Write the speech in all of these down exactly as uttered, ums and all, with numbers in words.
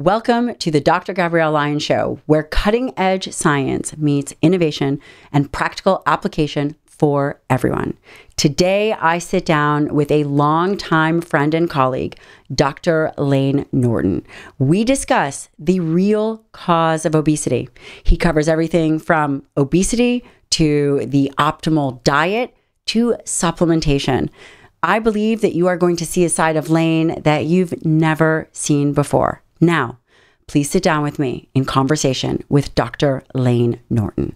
Welcome to the Doctor Gabrielle Lyon Show, where cutting-edge science meets innovation and practical application for everyone. Today, I sit down with a longtime friend and colleague, Doctor Layne Norton. We discuss the real cause of obesity. He covers everything from obesity to the optimal diet to supplementation. I believe that you are going to see a side of Layne that you've never seen before. Now, please sit down with me in conversation with Doctor Layne Norton.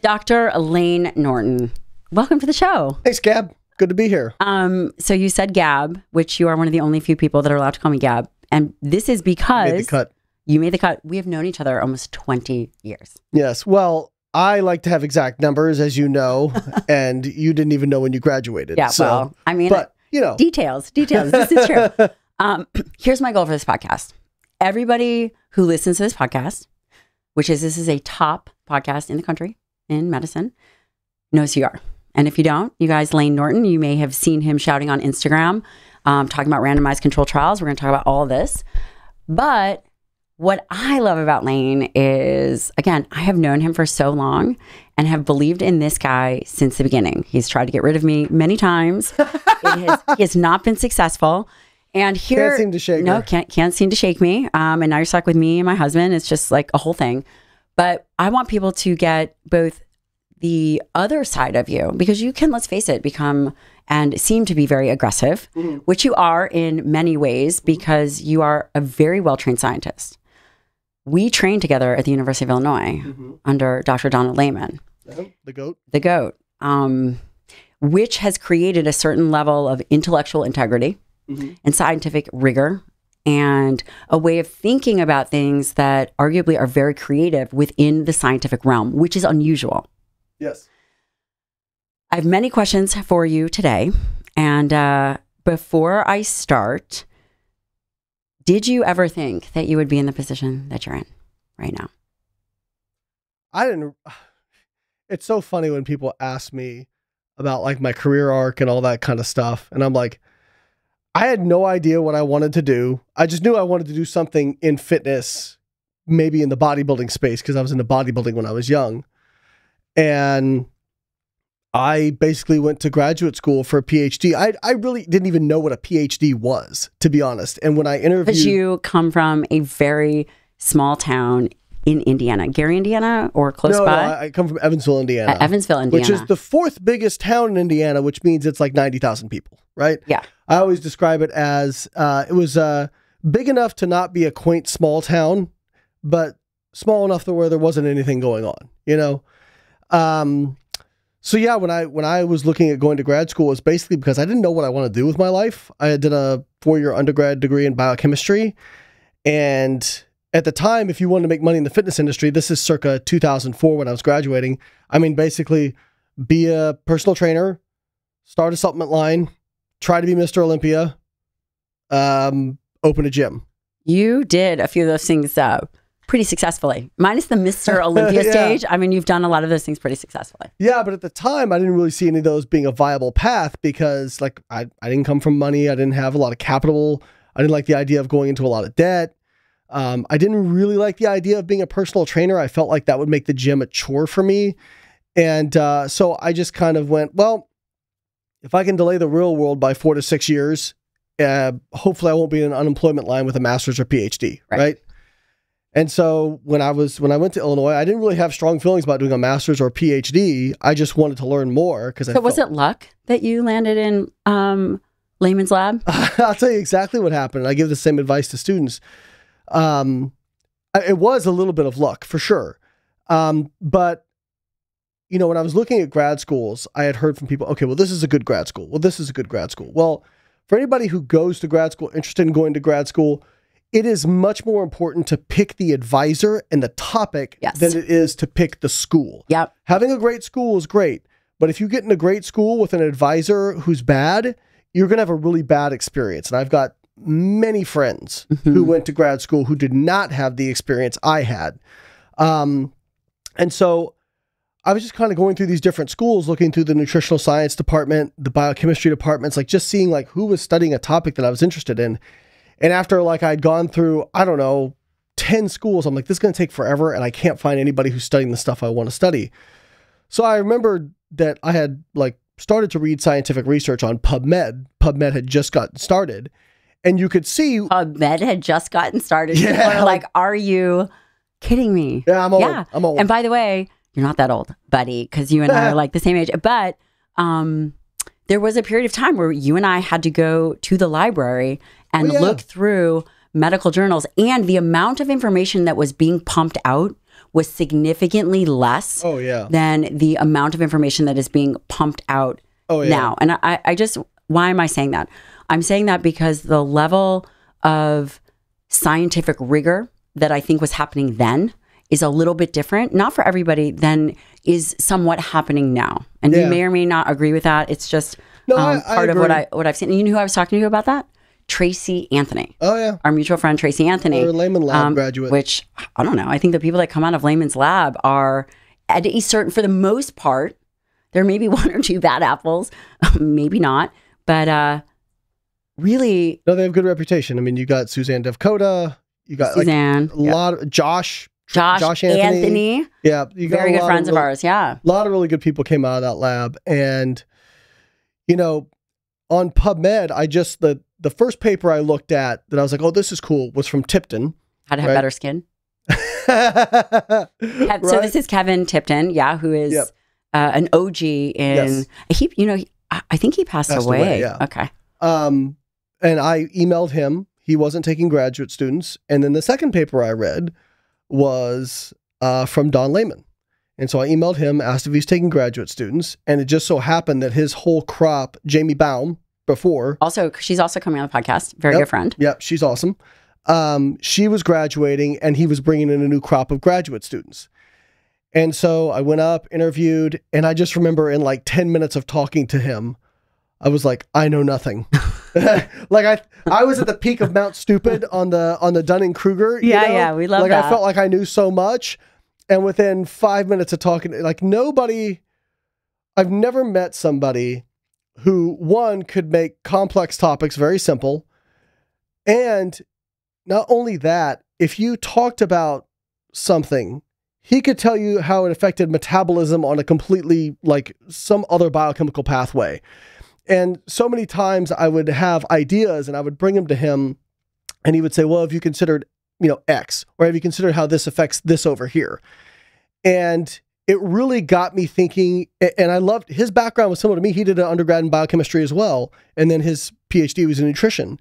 Doctor Layne Norton, welcome to the show. Thanks, Gab. Good to be here. Um, so you said Gab, which you are one of the only few people that are allowed to call me Gab. And this is because you made the cut. You made the cut. We have known each other almost twenty years. Yes. Well, I like to have exact numbers, as you know, and you didn't even know when you graduated. Yeah, so, well, I mean, but, you know. details, details. This is true. Um, here's my goal for this podcast. Everybody who listens to this podcast, which is this is a top podcast in the country in medicine, knows who you are. And if you don't, you guys, Layne Norton, you may have seen him shouting on Instagram, um, talking about randomized control trials. We're going to talk about all of this. But what I love about Layne is, again, I have known him for so long and have believed in this guy since the beginning. He's tried to get rid of me many times. It has, he has not been successful. And here, can't seem to shake no, her. can't can't seem to shake me. Um, and now you're stuck with me and my husband. It's just like a whole thing. But I want people to get both the other side of you, because you can, let's face it, become and seem to be very aggressive, mm-hmm. which you are in many ways because you are a very well-trained scientist. We trained together at the University of Illinois mm-hmm. under Doctor Donald Layman. Oh, the GOAT. The GOAT, um, which has created a certain level of intellectual integrity mm-hmm. and scientific rigor and a way of thinking about things that arguably are very creative within the scientific realm, which is unusual. Yes. I have many questions for you today. And uh, before I start, did you ever think that you would be in the position that you're in right now? I didn't. It's so funny when people ask me about like my career arc and all that kind of stuff. And I'm like, I had no idea what I wanted to do. I just knew I wanted to do something in fitness, maybe in the bodybuilding space, because I was into bodybuilding when I was young. And I basically went to graduate school for a PhD. I, I really didn't even know what a PhD was, to be honest. And when I interviewed... Because you come from a very small town in Indiana. Gary, Indiana, or close no, by? No, I come from Evansville, Indiana. Uh, Evansville, Indiana. Which is the fourth biggest town in Indiana, which means it's like ninety thousand people, right? Yeah. I always describe it as... Uh, it was uh, big enough to not be a quaint small town, but small enough to where there wasn't anything going on, you know? Um... So yeah, when I when I was looking at going to grad school, it was basically because I didn't know what I want to do with my life. I did a four-year undergrad degree in biochemistry. And at the time, if you wanted to make money in the fitness industry, this is circa two thousand four when I was graduating. I mean, basically be a personal trainer, start a supplement line, try to be Mister Olympia, um, open a gym. You did a few of those things though. Pretty successfully, minus the Mister Olympia yeah. stage. I mean, you've done a lot of those things pretty successfully. Yeah, but at the time, I didn't really see any of those being a viable path because, like, I, I didn't come from money. I didn't have a lot of capital. I didn't like the idea of going into a lot of debt. Um, I didn't really like the idea of being a personal trainer. I felt like that would make the gym a chore for me. And uh, so I just kind of went, well, if I can delay the real world by four to six years, uh, hopefully I won't be in an unemployment line with a master's or PhD, right? right? And so when I was when I went to Illinois, I didn't really have strong feelings about doing a master's or a PhD. I just wanted to learn more because. So I was felt, it luck that you landed in um, Layman's lab? I'll tell you exactly what happened. I give the same advice to students. Um, I, it was a little bit of luck for sure, um, but you know when I was looking at grad schools, I had heard from people. Okay, well this is a good grad school. Well this is a good grad school. Well, for anybody who goes to grad school, interested in going to grad school. It is much more important to pick the advisor and the topic yes. than it is to pick the school. Yep. Having a great school is great, but if you get in a great school with an advisor who's bad, you're going to have a really bad experience. And I've got many friends mm-hmm. who went to grad school who did not have the experience I had. Um, and so I was just kind of going through these different schools, looking through the nutritional science department, the biochemistry departments, like just seeing like who was studying a topic that I was interested in. And after like I'd gone through, I don't know, ten schools, I'm like, this is going to take forever and I can't find anybody who's studying the stuff I want to study. So I remembered that I had like started to read scientific research on PubMed. PubMed had just gotten started and you could see. PubMed had just gotten started. Yeah, people are like, are you kidding me? Yeah, I'm old. Yeah. I'm old. And by the way, you're not that old, buddy, because you and I are like the same age. But um, there was a period of time where you and I had to go to the library and oh, yeah. look through medical journals. And the amount of information that was being pumped out was significantly less oh, yeah. than the amount of information that is being pumped out oh, yeah. now. And I, I just, why am I saying that? I'm saying that because the level of scientific rigor that I think was happening then is a little bit different, not for everybody, than is somewhat happening now. And yeah. you may or may not agree with that. It's just no, um, I, I part agree. of what, I, what I've seen. And you know who I was talking to you about that? Tracy Anthony. Oh, yeah. Our mutual friend, Tracy Anthony. Or Layman's lab um, graduate. Which, I don't know. I think the people that come out of Layman's lab are, at a certain, for the most part, there may be one or two bad apples. Maybe not. But uh, really. No, they have good reputation. I mean, you got Suzanne Devkota. You got Suzanne, like, a yep. lot of, Josh. Josh, Josh Anthony. Anthony. Yeah. You got very good friends of, of ours. Yeah. A lot of really good people came out of that lab. And, you know, on PubMed, I just, the, the first paper I looked at that I was like, oh, this is cool was from Tipton. How to have right? better skin. Kev, right? So this is Kevin Tipton. Yeah. Who is yep. uh, an O G in, yes. he, you know, he, I think he passed, passed away. away yeah. Okay. Um, and I emailed him. He wasn't taking graduate students. And then the second paper I read was uh, from Don Layman. And so I emailed him, asked if he's taking graduate students. And it just so happened that his whole crop, Jamie Baum, before. Also, she's also coming on the podcast. Very yep, good friend. Yep, she's awesome. Um, she was graduating and he was bringing in a new crop of graduate students. And so I went up, interviewed, and I just remember in like ten minutes of talking to him, I was like, I know nothing. Like I, I was at the peak of Mount Stupid on the on the Dunning Kruger. Yeah, you know? yeah, we love like, that. Like I felt like I knew so much, and within five minutes of talking, like nobody, I've never met somebody who one could make complex topics very simple, and not only that, if you talked about something, he could tell you how it affected metabolism on a completely like some other biochemical pathway. And so many times I would have ideas and I would bring them to him and he would say, well, have you considered, you know, X, or have you considered how this affects this over here? And it really got me thinking, and I loved, his background was similar to me. He did an undergrad in biochemistry as well. And then his PhD was in nutrition.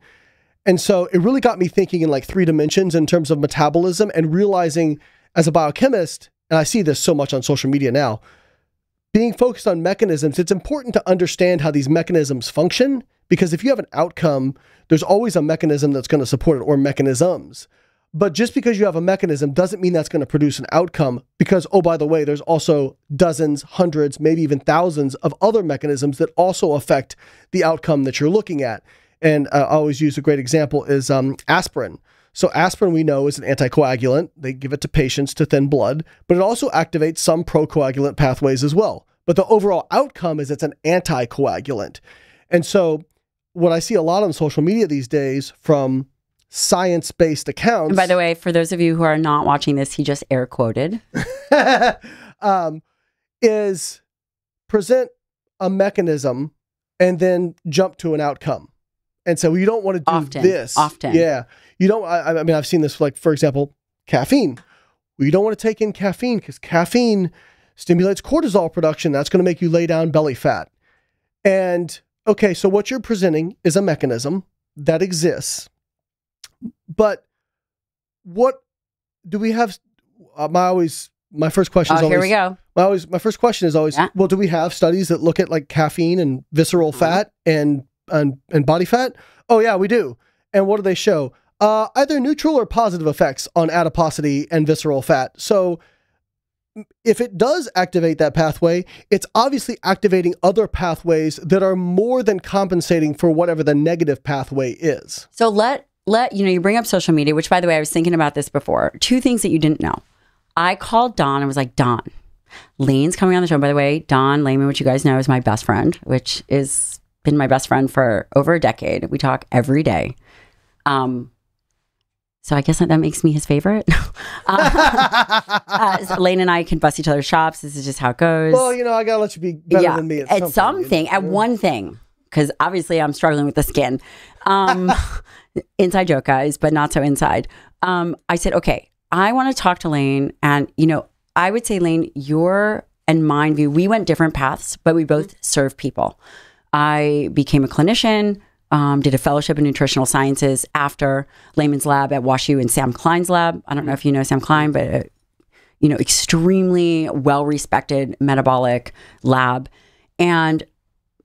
And so it really got me thinking in like three dimensions in terms of metabolism and realizing as a biochemist, and I see this so much on social media now, being focused on mechanisms, it's important to understand how these mechanisms function, because if you have an outcome, there's always a mechanism that's going to support it, or mechanisms. But just because you have a mechanism doesn't mean that's going to produce an outcome, because, oh, by the way, there's also dozens, hundreds, maybe even thousands of other mechanisms that also affect the outcome that you're looking at. And uh, I always use a great example is um, aspirin. So aspirin, we know, is an anticoagulant. They give it to patients to thin blood, but it also activates some procoagulant pathways as well. But the overall outcome is it's an anticoagulant. And so what I see a lot on social media these days from science-based accounts... And by the way, for those of you who are not watching this, he just air quoted. um, is present a mechanism and then jump to an outcome. And so you don't want to do often, this. Often. Yeah. You don't, I, I mean, I've seen this, like, for example, caffeine. You don't want to take in caffeine because caffeine stimulates cortisol production. That's going to make you lay down belly fat. And, okay, so what you're presenting is a mechanism that exists. But what do we have? Uh, my always, my first question oh, is always. Oh, here we go. My, always, my first question is always, yeah. well, do we have studies that look at, like, caffeine and visceral mm-hmm. fat and And, and body fat? Oh yeah, we do. And what do they show? Uh, either neutral or positive effects on adiposity and visceral fat. So if it does activate that pathway, it's obviously activating other pathways that are more than compensating for whatever the negative pathway is. So let, let, you know, you bring up social media, which by the way, I was thinking about this before. Two things that you didn't know. I called Don and was like, Don, Layne's coming on the show. By the way, Don Layman, which you guys know is my best friend, which is been my best friend for over a decade. We talk every day. Um, so I guess that, that makes me his favorite. uh, uh, so Layne and I can bust each other's chops. This is just how it goes. Well, you know, I gotta let you be better yeah, than me at, at something, something at one thing, because obviously I'm struggling with the skin. Um, inside joke, guys, but not so inside. Um, I said, okay, I want to talk to Layne, and you know, I would say, Layne, your and mine view, we went different paths, but we both serve people. I became a clinician, um, did a fellowship in nutritional sciences after Layman's lab at WashU and Sam Klein's lab. I don't know if you know Sam Klein, but, uh, you know, extremely well-respected metabolic lab. And,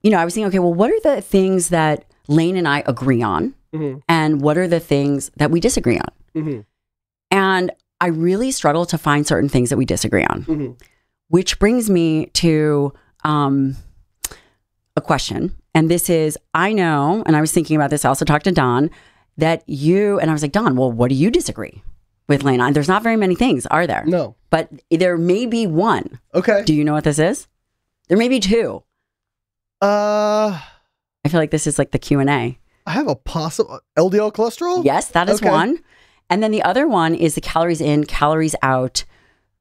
you know, I was thinking, okay, well, what are the things that Layne and I agree on? Mm-hmm. And what are the things that we disagree on? Mm-hmm. And I really struggle to find certain things that we disagree on, mm-hmm. which brings me to um, a question. And this is, I know, and I was thinking about this, I also talked to Don, that you, and I was like, Don, well, what do you disagree with Layne on? There's not very many things, are there? No. But there may be one. Okay. Do you know what this is? There may be two. Uh, I feel like this is like the Q and A. I have a possible L D L cholesterol? Yes, that is okay. One. And then the other one is the calories in, calories out,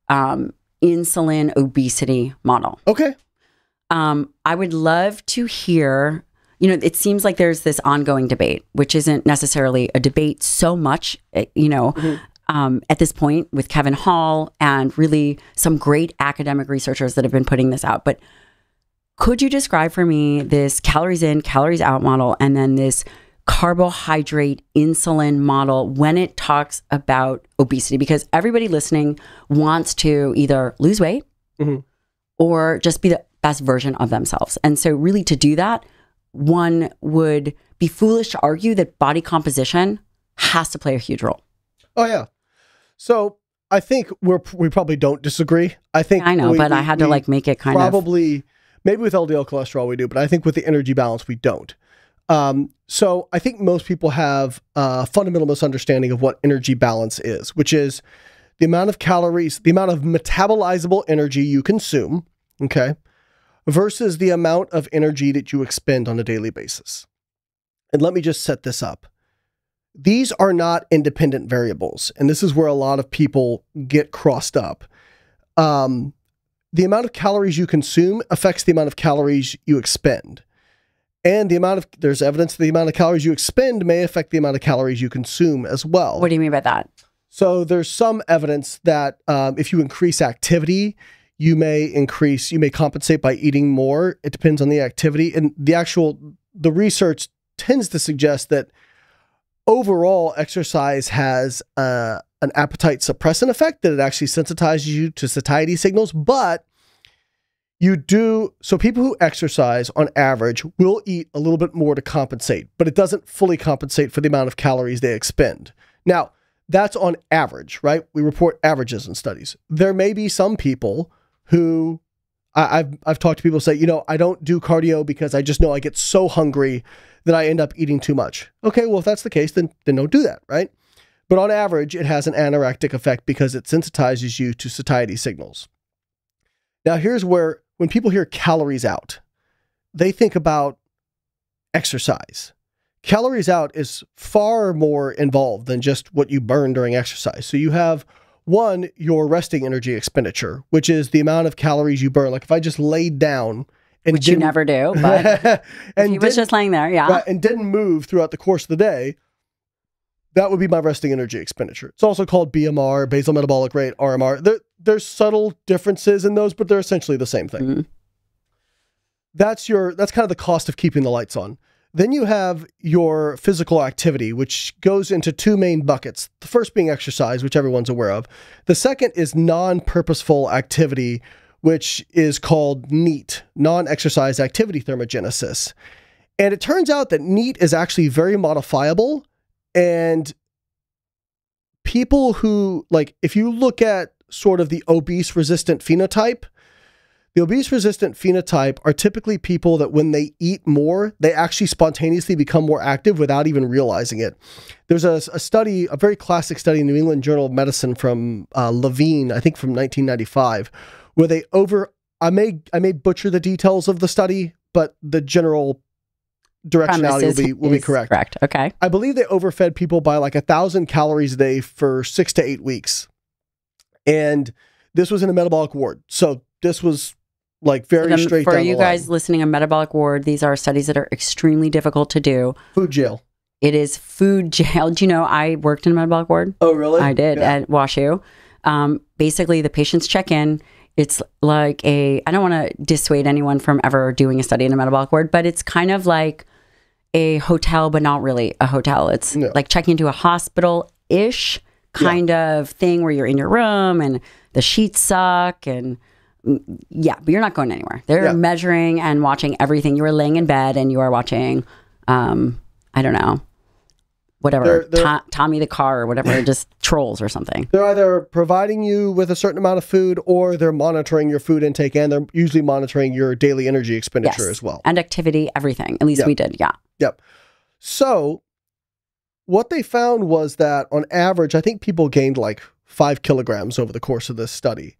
um, insulin obesity model. Okay. Um, I would love to hear, you know, it seems like there's this ongoing debate, which isn't necessarily a debate so much, you know, mm-hmm. um, at this point with Kevin Hall and really some great academic researchers that have been putting this out. But could you describe for me this calories in, calories out model, and then this carbohydrate insulin model when it talks about obesity? Because everybody listening wants to either lose weight mm-hmm. or just be the best version of themselves. And so really to do that, one would be foolish to argue that body composition has to play a huge role. Oh, yeah. So I think we're, we probably don't disagree. I think I know, we, but we, I had to like make it kind probably, of probably maybe with L D L cholesterol we do, but I think with the energy balance we don't. Um, so I think most people have a fundamental misunderstanding of what energy balance is, which is the amount of calories, the amount of metabolizable energy you consume, okay, versus the amount of energy that you expend on a daily basis. And let me just set this up. These are not independent variables, and this is where a lot of people get crossed up. Um, the amount of calories you consume affects the amount of calories you expend. And the amount of, there's evidence that the amount of calories you expend may affect the amount of calories you consume as well. What do you mean by that? So there's some evidence that um, if you increase activity, you may increase, you may compensate by eating more. It depends on the activity. And the actual, the research tends to suggest that overall exercise has uh, an appetite suppressant effect, that it actually sensitizes you to satiety signals, but you do, so people who exercise on average will eat a little bit more to compensate, but it doesn't fully compensate for the amount of calories they expend. Now, that's on average, right? We report averages in studies. There may be some people who, I, I've, I've talked to people who say, you know, I don't do cardio because I just know I get so hungry that I end up eating too much. Okay, well, if that's the case, then, then don't do that, right? But on average, it has an anorectic effect because it sensitizes you to satiety signals. Now, here's where, when people hear calories out, they think about exercise. Calories out is far more involved than just what you burn during exercise. So you have, one, your resting energy expenditure, which is the amount of calories you burn. Like if I just laid down and which you never do, but and he was just laying there, yeah. Right, and didn't move throughout the course of the day, that would be my resting energy expenditure. It's also called B M R, basal metabolic rate, R M R. There, there's subtle differences in those, but they're essentially the same thing. Mm-hmm. That's your, that's kind of the cost of keeping the lights on. Then you have your physical activity, which goes into two main buckets. The first being exercise, which everyone's aware of. The second is non-purposeful activity, which is called NEAT, non-exercise activity thermogenesis. And it turns out that NEAT is actually very modifiable. And people who, like, if you look at sort of the obese-resistant phenotype, the obese-resistant phenotype are typically people that when they eat more, they actually spontaneously become more active without even realizing it. There's a, a study, a very classic study in New England Journal of Medicine from uh, Levine, I think from nineteen ninety-five, where they over, I may, I may butcher the details of the study, but the general directionality will be, will be correct. Correct. Okay. I believe they overfed people by like a thousand calories a day for six to eight weeks. And this was in a metabolic ward. So this was like very so the, straight for down you guys line. Listening, a metabolic ward, these are studies that are extremely difficult to do. Food jail. It is food jail. Do you know I worked in a metabolic ward? Oh, really? I did yeah. at WashU. Um, basically, the patients check in. It's like a, I don't want to dissuade anyone from ever doing a study in a metabolic ward, but it's kind of like a hotel, but not really a hotel. It's no. like checking into a hospital-ish kind yeah. of thing where you're in your room and the sheets suck and... Yeah, but you're not going anywhere. They're yeah. measuring and watching everything. You are laying in bed and you are watching, um, I don't know, whatever, they're, they're, to Tommy the Car or whatever, just trolls or something. They're either providing you with a certain amount of food or they're monitoring your food intake, and they're usually monitoring your daily energy expenditure yes. as well. And activity, everything. At least yep. we did, yeah. Yep. So what they found was that on average, I think people gained like five kilograms over the course of this study.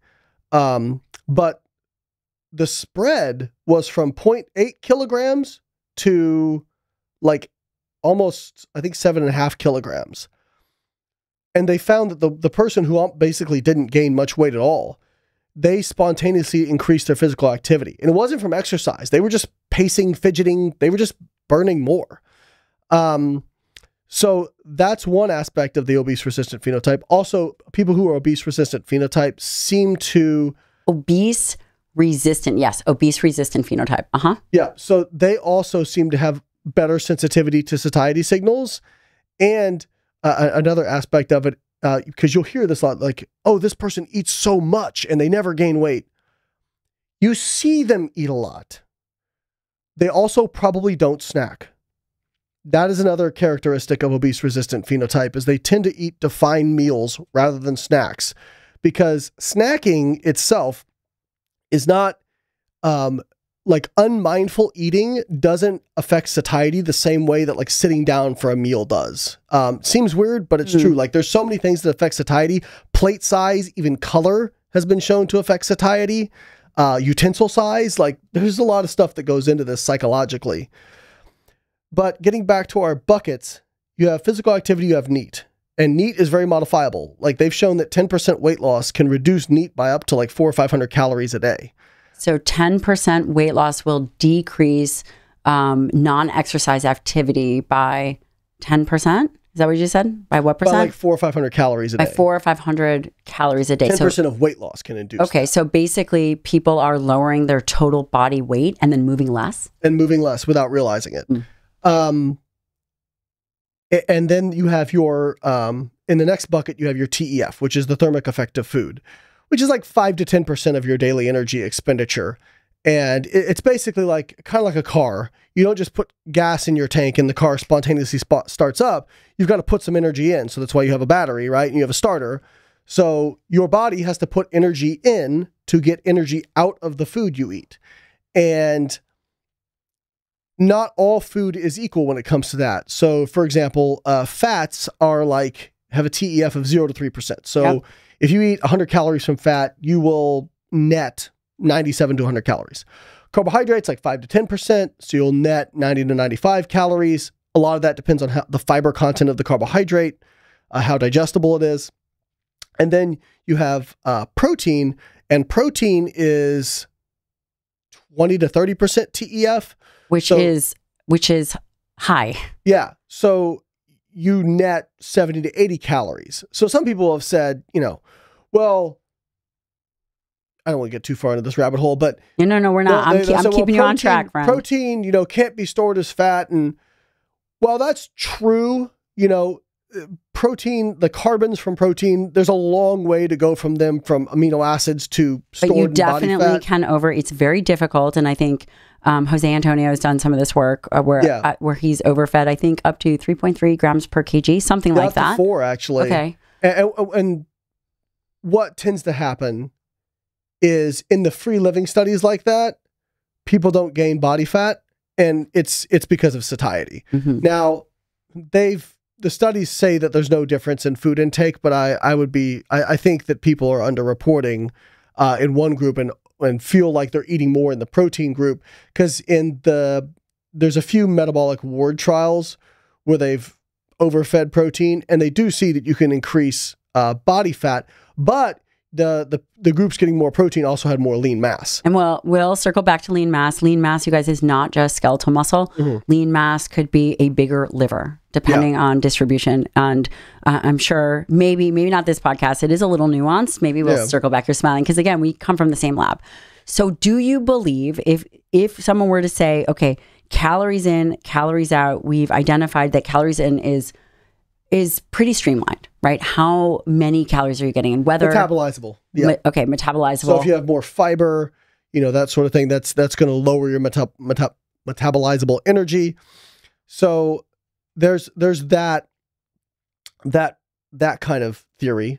Um, But the spread was from zero point eight kilograms to like almost, I think, seven and a half kilograms. And they found that the, the person who basically didn't gain much weight at all, they spontaneously increased their physical activity. And it wasn't from exercise. They were just pacing, fidgeting. They were just burning more. Um, so that's one aspect of the obese-resistant phenotype. Also, people who are obese-resistant phenotype seem to... Obese resistant. Yes. Obese resistant phenotype. Uh-huh. Yeah. So they also seem to have better sensitivity to satiety signals. And uh, another aspect of it, because uh, you'll hear this a lot, like, oh, this person eats so much and they never gain weight. You see them eat a lot. They also probably don't snack. That is another characteristic of obese resistant phenotype, is they tend to eat defined meals rather than snacks. Because snacking itself is not, um, like, unmindful eating doesn't affect satiety the same way that, like, sitting down for a meal does. Um, seems weird, but it's mm. true. Like, there's so many things that affect satiety. Plate size, even color, has been shown to affect satiety. Uh, utensil size, like, there's a lot of stuff that goes into this psychologically. But getting back to our buckets, you have physical activity, you have NEAT. And NEAT is very modifiable. Like, they've shown that ten percent weight loss can reduce NEAT by up to like four or five hundred calories a day. So ten percent weight loss will decrease um, non-exercise activity by ten percent? Is that what you said? By what percent? By like four or five hundred calories a day. By four or five hundred calories a day. ten percent so, of weight loss can induce Okay, that. So basically people are lowering their total body weight and then moving less? And moving less without realizing it. Mm. Um And then you have your, um, in the next bucket, you have your T E F, which is the thermic effect of food, which is like five to ten percent of your daily energy expenditure. And it's basically like, kind of like a car. You don't just put gas in your tank and the car spontaneously spot starts up. You've got to put some energy in. So that's why you have a battery, right? And you have a starter. So your body has to put energy in to get energy out of the food you eat. And not all food is equal when it comes to that. So, for example, uh, fats are like, have a T E F of zero to three percent. So yep. if you eat one hundred calories from fat, you will net ninety-seven to one hundred calories. Carbohydrates, like five to ten percent. So you'll net ninety to ninety-five calories. A lot of that depends on how the fiber content of the carbohydrate, uh, how digestible it is. And then you have uh, protein, and protein is twenty to thirty percent T E F. Which so, is which is high. Yeah. So you net seventy to eighty calories. So some people have said, you know, well, I don't want to get too far into this rabbit hole, but... No, no, no, we're not. They, I'm, they, I'm so, keeping well, protein, you on track, Ron. Protein, you know, can't be stored as fat. And while that's true, you know, protein, the carbons from protein, there's a long way to go from them, from amino acids to stored But you definitely body fat. Can over... It's very difficult, and I think... Um, Jose Antonio has done some of this work uh, where yeah. uh, where he's overfed, I think, up to three point three grams per kg, something yeah, like that. Up to four, actually. Okay. And, and, and what tends to happen is in the free living studies like that, people don't gain body fat, and it's it's because of satiety. Mm-hmm. Now, they've the studies say that there's no difference in food intake, but I I would be I, I think that people are underreporting uh, in one group and and feel like they're eating more in the protein group, because in the there's a few metabolic ward trials where they've overfed protein, and they do see that you can increase uh, body fat, but the the the groups getting more protein also had more lean mass. And we'll, we'll circle back to lean mass. Lean mass, you guys, is not just skeletal muscle. Mm-hmm. Lean mass could be a bigger liver, depending yeah. on distribution. And uh, I'm sure maybe, maybe not this podcast. It is a little nuanced. Maybe we'll yeah. circle back. You're smiling because, again, we come from the same lab. So do you believe if if someone were to say, okay, calories in, calories out, we've identified that calories in is is pretty streamlined, right? How many calories are you getting, and whether metabolizable? Yeah. Me, okay, metabolizable. So if you have more fiber, you know, that sort of thing, that's that's going to lower your meta, meta, metabolizable energy. So there's there's that that that kind of theory.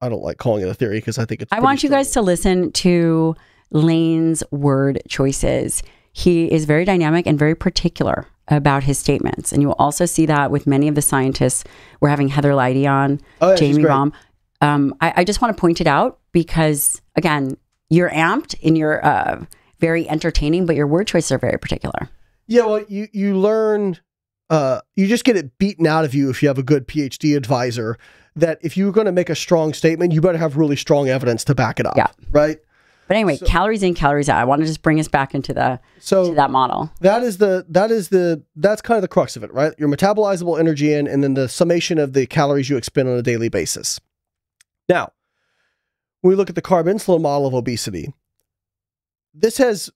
I don't like calling it a theory because I think it's. I want strong. you guys to listen to Layne's word choices. He is very dynamic and very particular about his statements. And you will also see that with many of the scientists. We're having Heather Leidy on, oh, yeah, Jamie Baum. Um, I, I just want to point it out because, again, you're amped and you're uh, very entertaining, but your word choices are very particular. Yeah, well, you, you learn, uh, you just get it beaten out of you if you have a good PhD advisor, that if you're going to make a strong statement, you better have really strong evidence to back it up, yeah. right? But anyway, so, calories in, calories out. I want to just bring us back into the so to that model. That is the that is the that's kind of the crux of it, right? Your metabolizable energy in, and then the summation of the calories you expend on a daily basis. Now, when we look at the carb insulin model of obesity, this has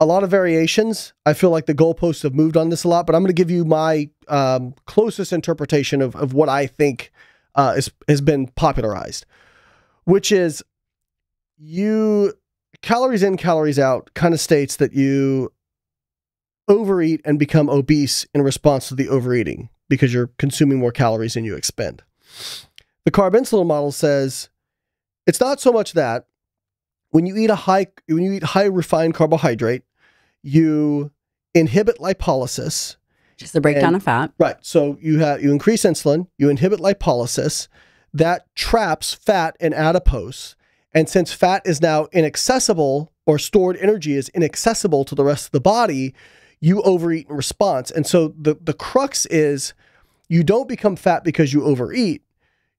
a lot of variations. I feel like the goalposts have moved on this a lot, but I'm going to give you my um, closest interpretation of of what I think uh, is has been popularized, which is. You calories in, calories out kind of states that you overeat and become obese in response to the overeating because you're consuming more calories than you expend. The carb insulin model says it's not so much that when you eat a high when you eat high refined carbohydrate, you inhibit lipolysis, just the breakdown and, of fat. Right. So you have you increase insulin, you inhibit lipolysis, that traps fat in adipose. And since fat is now inaccessible, or stored energy is inaccessible to the rest of the body, you overeat in response. And so the, the crux is you don't become fat because you overeat.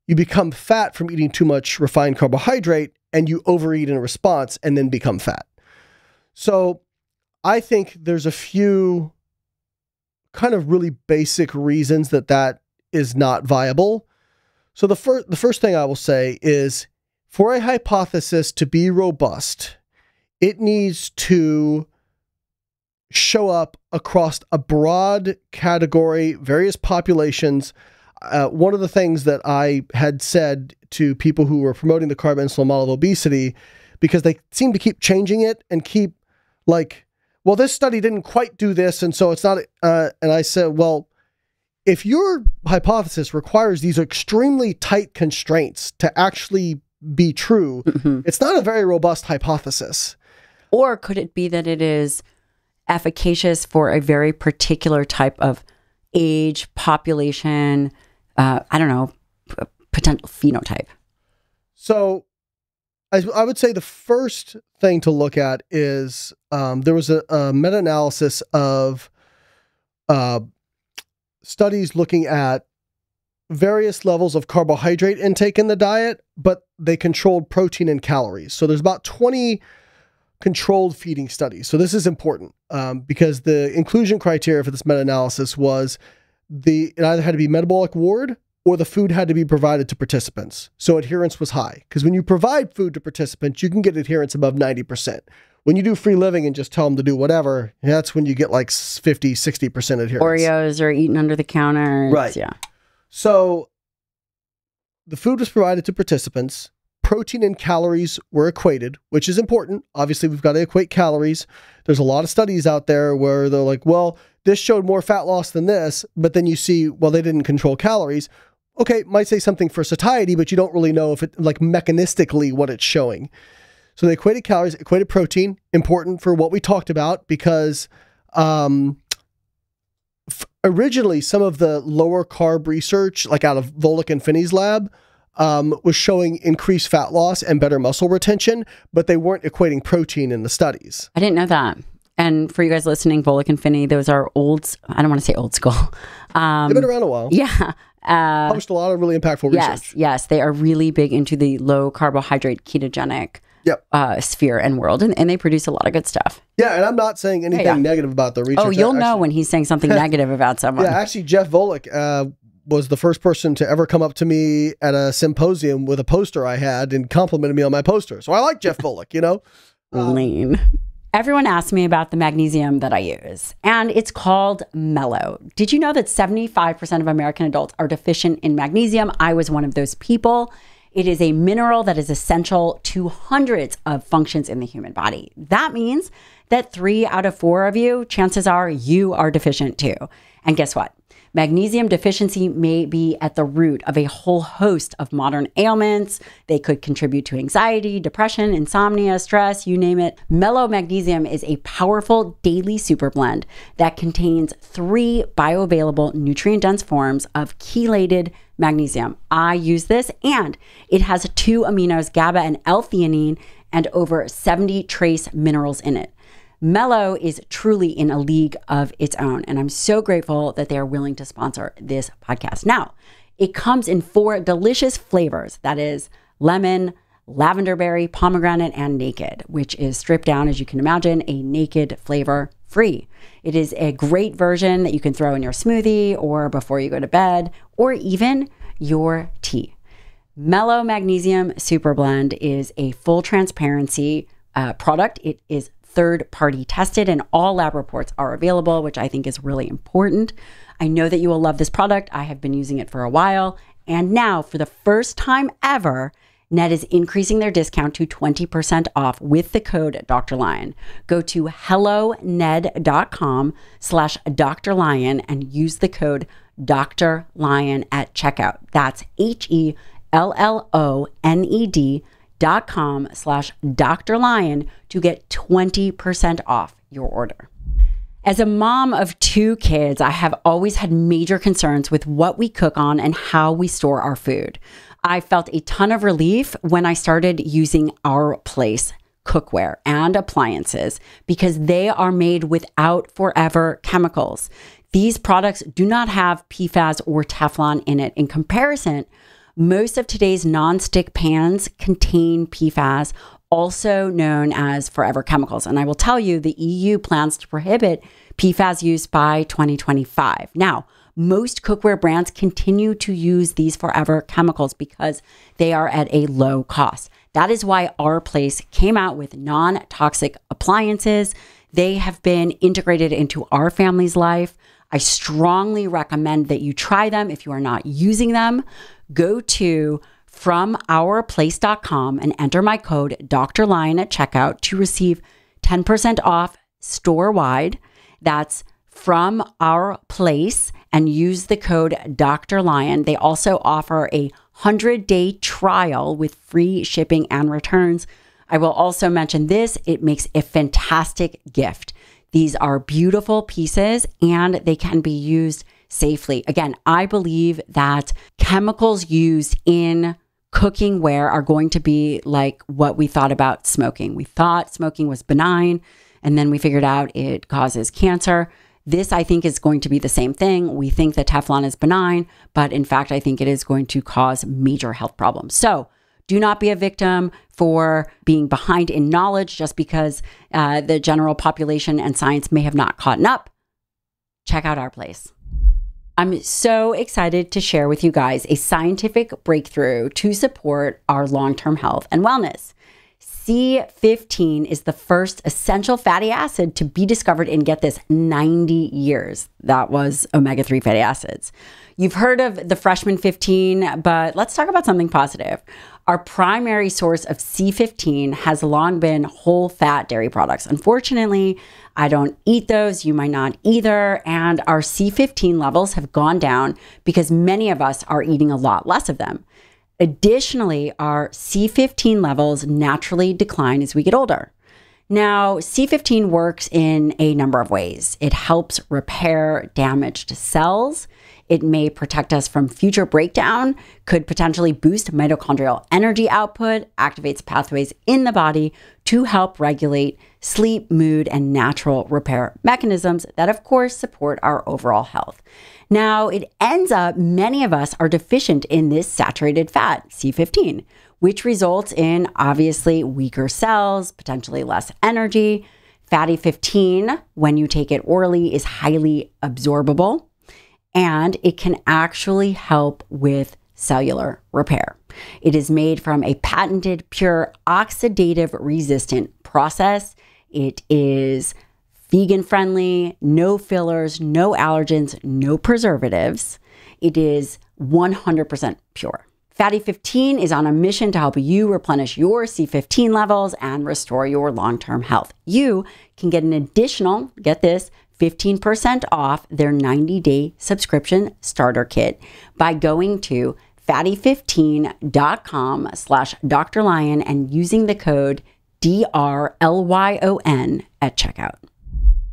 You become fat from eating too much refined carbohydrate, and you overeat in response and then become fat. So I think there's a few kind of really basic reasons that that is not viable. So the, fir- the first thing I will say is, for a hypothesis to be robust, it needs to show up across a broad category, various populations. Uh, one of the things that I had said to people who were promoting the carb insulin model of obesity, because they seem to keep changing it and keep like, well, this study didn't quite do this, and so it's not, uh, and I said, well, if your hypothesis requires these extremely tight constraints to actually be true, mm-hmm. it's not a very robust hypothesis. Or could it be that it is efficacious for a very particular type of age, population, uh, I don't know, p- potential phenotype? So I, I would say the first thing to look at is um, there was a, a meta-analysis of uh, studies looking at various levels of carbohydrate intake in the diet, but they controlled protein and calories. So there's about twenty controlled feeding studies. So this is important um, because the inclusion criteria for this meta-analysis was the it either had to be metabolic ward or the food had to be provided to participants. So adherence was high because when you provide food to participants, you can get adherence above ninety percent. When you do free living and just tell them to do whatever, that's when you get like fifty, sixty percent adherence. Oreos are eaten under the counter. Right. Yeah. So the food was provided to participants, protein and calories were equated, which is important. Obviously, we've got to equate calories. There's a lot of studies out there where they're like, well, this showed more fat loss than this, but then you see, well, they didn't control calories. Okay, might say something for satiety, but you don't really know if it, like mechanistically what it's showing. So they equated calories, equated protein, important for what we talked about because, um, Originally, some of the lower carb research, like out of Volek and Phinney's lab, um, was showing increased fat loss and better muscle retention, but they weren't equating protein in the studies. I didn't know that. And for you guys listening, Volek and Phinney, those are old, I don't want to say old school. Um, They've been around a while. Yeah. Uh, Published a lot of really impactful yes, research. Yes, yes. They are really big into the low carbohydrate ketogenic yep. uh, sphere and world, and, and they produce a lot of good stuff. Yeah, and I'm not saying anything yeah, yeah. negative about their research. Oh, you'll actually know when he's saying something negative about someone. Yeah, actually, Jeff Volek uh, was the first person to ever come up to me at a symposium with a poster I had and complimented me on my poster. So I like Jeff Volek, you know? Um, Lean. Everyone asks me about the magnesium that I use, and it's called Mellow. Did you know that seventy-five percent of American adults are deficient in magnesium? I was one of those people. It is a mineral that is essential to hundreds of functions in the human body. That means that three out of four of you, chances are you are deficient too. And guess what? Magnesium deficiency may be at the root of a whole host of modern ailments. They could contribute to anxiety, depression, insomnia, stress, you name it. Mellow Magnesium is a powerful daily super blend that contains three bioavailable, nutrient-dense forms of chelated magnesium. I use this, and it has two aminos, GABA and L-theanine, and over seventy trace minerals in it. Mellow is truly in a league of its own, and I'm so grateful that they are willing to sponsor this podcast. Now, it comes in four delicious flavors. That is lemon, lavender berry, pomegranate, and naked, which is stripped down, as you can imagine, a naked flavor free. It is a great version that you can throw in your smoothie or before you go to bed or even your tea. Mellow Magnesium Super Blend is a full transparency uh, product. It is third-party tested, and all lab reports are available, which I think is really important. I know that you will love this product. I have been using it for a while, and now, for the first time ever, Net is increasing their discount to twenty percent off with the code Doctor Lyon. Go to helloned.com slash Doctor Lyon and use the code Doctor Lyon at checkout. That's H E L L O N E D dot com slash Doctor Lyon to get twenty percent off your order. As a mom of two kids, I have always had major concerns with what we cook on and how we store our food. I felt a ton of relief when I started using Our Place cookware and appliances because they are made without forever chemicals. These products do not have P FAS or Teflon in it. In comparison, most of today's nonstick pans contain P FAS, also known as forever chemicals. And I will tell you, the E U plans to prohibit P FAS use by twenty twenty-five. Now, most cookware brands continue to use these forever chemicals because they are at a low cost. That is why Our Place came out with non-toxic appliances. They have been integrated into our family's life. I strongly recommend that you try them if you are not using them. Go to from our place dot com and enter my code Doctor Lyon at checkout to receive ten percent off store-wide. That's From Our Place, and use the code Doctor Lyon. They also offer a hundred-day trial with free shipping and returns. I will also mention this. It makes a fantastic gift. These are beautiful pieces, and they can be used safely. Again, I believe that chemicals used in cooking ware are going to be like what we thought about smoking. We thought smoking was benign, and then we figured out it causes cancer. This, I think, is going to be the same thing. We think that Teflon is benign, but in fact, I think it is going to cause major health problems. So do not be a victim for being behind in knowledge just because uh, the general population and science may have not caught up. Check out Our Place. I'm so excited to share with you guys a scientific breakthrough to support our long-term health and wellness. C fifteen is the first essential fatty acid to be discovered in, get this, ninety years. That was omega three fatty acids. You've heard of the freshman fifteen, but let's talk about something positive. Our primary source of C fifteen has long been whole fat dairy products. Unfortunately, I don't eat those, you might not either, and our C fifteen levels have gone down because many of us are eating a lot less of them. Additionally, our C fifteen levels naturally decline as we get older. Now, C fifteen works in a number of ways. It helps repair damaged cells. It may protect us from future breakdown, could potentially boost mitochondrial energy output, activates pathways in the body to help regulate sleep, mood, and natural repair mechanisms that, of course, support our overall health. Now, it ends up many of us are deficient in this saturated fat, C fifteen, which results in obviously weaker cells, potentially less energy. Fatty fifteen, when you take it orally, is highly absorbable, and it can actually help with cellular repair. It is made from a patented pure oxidative resistant process. It is vegan friendly, no fillers, no allergens, no preservatives. It is one hundred percent pure. Fatty fifteen is on a mission to help you replenish your C fifteen levels and restore your long-term health. You can get an additional, get this, fifteen percent off their ninety day subscription starter kit by going to fatty fifteen dot com slash Doctor Lyon and using the code D R L Y O N at checkout.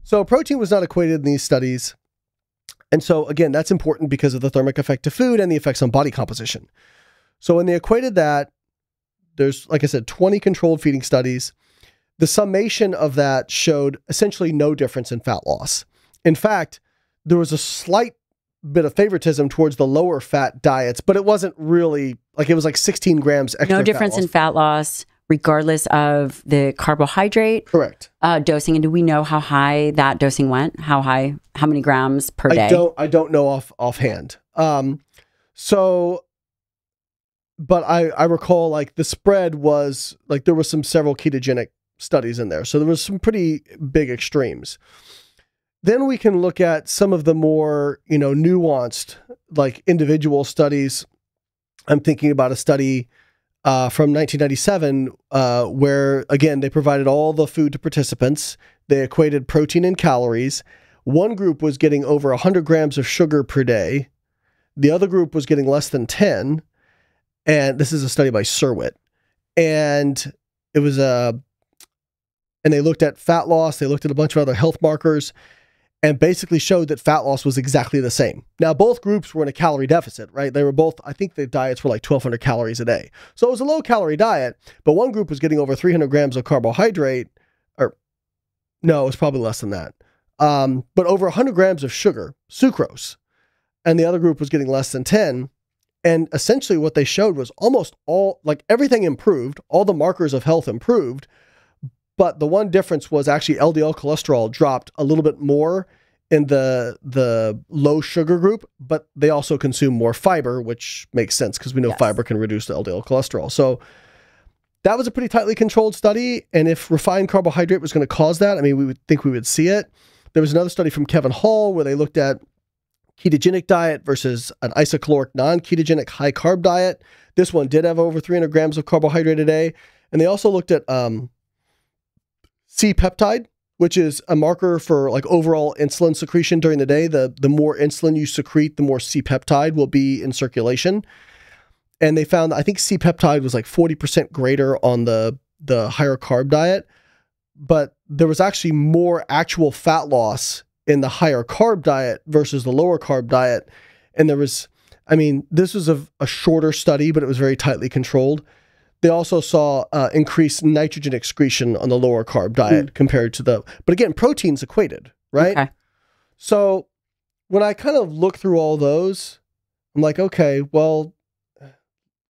So protein was not equated in these studies. And so again, that's important because of the thermic effect to food and the effects on body composition. So when they equated that, there's, like I said, twenty controlled feeding studies. The summation of that showed essentially no difference in fat loss. In fact, there was a slight bit of favoritism towards the lower fat diets, but it wasn't really, like it was like sixteen grams extra. No difference fat in fat loss, regardless of the carbohydrate. Correct. Uh, dosing, and do we know how high that dosing went? How high? How many grams per I day? Don't, I don't know off offhand. Um, so... But I, I recall like the spread was like there was some several ketogenic studies in there. So there was some pretty big extremes. Then we can look at some of the more, you know, nuanced like individual studies. I'm thinking about a study uh, from nineteen ninety-seven uh, where, again, they provided all the food to participants. They equated protein and calories. One group was getting over one hundred grams of sugar per day. The other group was getting less than ten. And this is a study by Sirwit, and it was a, and they looked at fat loss. They looked at a bunch of other health markers and basically showed that fat loss was exactly the same. Now, both groups were in a calorie deficit, right? They were both, I think the diets were like twelve hundred calories a day. So it was a low calorie diet, but one group was getting over three hundred grams of carbohydrate, or no, it was probably less than that. Um, but over one hundred grams of sugar, sucrose. And the other group was getting less than ten. And essentially what they showed was almost all, like everything improved, all the markers of health improved, but the one difference was actually L D L cholesterol dropped a little bit more in the the low sugar group, but they also consume more fiber, which makes sense because we know yes. fiber can reduce the L D L cholesterol. So that was a pretty tightly controlled study, and if refined carbohydrate was going to cause that, I mean, we would think we would see it. There was another study from Kevin Hall where they looked at ketogenic diet versus an isocaloric non-ketogenic high-carb diet. This one did have over three hundred grams of carbohydrate a day. And they also looked at um, C peptide, which is a marker for like overall insulin secretion during the day. The, the more insulin you secrete, the more C peptide will be in circulation. And they found, I think C peptide was like forty percent greater on the, the higher carb diet. But there was actually more actual fat loss in the higher carb diet versus the lower carb diet. And there was, I mean, this was a, a shorter study, but it was very tightly controlled. They also saw uh, increased nitrogen excretion on the lower carb diet mm. compared to the, but again, protein's equated, right? Okay. So when I kind of look through all those, I'm like, okay, well,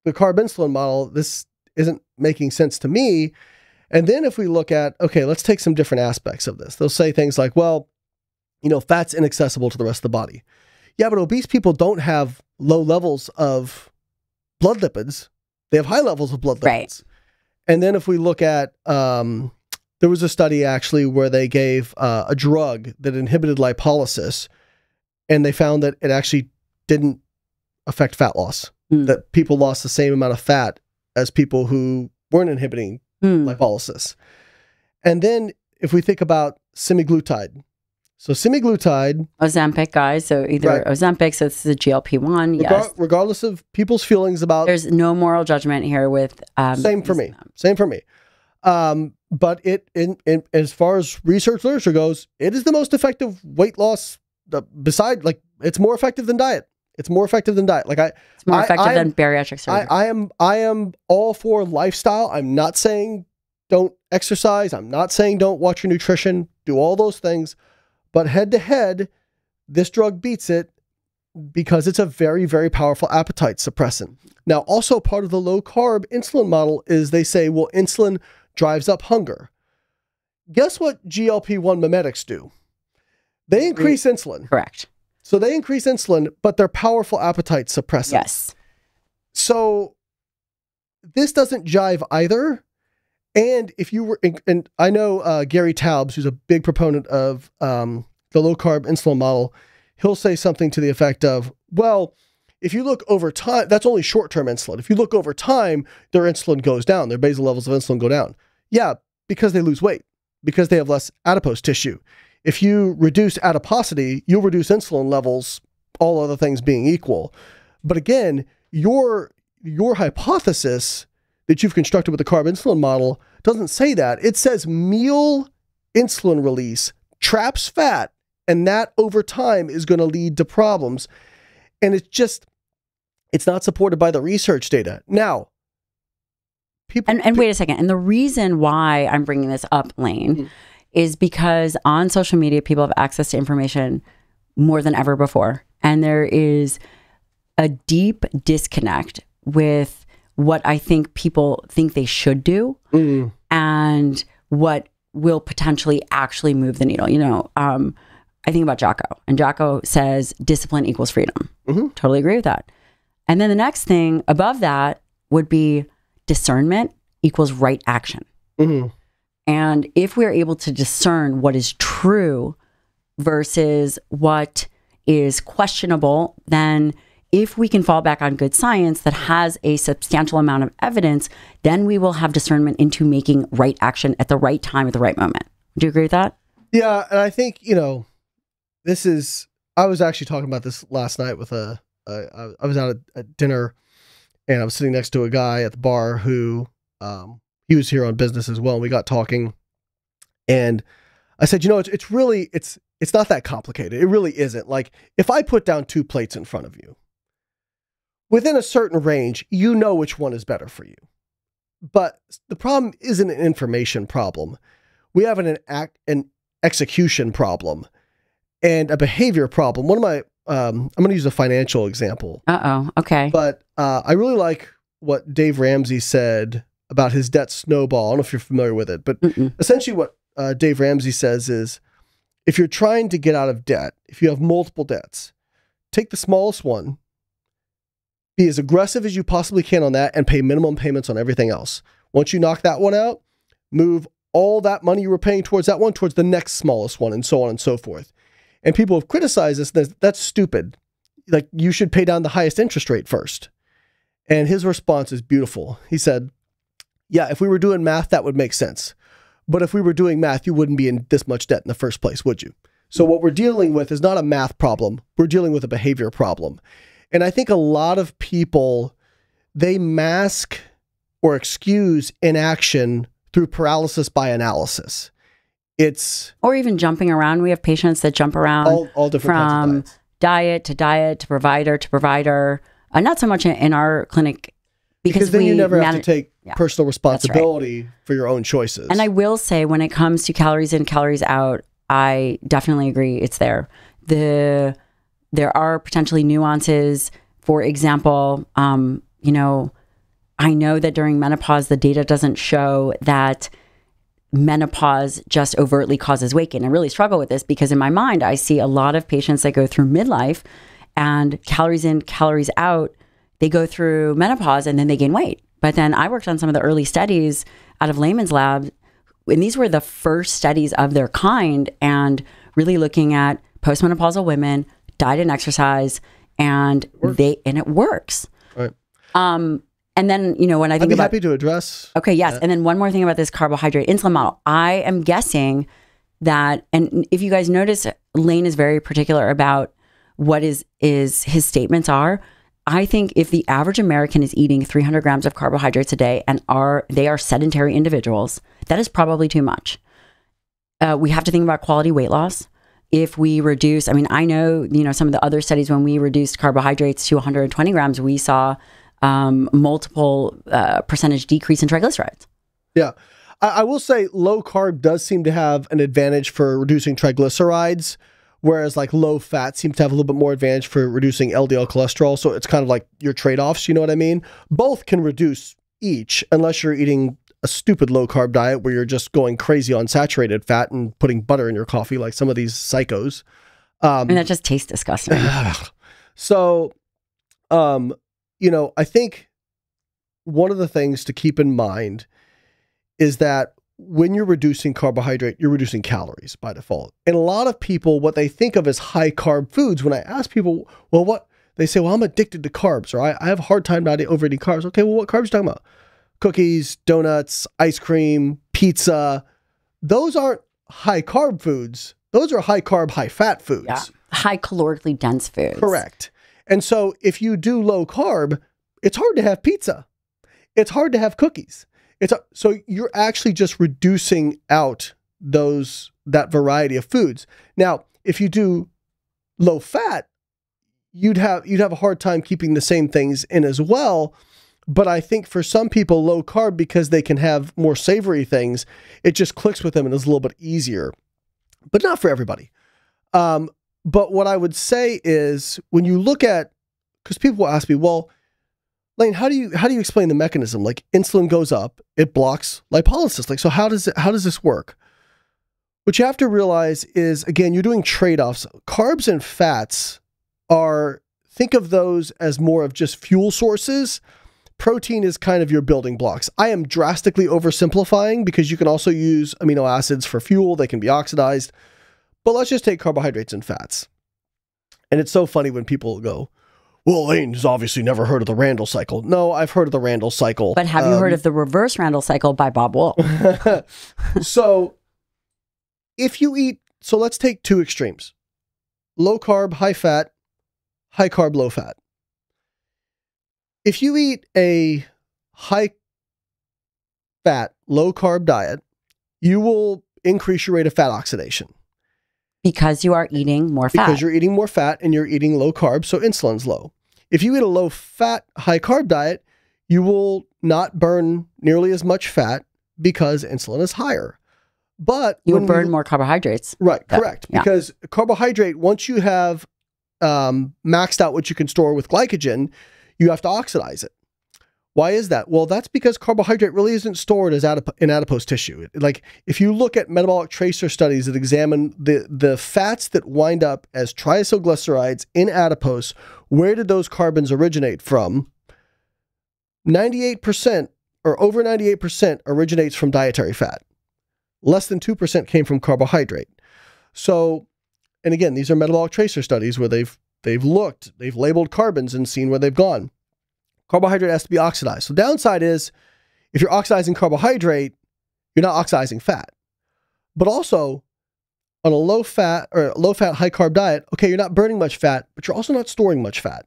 the carb insulin model, this isn't making sense to me. And then if we look at, okay, let's take some different aspects of this. They'll say things like, well, you know, fat's inaccessible to the rest of the body. Yeah, but obese people don't have low levels of blood lipids. They have high levels of blood lipids. Right. And then if we look at, um, there was a study actually where they gave uh, a drug that inhibited lipolysis, and they found that it actually didn't affect fat loss, mm. that people lost the same amount of fat as people who weren't inhibiting mm. lipolysis. And then if we think about semaglutide, so semaglutide, Ozempic, guys. So either right. Ozempic, so this is a G L P one. Regar yes. Regardless of people's feelings about, there's no moral judgment here. With um, same for me. Them. Same for me. Um, but it, in, in as far as research literature goes, it is the most effective weight loss. The, beside like It's more effective than diet. It's more effective than diet. Like I, it's more I, effective I, than bariatric surgery. I, I am, I am all for lifestyle. I'm not saying don't exercise. I'm not saying don't watch your nutrition. Do all those things, but head to head, this drug beats it because it's a very, very powerful appetite suppressant. Now, also part of the low carb insulin model is they say, well, insulin drives up hunger. Guess what G L P one mimetics do? They increase mm. insulin. Correct. So they increase insulin, but they're powerful appetite suppressants. Yes. So this doesn't jive either. And if you were, and I know uh, Gary Taubes, who's a big proponent of um, the low carb insulin model, he'll say something to the effect of, well, if you look over time, that's only short-term insulin. If you look over time, their insulin goes down. Their basal levels of insulin go down. Yeah, because they lose weight, because they have less adipose tissue. If you reduce adiposity, you'll reduce insulin levels, all other things being equal. But again, your, your hypothesis that you've constructed with the carb insulin model doesn't say that. It says meal insulin release traps fat, and that over time is going to lead to problems. And it's just, it's not supported by the research data. Now, people... And, and wait a second. And the reason why I'm bringing this up, Layne, mm-hmm. is because on social media, people have access to information more than ever before. And there is a deep disconnect with what I think people think they should do mm-hmm. and what will potentially actually move the needle. You know, um... I think about Jocko, and Jocko says discipline equals freedom. Mm-hmm. Totally agree with that. And then the next thing above that would be discernment equals right action. Mm-hmm. And if we're able to discern what is true versus what is questionable, then if we can fall back on good science that has a substantial amount of evidence, then we will have discernment into making right action at the right time at the right moment. Do you agree with that? Yeah. And I think, you know, this is, I was actually talking about this last night with a, a I was out at, at dinner, and I was sitting next to a guy at the bar who, um, he was here on business as well. And we got talking, and I said, you know, it's, it's really, it's, it's not that complicated. It really isn't. Like, if I put down two plates in front of you, within a certain range, you know which one is better for you. But the problem isn't an information problem. We have an, an, an execution problem and a behavior problem. One of my, um, I'm going to use a financial example. Uh-oh, okay. But uh, I really like what Dave Ramsey said about his debt snowball. I don't know if you're familiar with it, but Mm-mm. essentially what uh, Dave Ramsey says is, if you're trying to get out of debt, if you have multiple debts, take the smallest one, be as aggressive as you possibly can on that, and pay minimum payments on everything else. Once you knock that one out, move all that money you were paying towards that one towards the next smallest one, and so on and so forth. And people have criticized this. That's stupid. Like, you should pay down the highest interest rate first. And his response is beautiful. He said, yeah, if we were doing math, that would make sense. But if we were doing math, you wouldn't be in this much debt in the first place, would you? So what we're dealing with is not a math problem. We're dealing with a behavior problem. And I think a lot of people, they mask or excuse inaction through paralysis by analysis. It's or even jumping around. We have patients that jump around all, all different from diet to diet to provider to provider. Uh, not so much in, in our clinic because, because then we you never have to take yeah, personal responsibility right. for your own choices. And I will say, when it comes to calories in, calories out, I definitely agree. It's there. The there are potentially nuances. For example, um, you know, I know that during menopause, the data doesn't show that menopause just overtly causes weight gain. I really struggle with this because in my mind, I see a lot of patients that go through midlife and calories in, calories out, they go through menopause and then they gain weight. But then I worked on some of the early studies out of Layman's lab, and these were the first studies of their kind, and really looking at postmenopausal women, diet and exercise, and they and it works. Right. Um, And then, you know, when I think I'd be about... happy to address... Okay, yes. That. And then one more thing about this carbohydrate insulin model. I am guessing that, and if you guys notice, Layne is very particular about what is, is his statements are. I think if the average American is eating three hundred grams of carbohydrates a day and are they are sedentary individuals, that is probably too much. Uh, we have to think about quality weight loss. if we reduce, I mean, I know, you know, some of the other studies when we reduced carbohydrates to one hundred twenty grams, we saw um, multiple uh, percentage decrease in triglycerides. Yeah. I, I will say low carb does seem to have an advantage for reducing triglycerides, whereas like low fat seems to have a little bit more advantage for reducing L D L cholesterol. So it's kind of like your trade-offs, you know what I mean? Both can reduce each unless you're eating a stupid low-carb diet where you're just going crazy on saturated fat and putting butter in your coffee like some of these psychos. Um, and that just tastes disgusting. So, um, you know, I think one of the things to keep in mind is that when you're reducing carbohydrate, you're reducing calories by default. And a lot of people, what they think of as high-carb foods, when I ask people, well, what? They say, well, I'm addicted to carbs, or I, I have a hard time not overeating carbs. Okay, well, what carbs are you talking about? Cookies, donuts, ice cream, pizza. Those aren't high carb foods. Those are high carb, high fat foods. Yeah. High calorically dense foods. Correct. And so if you do low carb, it's hard to have pizza. It's hard to have cookies. It's so you're actually just reducing out those, that variety of foods. Now, if you do low fat, you'd have, you'd have a hard time keeping the same things in as well. But I think for some people, low carb, because they can have more savory things, it just clicks with them and is a little bit easier. But not for everybody. Um, but what I would say is when you look at, because people will ask me, well, Layne, how do you how do you explain the mechanism? Like insulin goes up, it blocks lipolysis. Like so, how does it, how does this work? What you have to realize is again, you're doing trade-offs. Carbs and fats are, think of those as more of just fuel sources. Protein is kind of your building blocks. I am drastically oversimplifying because you can also use amino acids for fuel. They can be oxidized. But let's just take carbohydrates and fats. And it's so funny when people go, well, Layne has obviously never heard of the Randall cycle. No, I've heard of the Randall cycle. But have um, you heard of the reverse Randall cycle by Bob Wolfe? So if you eat, so let's take two extremes. Low carb, high fat, high carb, low fat. If you eat a high-fat, low-carb diet, you will increase your rate of fat oxidation. Because you are eating more fat. Because you're eating more fat and you're eating low carb, so insulin's low. If you eat a low-fat, high-carb diet, you will not burn nearly as much fat because insulin is higher. But you will burn you, more carbohydrates. Right, though. Correct. Yeah. Because carbohydrate, once you have um, maxed out what you can store with glycogen, you have to oxidize it. Why is that? Well, that's because carbohydrate really isn't stored as adip in adipose tissue. Like if you look at metabolic tracer studies that examine the, the fats that wind up as triacylglycerides in adipose, where did those carbons originate from? ninety-eight percent or over ninety-eight percent originates from dietary fat. Less than two percent came from carbohydrate. So, and again, these are metabolic tracer studies where they've They've looked, they've labeled carbons and seen where they've gone. Carbohydrate has to be oxidized. So downside is if you're oxidizing carbohydrate, you're not oxidizing fat. But also on a low fat or low fat, high carb diet, okay, you're not burning much fat, but you're also not storing much fat.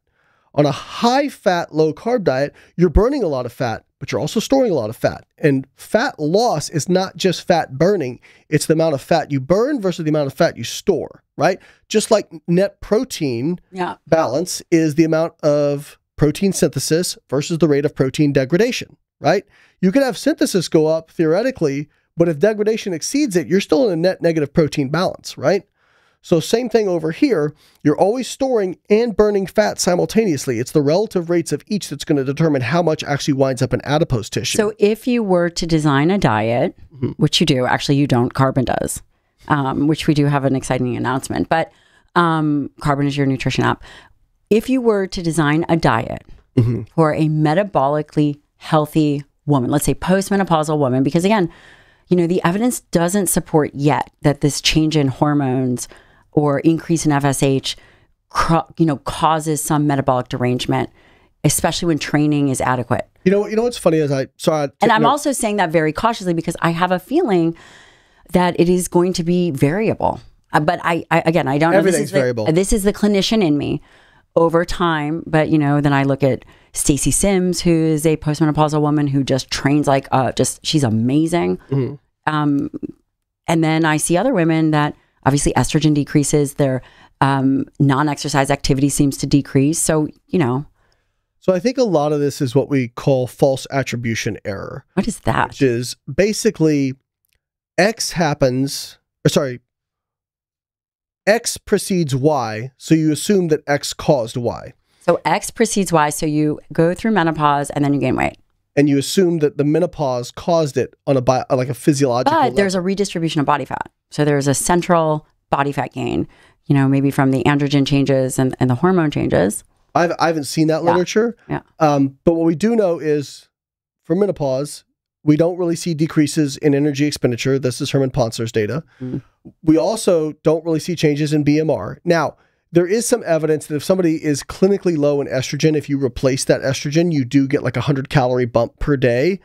On a high fat, low carb diet, you're burning a lot of fat, but you're also storing a lot of fat. And fat loss is not just fat burning, it's the amount of fat you burn versus the amount of fat you store, right? Just like net protein yeah. balance is the amount of protein synthesis versus the rate of protein degradation, right? You could have synthesis go up theoretically, but if degradation exceeds it, you're still in a net negative protein balance, right? So same thing over here, you're always storing and burning fat simultaneously. It's the relative rates of each that's going to determine how much actually winds up in adipose tissue. So if you were to design a diet, mm-hmm. which you do, actually you don't, Carbon does, um, which we do have an exciting announcement, but um, Carbon is your nutrition app. If you were to design a diet mm-hmm. for a metabolically healthy woman, let's say postmenopausal woman, because again, you know, the evidence doesn't support yet that this change in hormones or increase in F S H, you know, causes some metabolic derangement, especially when training is adequate. You know, you know what's funny is I sorry, I and I'm also saying that very cautiously because I have a feeling that it is going to be variable. Uh, but I, I again, I don't know. Everything's this is the, variable. This is the clinician in me over time. But you know, then I look at Stacey Sims, who is a postmenopausal woman who just trains like uh, just she's amazing. Mm-hmm. Um, and then I see other women that Obviously, estrogen decreases. Their um, non-exercise activity seems to decrease. So, you know. So I think a lot of this is what we call false attribution error. What is that? Which is basically X happens, or sorry, X precedes Y, so you assume that X caused Y. So X precedes Y, so you go through menopause and then you gain weight. And you assume that the menopause caused it on a bio, like a physiological level. But there's a redistribution of body fat. So there's a central body fat gain, you know, maybe from the androgen changes and, and the hormone changes. I've, I haven't seen that yeah. literature. Yeah. Um, but what we do know is for menopause, we don't really see decreases in energy expenditure. This is Herman Ponser's data. Mm. We also don't really see changes in B M R. Now, there is some evidence that if somebody is clinically low in estrogen, if you replace that estrogen, you do get like a hundred calorie bump per day.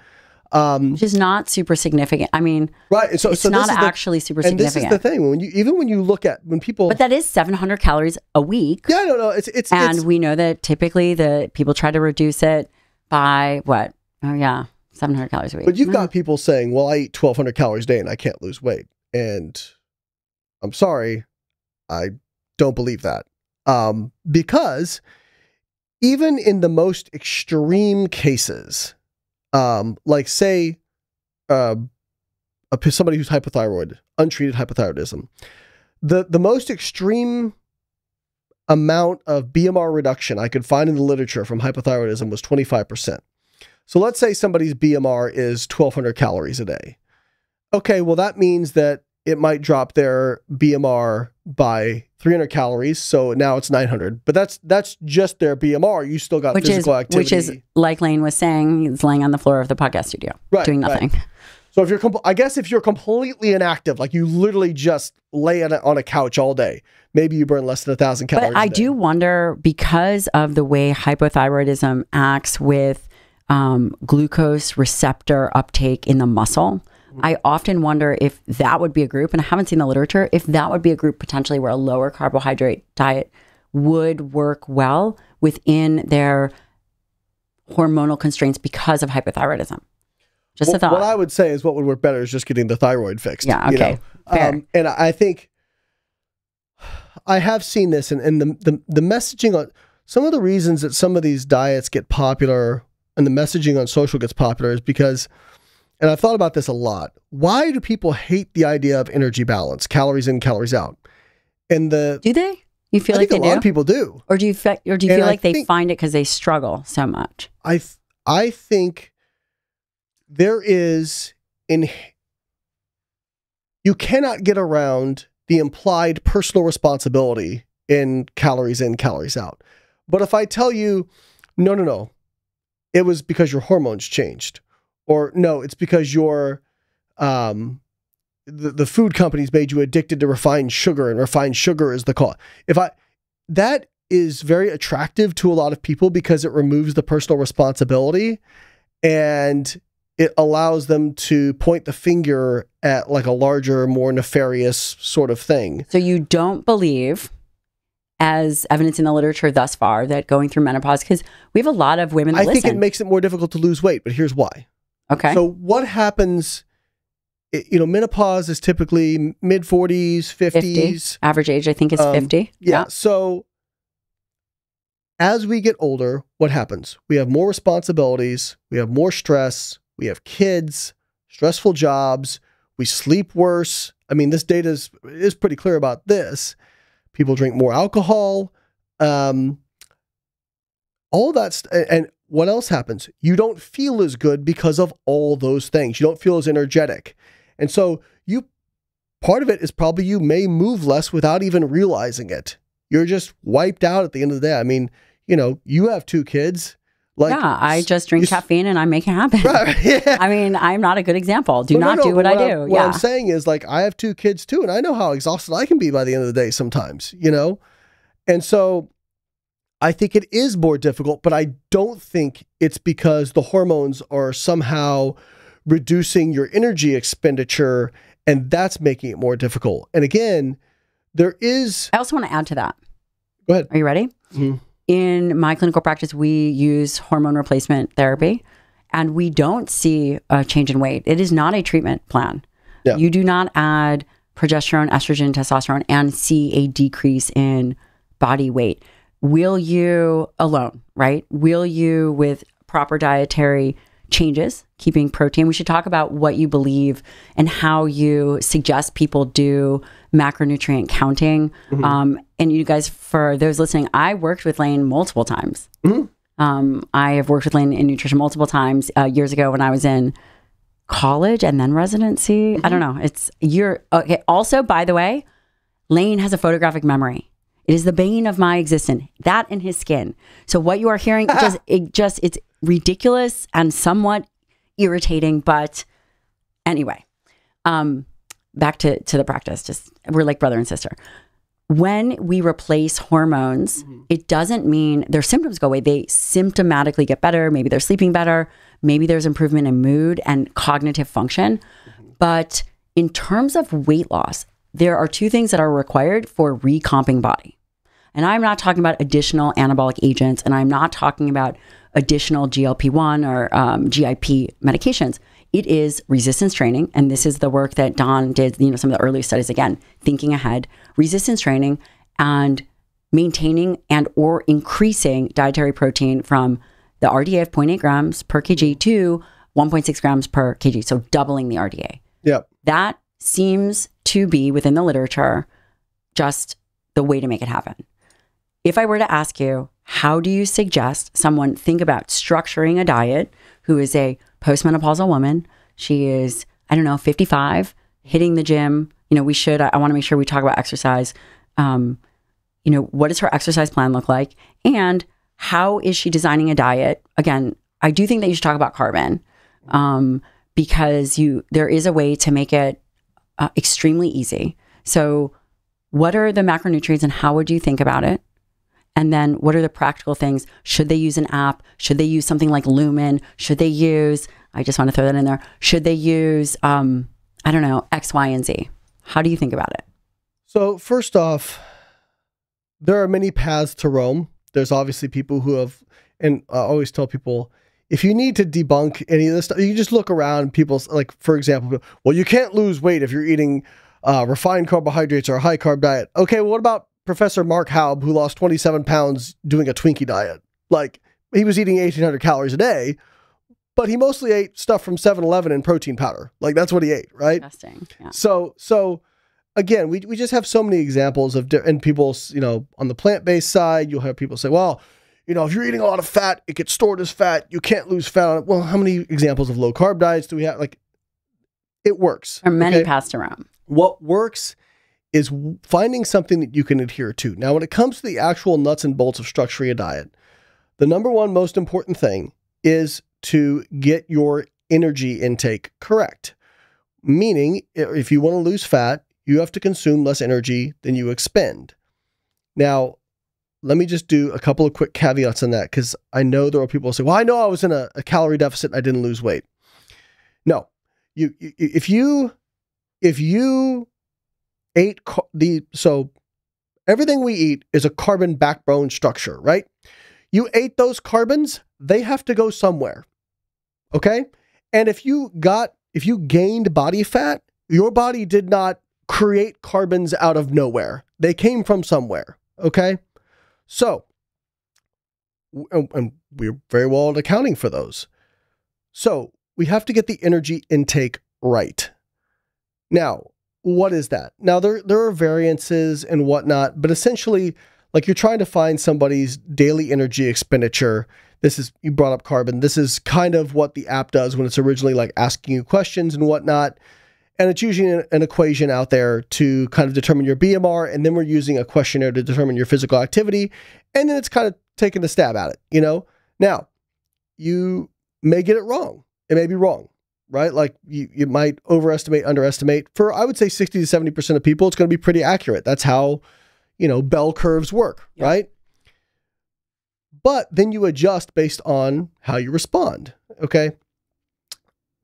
Um, Which is not super significant. I mean, right. so, it's so not actually the, super significant. And this is the thing. When you, even when you look at when people... But that is seven hundred calories a week. Yeah, no, no. It's, it's, and it's, we know that typically the people try to reduce it by what? Oh, yeah. seven hundred calories a week. But you've no. got people saying, well, I eat twelve hundred calories a day and I can't lose weight. And I'm sorry. I... don't believe that, um, because even in the most extreme cases, um, like say uh, a, somebody who's hypothyroid, untreated hypothyroidism, the, the most extreme amount of B M R reduction I could find in the literature from hypothyroidism was twenty-five percent. So let's say somebody's B M R is twelve hundred calories a day. Okay, well, that means that it might drop their B M R by three hundred calories, so now it's nine hundred. But that's that's just their B M R. You still got which physical is, activity, which is like Layne was saying, it's laying on the floor of the podcast studio, right, doing nothing. Right. So if you're, I guess, if you're completely inactive, like you literally just lay on a, on a couch all day, maybe you burn less than a thousand calories. But I a day. do wonder, because of the way hypothyroidism acts with um, glucose receptor uptake in the muscle. I often wonder if that would be a group, and I haven't seen the literature, if that would be a group potentially where a lower carbohydrate diet would work well within their hormonal constraints because of hypothyroidism. Just well, a thought. What I would say is what would work better is just getting the thyroid fixed. Yeah, okay. You know? um, and I think I have seen this, and, and the, the, the messaging on some of the reasons that some of these diets get popular and the messaging on social gets popular is because... And I've thought about this a lot. Why do people hate the idea of energy balance, calories in, calories out? And the do they? You feel I like think they a lot do? of people do, or do you? Fe or do you and feel I like think, they find it because they struggle so much? I th I think there is in you cannot get around the implied personal responsibility in calories in, calories out. But if I tell you, no, no, no, it was because your hormones changed. Or no, it's because your um, the the food companies made you addicted to refined sugar, and refined sugar is the cause. If I that is very attractive to a lot of people because it removes the personal responsibility, and it allows them to point the finger at like a larger, more nefarious sort of thing. So you don't believe, as evidence in the literature thus far, that going through menopause, because we have a lot of women. That I listen. think it makes it more difficult to lose weight, but here's why. Okay. So what happens, you know, menopause is typically mid forties, fifties. fifty. Average age, I think, is um, fifty. Yeah. yeah. So as we get older, what happens? We have more responsibilities. We have more stress. We have kids, stressful jobs. We sleep worse. I mean, this data is, is pretty clear about this. People drink more alcohol. Um, all that, and what else happens? You don't feel as good because of all those things. You don't feel as energetic. And so you, part of it is probably you may move less without even realizing it. You're just wiped out at the end of the day. I mean, you know, you have two kids. Like, yeah, I just drink you, caffeine and I make it happen. Right, yeah. I mean, I'm not a good example. Do no, not no, no, do what, what I do. What yeah. I'm saying is, like, I have two kids too, and I know how exhausted I can be by the end of the day sometimes, you know? And so... I think it is more difficult, but I don't think it's because the hormones are somehow reducing your energy expenditure and that's making it more difficult. And again, there is... I also want to add to that. Go ahead. Are you ready? Mm-hmm. In my clinical practice, we use hormone replacement therapy and we don't see a change in weight. It is not a treatment plan. Yeah. You do not add progesterone, estrogen, testosterone, and see a decrease in body weight. Will you alone, right? Will you with proper dietary changes, keeping protein? We should talk about what you believe and how you suggest people do macronutrient counting. Mm-hmm. Um, and you guys, for those listening, I worked with Layne multiple times. Mm-hmm. Um, I have worked with Layne in nutrition multiple times uh, years ago when I was in college and then residency. Mm-hmm. I don't know. It's you're okay. Also, by the way, Layne has a photographic memory. It is the bane of my existence. That and his skin. So what you are hearing, it just, it just, it's ridiculous and somewhat irritating. But anyway, um, back to, to the practice. Just we're like brother and sister. When we replace hormones, mm-hmm. it doesn't mean their symptoms go away. They symptomatically get better. Maybe they're sleeping better. Maybe there's improvement in mood and cognitive function. Mm-hmm. But in terms of weight loss, there are two things that are required for recomping body. And I'm not talking about additional anabolic agents, and I'm not talking about additional G L P one or um, G I P medications. It is resistance training, and this is the work that Don did, you know, some of the early studies, again, thinking ahead, resistance training and maintaining and or increasing dietary protein from the R D A of zero point eight grams per kilogram to one point six grams per kilogram, so doubling the R D A. Yep. That seems to be, within the literature, just the way to make it happen. If I were to ask you, how do you suggest someone think about structuring a diet who is a postmenopausal woman? She is, I don't know, fifty-five, hitting the gym. You know, we should, I, I want to make sure we talk about exercise. Um, you know, what does her exercise plan look like? And how is she designing a diet? Again, I do think that you should talk about carbon um, because you there is a way to make it uh, extremely easy. So what are the macronutrients and how would you think about it? And then what are the practical things? Should they use an app? Should they use something like Lumen? Should they use, I just want to throw that in there. Should they use, um, I don't know, X, Y, and Z? How do you think about it? So first off, there are many paths to Rome. There's obviously people who have, and I always tell people, if you need to debunk any of this stuff, you just look around people's, like, for example, well, you can't lose weight if you're eating uh, refined carbohydrates or a high carb diet. Okay, well, what about Professor Mark Haub, who lost twenty-seven pounds doing a Twinkie diet? Like, he was eating eighteen hundred calories a day, but he mostly ate stuff from seven eleven and protein powder. Like, that's what he ate, right? Interesting. Yeah. So, so again, we, we just have so many examples of, and people, you know, on the plant-based side, you'll have people say, well, you know, if you're eating a lot of fat, it gets stored as fat. You can't lose fat on it. Well, how many examples of low-carb diets do we have? Like, it works. Or many okay? passed around. What works is finding something that you can adhere to. Now, when it comes to the actual nuts and bolts of structuring a diet, the number one most important thing is to get your energy intake correct. Meaning, if you want to lose fat, you have to consume less energy than you expend. Now, let me just do a couple of quick caveats on that, because I know there are people who say, well, I know I was in a, a calorie deficit and I didn't lose weight. No. You, you, if you... If you Eight the so everything we eat is a carbon backbone structure, right? You ate those carbons, they have to go somewhere. Okay? And if you got if you gained body fat, your body did not create carbons out of nowhere. They came from somewhere, okay? So and, and we're very well at accounting for those. So, we have to get the energy intake right. Now, what is that? Now, there there are variances and whatnot, but essentially, like, you're trying to find somebody's daily energy expenditure. This is, you brought up carbon. This is kind of what the app does when it's originally, like, asking you questions and whatnot. And it's usually an, an equation out there to kind of determine your B M R, and then we're using a questionnaire to determine your physical activity, and then it's kind of taking a stab at it, you know? Now, you may get it wrong. It may be wrong. Right? Like, you, you might overestimate, underestimate. For, I would say, sixty to seventy percent of people, it's going to be pretty accurate. That's how, you know, bell curves work, yeah. Right? But then you adjust based on how you respond, okay?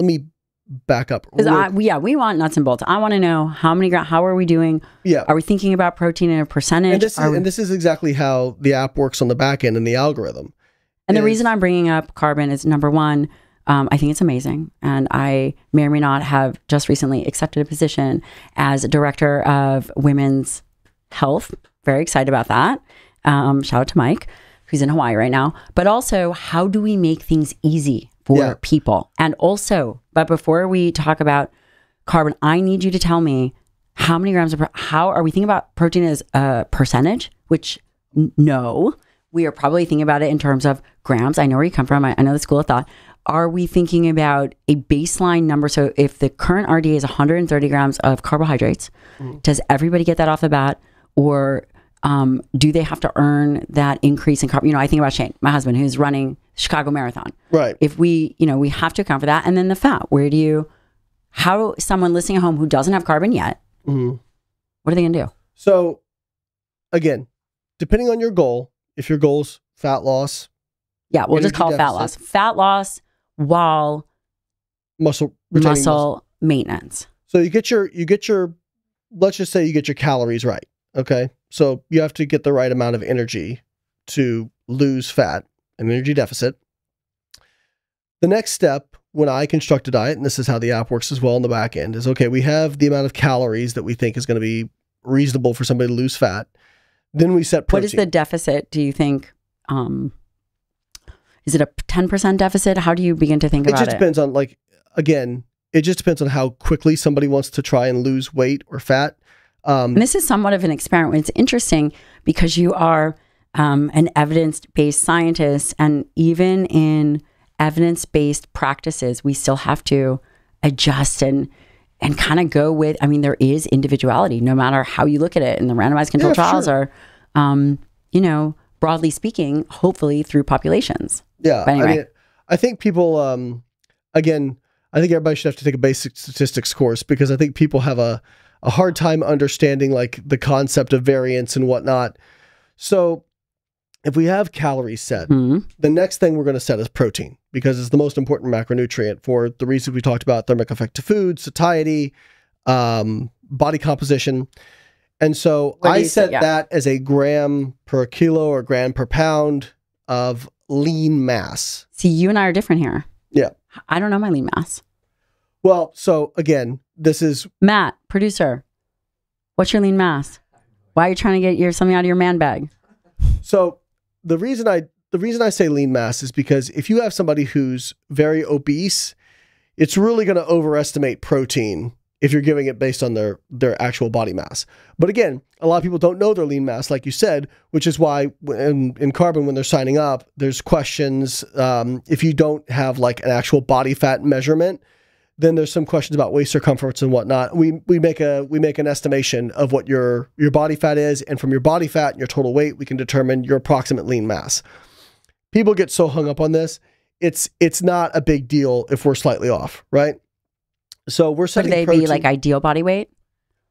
Let me back up. I, yeah, we want nuts and bolts. I want to know how many, how are we doing? Yeah. Are we thinking about protein in a percentage? And this, is, and this is exactly how the app works on the back end and the algorum. And is, the reason I'm bringing up carbon is, number one, Um, I think it's amazing. And I may or may not have just recently accepted a position as director of women's health. Very excited about that. Um, shout out to Mike, who's in Hawaii right now. But also, how do we make things easy for yeah. people? And also, but before we talk about carbon, I need you to tell me how many grams of, pro how are we thinking about protein as a percentage? Which, no, we are probably thinking about it in terms of grams. I know where you come from. I, I know the school of thought. Are we thinking about a baseline number? So if the current R D A is one hundred thirty grams of carbohydrates, mm-hmm. does everybody get that off the bat? Or um, do they have to earn that increase in carb? You know, I think about Shane, my husband, who's running Chicago Marathon. Right. If we, you know, we have to account for that. And then the fat, where do you, how someone listening at home who doesn't have carbon yet, mm-hmm. what are they going to do? So again, depending on your goal, if your goal's fat loss. Yeah, we'll just call deficit. fat loss. Fat loss. While muscle muscle, muscle maintenance. So you get your you get your let's just say you get your calories right. Okay. So you have to get the right amount of energy to lose fat, an energy deficit. The next step when I construct a diet, and this is how the app works as well in the back end, is okay, we have the amount of calories that we think is going to be reasonable for somebody to lose fat. Then we set protein. What is the deficit, do you think? Um Is it a ten percent deficit? How do you begin to think about it? It just depends on, like, again, it just depends on how quickly somebody wants to try and lose weight or fat. Um, and this is somewhat of an experiment. It's interesting because you are um, an evidence-based scientist, and even in evidence-based practices, we still have to adjust and and kind of go with, I mean, there is individuality, no matter how you look at it, and the randomized control trials are, um, you know, broadly speaking, hopefully through populations. Yeah. But anyway. I mean, I think people, um, again, I think everybody should have to take a basic statistics course, because I think people have a, a hard time understanding like the concept of variance and whatnot. So if we have calories set, mm-hmm. the next thing we're going to set is protein, because it's the most important macronutrient for the reasons we talked about: thermic effect to food, satiety, um, body composition. And so what I set yeah. that as a gram per kilo or gram per pound of lean mass. See, you and I are different here. Yeah. I don't know my lean mass. Well, so again, this is... Matt, producer, what's your lean mass? Why are you trying to get your something out of your man bag? So the reason I the reason I say lean mass is because if you have somebody who's very obese, it's really going to overestimate protein if you're giving it based on their their actual body mass. But again, a lot of people don't know their lean mass, like you said, which is why in, in Carbon, when they're signing up, there's questions. Um, if you don't have like an actual body fat measurement, then there's some questions about waist circumference and whatnot. We we make a we make an estimation of what your your body fat is, and from your body fat and your total weight, we can determine your approximate lean mass. People get so hung up on this; it's it's not a big deal if we're slightly off, right? So we're setting protein. Would they be like ideal body weight?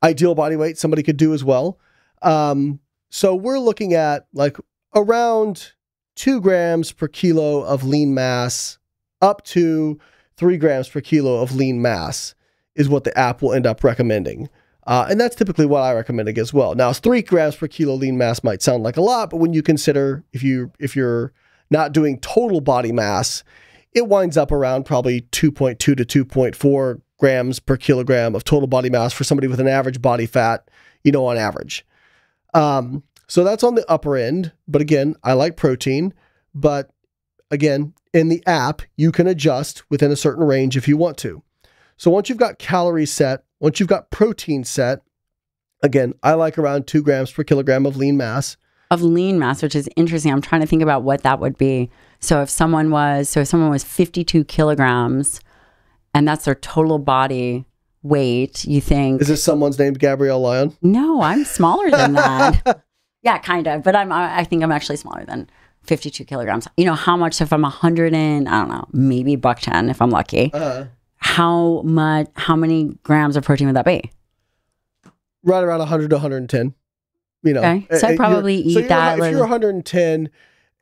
Ideal body weight, somebody could do as well. Um, so we're looking at like around two grams per kilo of lean mass, up to three grams per kilo of lean mass is what the app will end up recommending. Uh, and that's typically what I recommend as well. Now, three grams per kilo lean mass might sound like a lot, but when you consider if you if you're not doing total body mass, it winds up around probably two point two to two point four grams per kilogram of total body mass for somebody with an average body fat, you know, on average. Um, so that's on the upper end. But again, I like protein. But again, in the app, you can adjust within a certain range if you want to. So once you've got calories set, once you've got protein set, again, I like around two grams per kilogram of lean mass. Of lean mass, which is interesting. I'm trying to think about what that would be. So if someone was, so if someone was fifty-two kilograms, and that's their total body weight, you think... Is this someone's named Gabrielle Lyon? No, I'm smaller than that. Yeah, kind of. But I'm, I think I'm actually smaller than fifty-two kilograms. You know, how much if I'm a hundred and, I don't know, maybe buck ten if I'm lucky. Uh, how much, how many grams of protein would that be? Right around one hundred to one hundred ten. You know, okay. So I probably eat so that. If you're one hundred ten...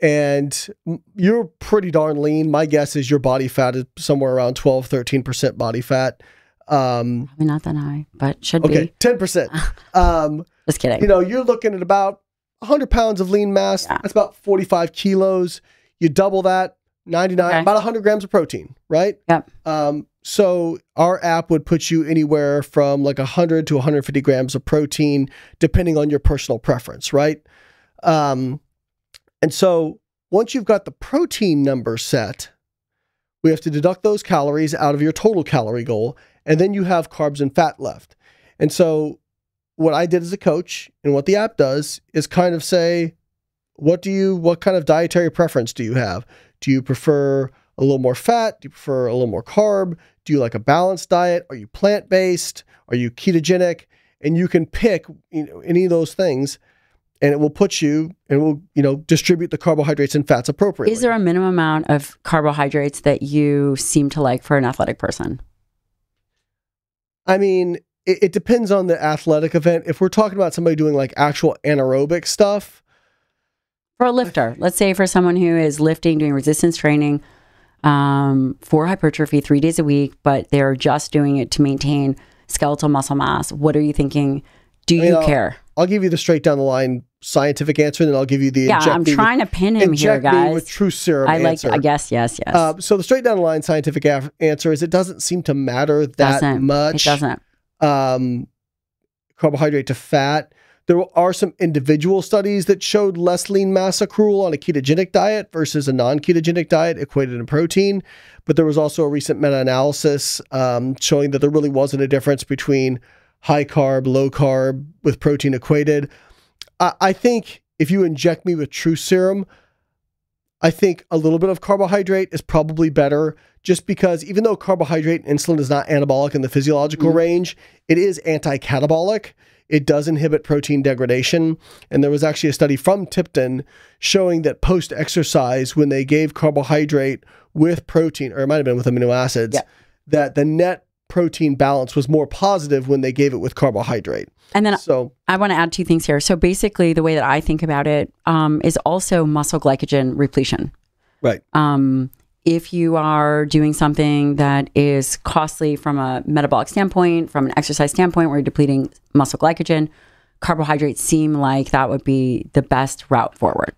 and you're pretty darn lean, my guess is your body fat is somewhere around twelve, thirteen percent body fat. Um, Probably not that high, but should okay, be. Okay, ten percent. Um, Just kidding. You know, you're looking at about one hundred pounds of lean mass. Yeah. That's about forty-five kilos. You double that, ninety-nine, okay. about one hundred grams of protein, right? Yep. Um, so our app would put you anywhere from like one hundred to one hundred fifty grams of protein, depending on your personal preference, right? Um, and so once you've got the protein number set, we have to deduct those calories out of your total calorie goal, and then you have carbs and fat left. And so what I did as a coach and what the app does is kind of say, what do you, what kind of dietary preference do you have? Do you prefer a little more fat? Do you prefer a little more carb? Do you like a balanced diet? Are you plant-based? Are you ketogenic? And you can pick, you know, any of those things, and it will put you, and it will, you know, distribute the carbohydrates and fats appropriately. Is there a minimum amount of carbohydrates that you seem to like for an athletic person? I mean, it, it depends on the athletic event. If we're talking about somebody doing like actual anaerobic stuff, for a lifter, let's say for someone who is lifting, doing resistance training um, for hypertrophy three days a week, but they're just doing it to maintain skeletal muscle mass, what are you thinking? Do you, I mean, I'll, care? I'll give you the straight down the line scientific answer, and then I'll give you the yeah, inject I'm me trying with, to pin him here, guys. With true serum I like, I guess, yes, yes. Uh, so the straight down the line scientific answer is it doesn't seem to matter that doesn't. much. It doesn't. Um, carbohydrate to fat. There are some individual studies that showed less lean mass accrual on a ketogenic diet versus a non-ketogenic diet equated in protein. But there was also a recent meta-analysis um, showing that there really wasn't a difference between high carb, low carb with protein equated. I, I think if you inject me with true serum, I think a little bit of carbohydrate is probably better, just because even though carbohydrate and insulin is not anabolic in the physiological mm-hmm. range, it is anti-catabolic. It does inhibit protein degradation. And there was actually a study from Tipton showing that post-exercise, when they gave carbohydrate with protein, or it might have been with amino acids, yeah. that the net protein balance was more positive when they gave it with carbohydrate. And then so, I want to add two things here. So basically, the way that I think about it um, is also muscle glycogen repletion. Right. Um, if you are doing something that is costly from a metabolic standpoint, from an exercise standpoint, where you're depleting muscle glycogen, carbohydrates seem like that would be the best route forward.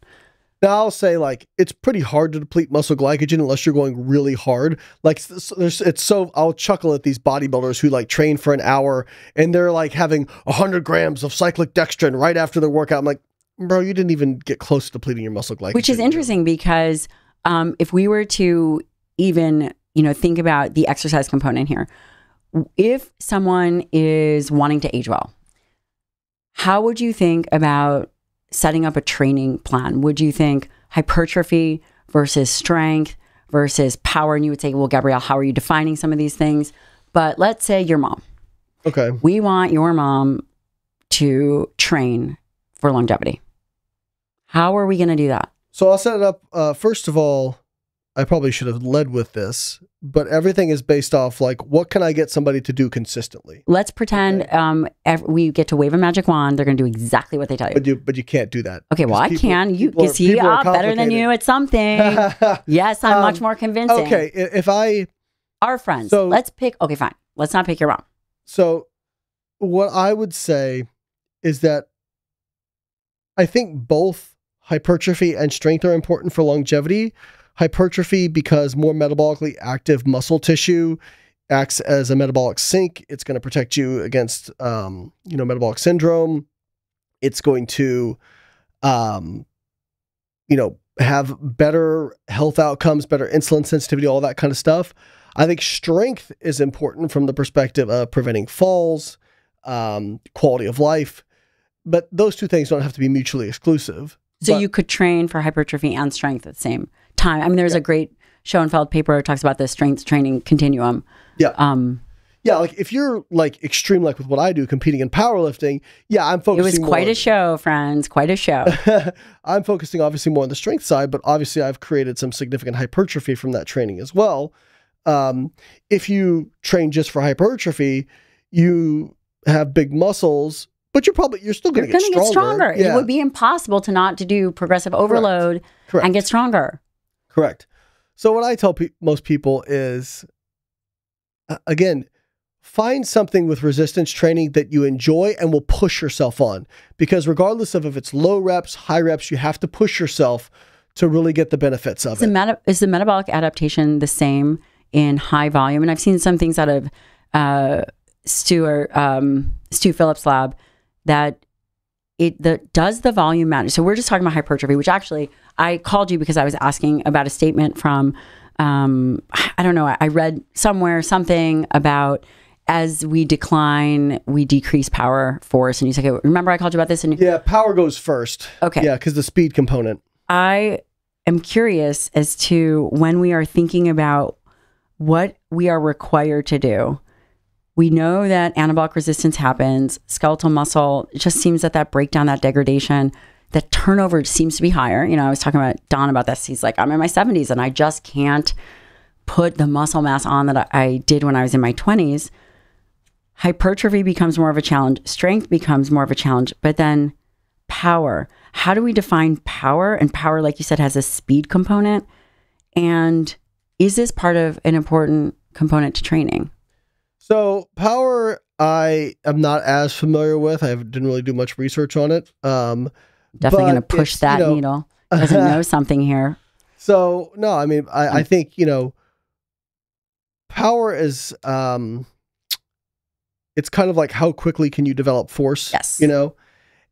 Now, I'll say, like, it's pretty hard to deplete muscle glycogen unless you're going really hard. Like, there's, it's so, I'll chuckle at these bodybuilders who, like, train for an hour and they're, like, having one hundred grams of cyclic dextrin right after their workout. I'm like, bro, you didn't even get close to depleting your muscle glycogen. Which is interesting because... Um, if we were to even, you know, think about the exercise component here, if someone is wanting to age well, how would you think about setting up a training plan? Would you think hypertrophy versus strength versus power? And you would say, well, Gabrielle, how are you defining some of these things? But let's say your mom. Okay. We want your mom to train for longevity. How are we going to do that? So I'll set it up. Uh, first of all, I probably should have led with this, but everything is based off like, what can I get somebody to do consistently? Let's pretend okay. um, we get to wave a magic wand. They're going to do exactly what they tell you. But you, but you can't do that. Okay, well, I people, can. You because you are better than you at something. Yes, I'm um, much more convincing. Okay, if I... Our friends. So, let's pick... Okay, fine. Let's not pick your mom. So what I would say is that I think both hypertrophy and strength are important for longevity. Hypertrophy, because more metabolically active muscle tissue acts as a metabolic sink. It's going to protect you against, um, you know, metabolic syndrome. It's going to, um, you know, have better health outcomes, better insulin sensitivity, all that kind of stuff. I think strength is important from the perspective of preventing falls, um, quality of life. But those two things don't have to be mutually exclusive. So but, you could train for hypertrophy and strength at the same time. I mean, there's yeah. a great Schoenfeld paper that talks about the strength training continuum. Yeah. Um, yeah, like if you're like extreme, like with what I do, competing in powerlifting, yeah, I'm focusing It was quite more a show, friends, quite a show. I'm focusing obviously more on the strength side, but obviously I've created some significant hypertrophy from that training as well. Um, if you train just for hypertrophy, you have big muscles, but you're probably, you're still going to get stronger. Get stronger. Yeah. It would be impossible to not to do progressive overload Correct. Correct. and get stronger. Correct. So what I tell pe most people is, uh, again, find something with resistance training that you enjoy and will push yourself on. Because regardless of if it's low reps, high reps, you have to push yourself to really get the benefits of is it. The meta is the metabolic adaptation the same in high volume? And I've seen some things out of uh, Stu, um, Stu Phillips' lab that it the, does the volume matter? So we're just talking about hypertrophy, which actually I called you because I was asking about a statement from, um, I don't know, I, I read somewhere something about as we decline, we decrease power, force, and you said, okay, remember I called you about this? And yeah, power goes first. Okay. Yeah, because the speed component. I am curious as to when we are thinking about what we are required to do. We know that anabolic resistance happens, skeletal muscle, it just seems that that breakdown, that degradation, that turnover seems to be higher. You know, I was talking about Don about this. He's like, I'm in my seventies and I just can't put the muscle mass on that I, I did when I was in my twenties. Hypertrophy becomes more of a challenge. Strength becomes more of a challenge. But then power. How do we define power? And power, like you said, has a speed component. And is this part of an important component to training? So power, I am not as familiar with. I didn't really do much research on it. Um, Definitely going to push that you know, needle. Doesn't know something here. So, no, I mean, I, I think, you know, power is... Um, it's kind of like how quickly can you develop force, yes. you know?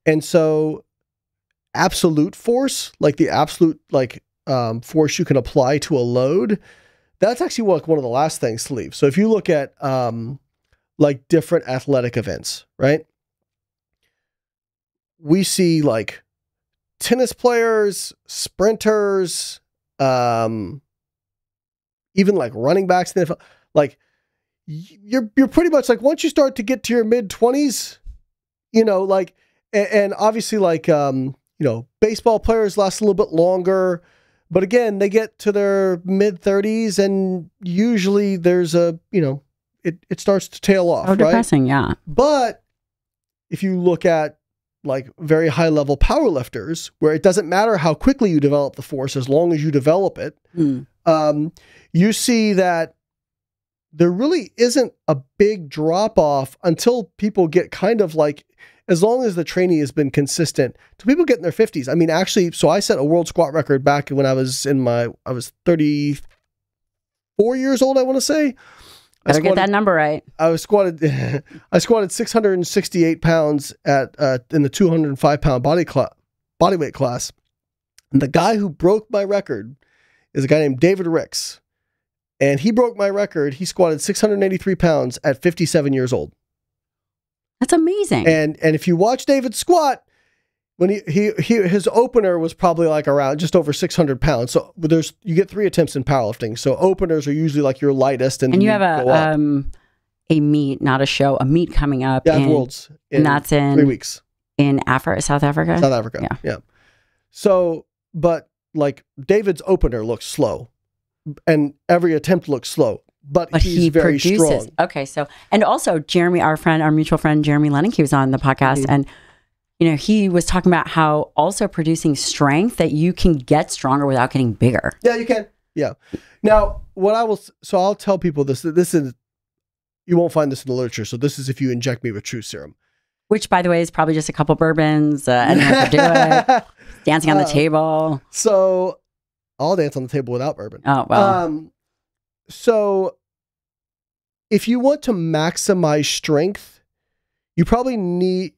And so absolute force, like the absolute like um, force you can apply to a load, that's actually like one of the last things to leave. So if you look at um, like different athletic events, right? We see like tennis players, sprinters, um, even like running backs, in the N F L, like, You're you're pretty much like once you start to get to your mid twenties, you know, like and, and obviously like um, you know, baseball players last a little bit longer, but again they get to their mid thirties and usually there's a you know it it starts to tail off. Oh, depressing, right? Yeah. But if you look at like very high level power lifters, where it doesn't matter how quickly you develop the force as long as you develop it, mm. um, you see that. There really isn't a big drop-off until people get kind of like, as long as the training has been consistent, to people get in their fifties. I mean, actually, so I set a world squat record back when I was in my, I was thirty-four years old, I want to say. Better I squatted, get that number right. I was squatted, I squatted six hundred sixty-eight pounds at uh, in the two hundred five pound body, body weight class. And the guy who broke my record is a guy named David Ricks. And he broke my record. He squatted six hundred eighty-three pounds at fifty-seven years old. That's amazing. And and if you watch David squat, when he he, he his opener was probably like around just over six hundred pounds. So there's you get three attempts in powerlifting. So openers are usually like your lightest. And, and you, you have a um a meet, not a show, a meet coming up. Yeah, in, Worlds. In and that's in three weeks in Africa, South Africa. South Africa. Yeah. Yeah. So, but like David's opener looks slow. And every attempt looks slow, but, but he's he very produces. strong. Okay, so and also Jeremy, our friend, our mutual friend Jeremy Lennon, he was on the podcast, mm-hmm. and you know he was talking about how also producing strength that you can get stronger without getting bigger. Yeah, you can. Yeah. Now, what I will, so I'll tell people this. This is you won't find this in the literature. So this is if you inject me with True Serum, which by the way is probably just a couple bourbons uh, and how to do it, dancing on the uh, table. So. I'll dance on the table without bourbon. Oh, wow. Um, so if you want to maximize strength, you probably need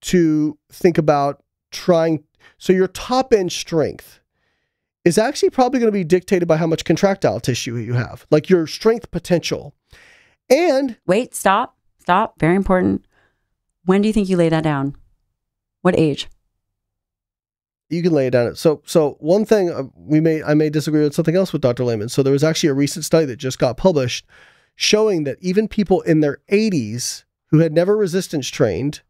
to think about trying. So your top end strength is actually probably going to be dictated by how much contractile tissue you have, like your strength potential. And wait, stop, stop. Very important. When do you think you lay that down? What age? You can lay it down. So, so one thing we may, I may disagree with something else with Doctor Layman. So there was actually a recent study that just got published showing that even people in their eighties who had never resistance trained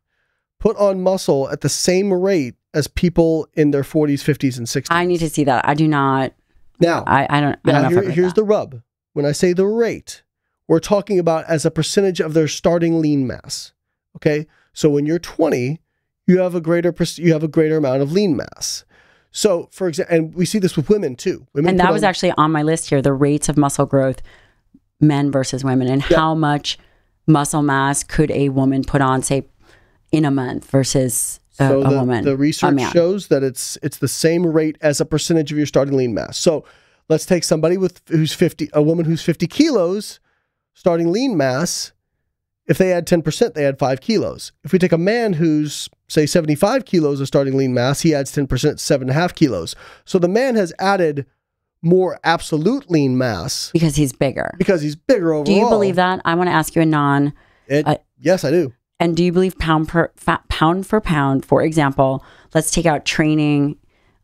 put on muscle at the same rate as people in their forties, fifties, and sixties. I need to see that. I do not. Now, I, I don't, I now don't know. Here, here's that. the rub. When I say the rate, we're talking about as a percentage of their starting lean mass. Okay. So when you're twenty, you have a greater you have a greater amount of lean mass. So, for example, and we see this with women too. Women and that was on, actually on my list here: the rates of muscle growth, men versus women, and yeah. how much muscle mass could a woman put on, say, in a month versus So a the, woman, the research shows that it's it's the same rate as a percentage of your starting lean mass. So let's take somebody with who's fifty, a woman who's fifty kilos, starting lean mass. If they add ten percent, they add five kilos. If we take a man who's say seventy-five kilos of starting lean mass, he adds ten percent, seven and a half kilos. So the man has added more absolute lean mass because he's bigger. Because he's bigger overall. Do you believe that? I want to ask you a non. It, uh, yes, I do. And do you believe pound per fat, pound for pound, for example, let's take out training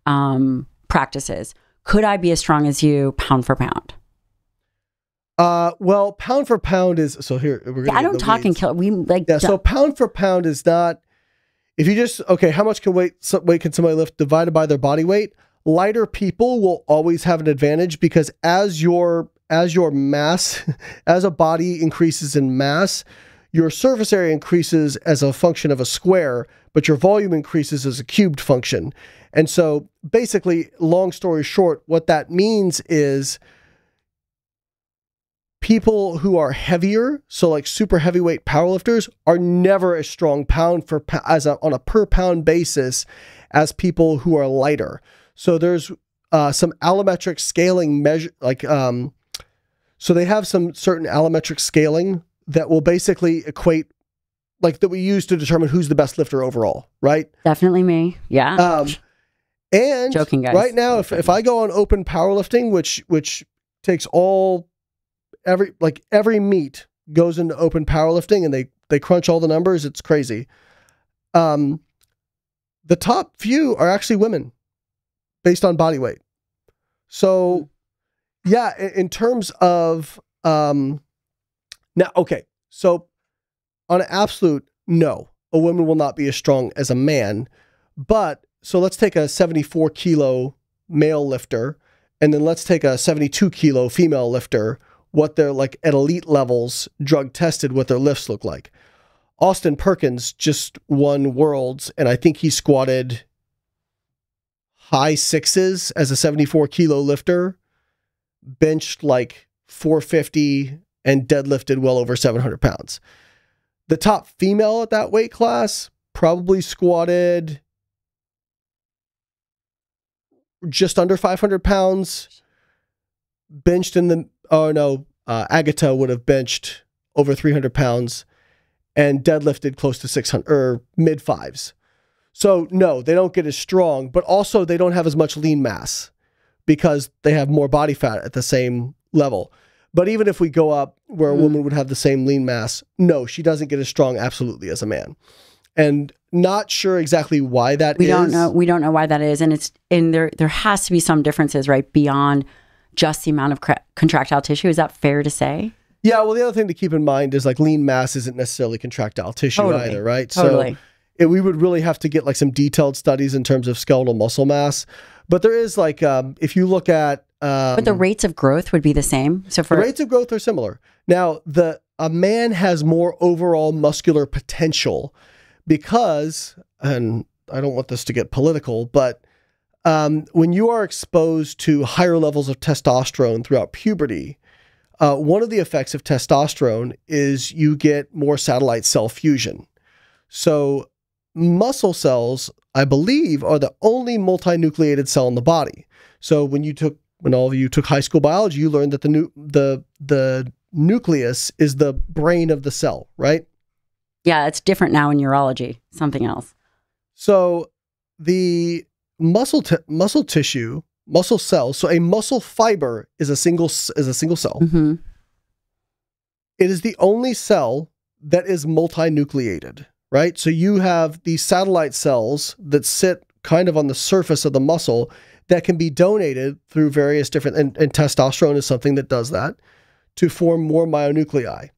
um, practices. Could I be as strong as you pound for pound? Uh, well, pound for pound is, so here, we're going to I don't talk weeds. and kill, we like. Yeah, so pound for pound is not, if you just, okay, how much can weight, so weight can somebody lift divided by their body weight? Lighter people will always have an advantage because as your, as your mass, as a body increases in mass, your surface area increases as a function of a square, but your volume increases as a cubed function. And so basically, long story short, what that means is people who are heavier, so like super heavyweight powerlifters, are never as strong pound for as a, on a per pound basis as people who are lighter. So there's uh, some allometric scaling measure, like um, so they have some certain allometric scaling that will basically equate, like that we use to determine who's the best lifter overall, right? Definitely me, yeah. Um, and joking, guys. Right now, if, if I go on open powerlifting, which which takes all, every like every meet goes into open powerlifting, and they they crunch all the numbers. It's crazy. Um, the top few are actually women, based on body weight. So, yeah, in, in terms of um. Now, okay, so on an absolute, no, a woman will not be as strong as a man. But, so let's take a seventy-four kilo male lifter, and then let's take a seventy-two kilo female lifter, what they're like at elite levels, drug tested, what their lifts look like. Austin Perkins just won Worlds, and I think he squatted high sixes as a seventy-four kilo lifter, benched like four fifty, and deadlifted well over seven hundred pounds. The top female at that weight class probably squatted just under five hundred pounds, benched in the, oh no, uh, Agata would have benched over three hundred pounds and deadlifted close to six hundred, or mid fives. So no, they don't get as strong, but also they don't have as much lean mass because they have more body fat at the same level. But even if we go up where a woman would have the same lean mass, no, she doesn't get as strong absolutely as a man. And not sure exactly why that is. We don't know. We don't know why that is. And it's and there there has to be some differences, right, beyond just the amount of contractile tissue. Is that fair to say? Yeah, well, the other thing to keep in mind is like lean mass isn't necessarily contractile tissue totally. either, right? Totally. So it, we would really have to get like some detailed studies in terms of skeletal muscle mass. But there is like, um, if you look at, Um, but the rates of growth would be the same. So for the rates of growth are similar. Now, the a man has more overall muscular potential because, and I don't want this to get political, but um, when you are exposed to higher levels of testosterone throughout puberty, uh, one of the effects of testosterone is you get more satellite cell fusion. So muscle cells, I believe, are the only multinucleated cell in the body. So when you took When all of you took high school biology, you learned that the nu the the nucleus is the brain of the cell, right? Yeah, it's different now in urology, something else. So the muscle muscle tissue, muscle cells. So a muscle fiber is a single is a single cell. Mm-hmm. It is the only cell that is multinucleated, right? So you have these satellite cells that sit kind of on the surface of the muscle that can be donated through various different, and, and testosterone is something that does that, to form more myonuclei.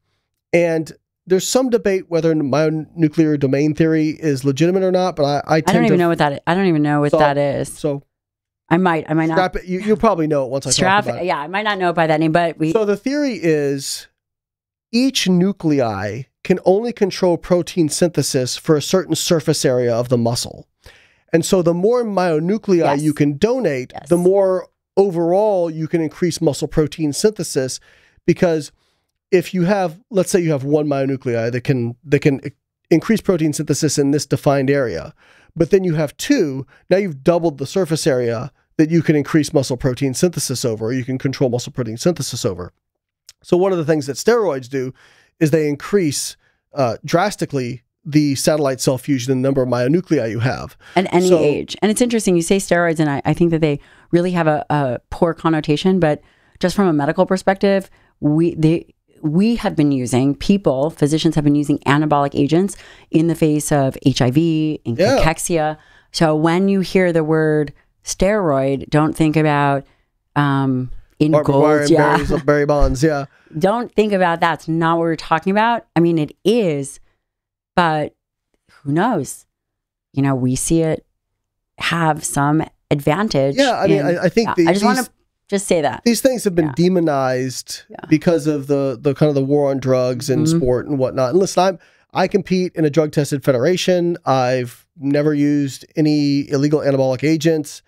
And there's some debate whether myonuclear domain theory is legitimate or not, but I, I, tend I don't even to, know what that is. I don't even know what so, that is. So I might, I might not. It. You, you'll probably know it once I talk about it. Yeah, I might not know it by that name, but we. So the theory is each nuclei can only control protein synthesis for a certain surface area of the muscle. And so the more myonuclei yes. you can donate, yes. the more overall you can increase muscle protein synthesis, because if you have, let's say you have one myonuclei that can, that can increase protein synthesis in this defined area, but then you have two, now you've doubled the surface area that you can increase muscle protein synthesis over, or you can control muscle protein synthesis over. So one of the things that steroids do is they increase uh, drastically the satellite cell fusion and number of myonuclei you have. At any so, age. And it's interesting, you say steroids, and I, I think that they really have a, a poor connotation, but just from a medical perspective, we they, we have been using, people, physicians have been using anabolic agents in the face of H I V, in yeah. cachexia. So when you hear the word steroid, don't think about um, in gold, yeah. Barry, Barry Bonds, yeah. Don't think about that. It's not what we're talking about. I mean, it is, but who knows? You know, we see it have some advantage. Yeah, I mean, in, I, I think yeah, the, I just want to just say that these things have been yeah. demonized yeah. because of the the kind of the war on drugs and mm-hmm. sport and whatnot. And listen, I'm I compete in a drug tested federation. I've never used any illegal anabolic agents.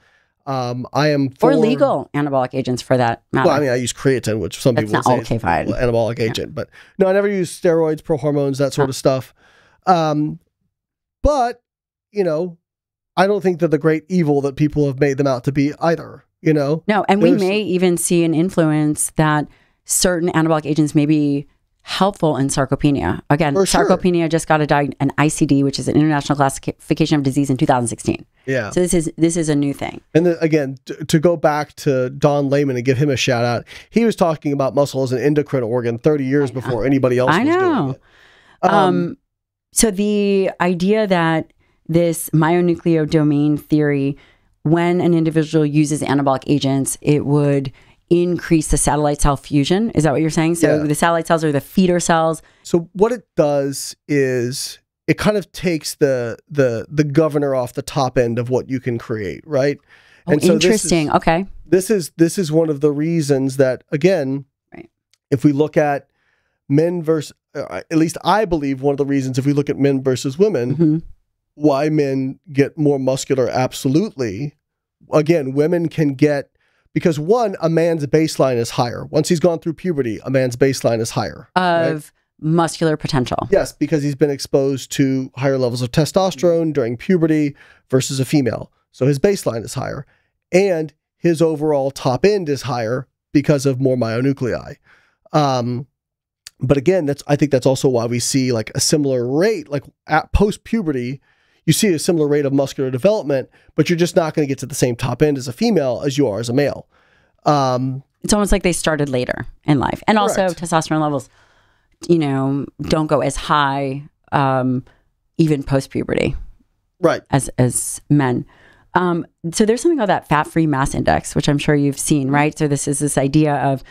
Um, I am for or legal anabolic agents for that matter. Well, I mean, I use creatine, which some That's people not say okay, fine. anabolic yeah. agent, but no, I never use steroids, prohormones, that sort huh. of stuff. Um, but you know, I don't think that the great evil that people have made them out to be either. You know, no, and There's, we may even see an influence that certain anabolic agents may be helpful in sarcopenia. Again, sarcopenia sure. just got a diag an I C D, which is an international classification of disease in two thousand sixteen. Yeah. So this is this is a new thing. And the, again, to go back to Don Layman and give him a shout out, he was talking about muscle as an endocrine organ thirty years before anybody else I was know. doing it. Um, um, so the idea that this myonucleodomain theory, when an individual uses anabolic agents, it would increase the satellite cell fusion. Is that what you're saying? So yeah. the satellite cells are the feeder cells. So what it does is it kind of takes the the the governor off the top end of what you can create, right? Oh, and so interesting. This is, okay. This is this is one of the reasons that, again, right. if we look at men versus, uh, at least I believe one of the reasons, if we look at men versus women, mm-hmm. why men get more muscular, absolutely. Again, women can get, because one, a man's baseline is higher. Once he's gone through puberty, a man's baseline is higher. Of right? muscular potential. Yes, because he's been exposed to higher levels of testosterone during puberty versus a female. So his baseline is higher. And his overall top end is higher because of more myonuclei. Um, but again, that's I think that's also why we see like a similar rate, like at post-puberty, you see a similar rate of muscular development, but you're just not going to get to the same top end as a female as you are as a male. Um, it's almost like they started later in life. And correct. Also testosterone levels, you know, don't go as high um, even post-puberty right? as, as men. Um, so there's something called that fat-free mass index, which I'm sure you've seen, right? So this is this idea of,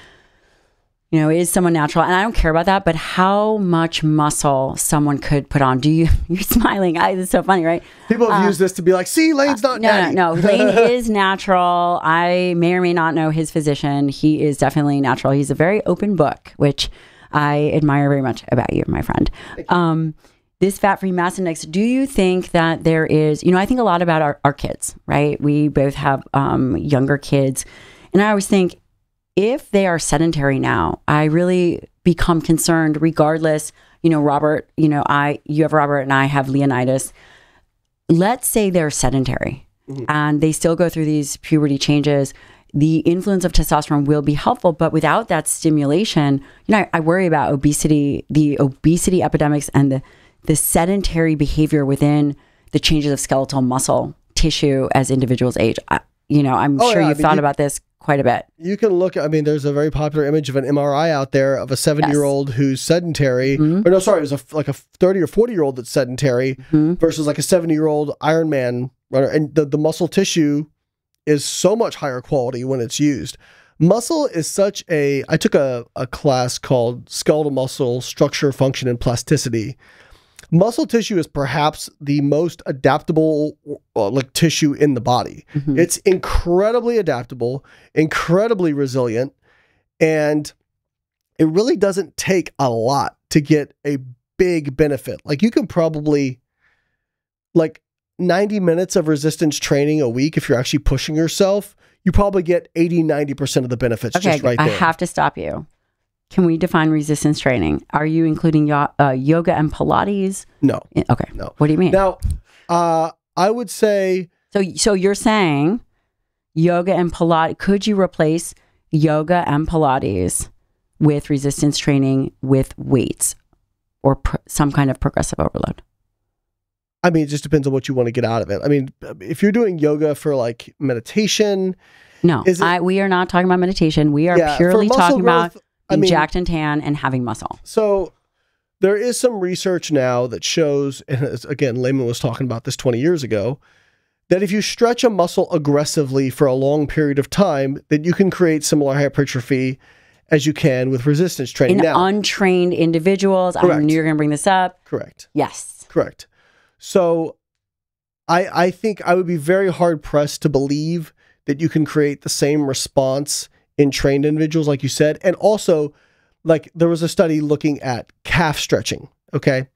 you know, is someone natural? And I don't care about that, but how much muscle someone could put on. Do you, you're smiling. I, this is so funny, right? People have uh, used this to be like, see, Layne's not uh, no, natty. No, no, no. Layne is natural. I may or may not know his physician. He is definitely natural. He's a very open book, which I admire very much about you, my friend. Um, this fat-free mass index, do you think that there is, you know, I think a lot about our, our kids, right? We both have um, younger kids. And I always think, if they are sedentary now, I really become concerned regardless, you know, Robert, you know, I, you have Robert and I have Leonidas. Let's say they're sedentary mm-hmm. and they still go through these puberty changes. The influence of testosterone will be helpful, but without that stimulation, you know, I, I worry about obesity, the obesity epidemics and the, the sedentary behavior within the changes of skeletal muscle tissue as individuals age. I, you know, I'm oh, sure yeah, you've I mean, thought you about this quite a bit. You can look, I mean, there's a very popular image of an M R I out there of a seventy year old yes. who's sedentary, mm-hmm. or no, sorry, it was a, like a thirty or forty year old that's sedentary mm-hmm. versus like a seventy year old Ironman runner. And the, the muscle tissue is so much higher quality when it's used. Muscle is such a, I took a, a class called Skeletal Muscle Structure, Function, and Plasticity. Muscle tissue is perhaps the most adaptable uh, like tissue in the body. Mm-hmm. It's incredibly adaptable, incredibly resilient, and it really doesn't take a lot to get a big benefit. Like you can probably like ninety minutes of resistance training a week if you're actually pushing yourself, you probably get eighty, ninety percent of the benefits okay, just right I there. I have to stop you. Can we define resistance training? Are you including yo uh, yoga and Pilates? No. Okay. No. What do you mean? Now, uh, I would say... So, so you're saying yoga and Pilates, could you replace yoga and Pilates with resistance training with weights or pr some kind of progressive overload? I mean, it just depends on what you want to get out of it. I mean, if you're doing yoga for like meditation... No, is it, I, we are not talking about meditation. We are yeah, purely talking growth, about... I mean, jacked and tan and having muscle. So there is some research now that shows, and again, Layman was talking about this twenty years ago, that if you stretch a muscle aggressively for a long period of time, that you can create similar hypertrophy as you can with resistance training. In now, untrained individuals, correct. I knew you were going to bring this up. Correct. Yes. Correct. So I, I think I would be very hard pressed to believe that you can create the same response in trained individuals, like you said. And also, like, there was a study looking at calf stretching, okay?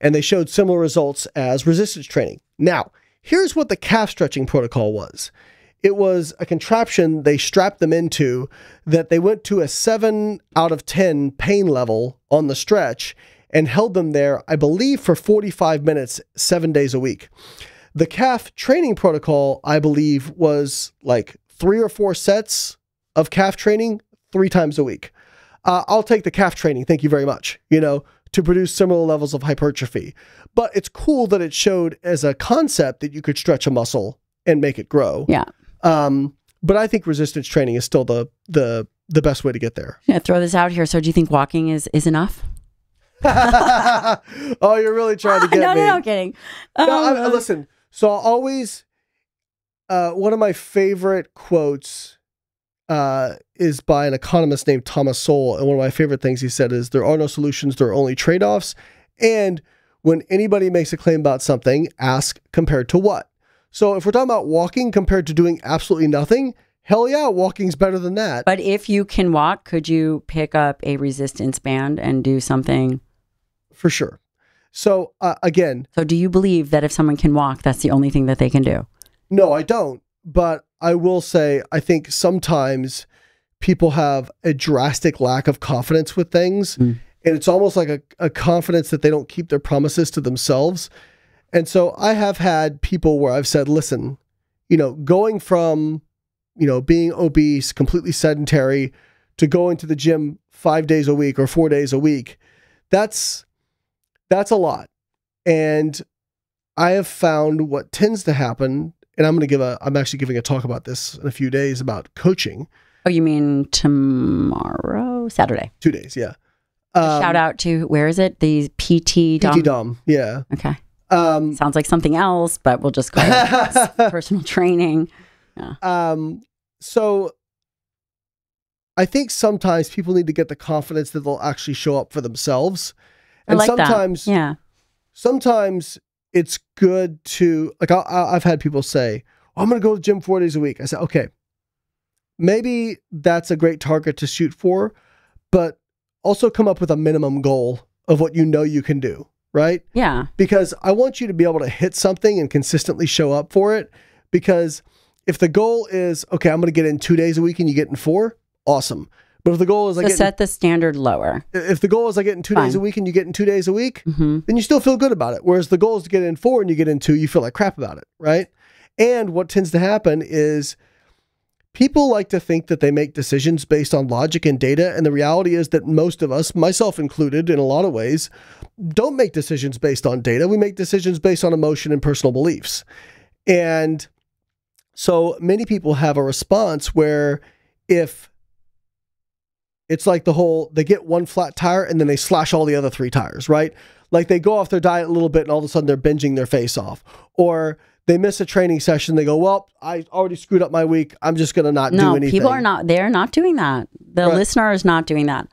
And they showed similar results as resistance training. Now, here's what the calf stretching protocol was. It was a contraption they strapped them into that they went to a seven out of ten pain level on the stretch and held them there, I believe, for forty-five minutes, seven days a week. The calf training protocol, I believe, was like three or four sets of calf training three times a week. Uh, I'll take the calf training, thank you very much, you know, to produce similar levels of hypertrophy. But it's cool that it showed as a concept that you could stretch a muscle and make it grow. Yeah. Um, but I think resistance training is still the the the best way to get there. Yeah, throw this out here. So do you think walking is, is enough? Oh, you're really trying to get no, me. No, no, I'm kidding. Um, no, I, listen, so I'll always, uh, one of my favorite quotes Uh, is by an economist named Thomas Sowell. And one of my favorite things he said is, there are no solutions, there are only trade-offs. And when anybody makes a claim about something, ask compared to what? So if we're talking about walking compared to doing absolutely nothing, hell yeah, walking's better than that. But if you can walk, could you pick up a resistance band and do something? For sure. So uh, again... So do you believe that if someone can walk, that's the only thing that they can do? No, I don't. But I will say, I think sometimes people have a drastic lack of confidence with things. Mm. And it's almost like a, a confidence that they don't keep their promises to themselves. And so I have had people where I've said, listen, you know, going from, you know, being obese, completely sedentary, to going to the gym five days a week or four days a week, that's, that's a lot. And I have found what tends to happen, and I'm going to give a, I'm actually giving a talk about this in a few days about coaching. Oh, you mean tomorrow? Saturday. Two days, yeah. Um, shout out to, where is it? The P T Dom? P T Dom, yeah. Okay. Um, Sounds like something else, but we'll just go ahead with personal training. Yeah. Um, so I think sometimes people need to get the confidence that they'll actually show up for themselves. And I like sometimes, that. Yeah. Sometimes... it's good to, like, I, I've had people say, oh, I'm going to go to the gym four days a week. I said, okay, maybe that's a great target to shoot for, but also come up with a minimum goal of what you know you can do, right? Yeah. Because I want you to be able to hit something and consistently show up for it. Because if the goal is, okay, I'm going to get in two days a week and you get in four, awesome. But if the goal is like, so set the standard lower. If the goal is I get in two Fine. days a week and you get in two days a week, mm-hmm. then you still feel good about it. Whereas the goal is to get in four and you get in two, you feel like crap about it, right? And what tends to happen is people like to think that they make decisions based on logic and data. And the reality is that most of us, myself included in a lot of ways, don't make decisions based on data. We make decisions based on emotion and personal beliefs. And so many people have a response where if... it's like the whole, they get one flat tire and then they slash all the other three tires, right? Like they go off their diet a little bit and all of a sudden they're binging their face off. Or they miss a training session. They go, well, I already screwed up my week. I'm just going to not no, do anything. No, people are not, they're not doing that. The right. listener is not doing that.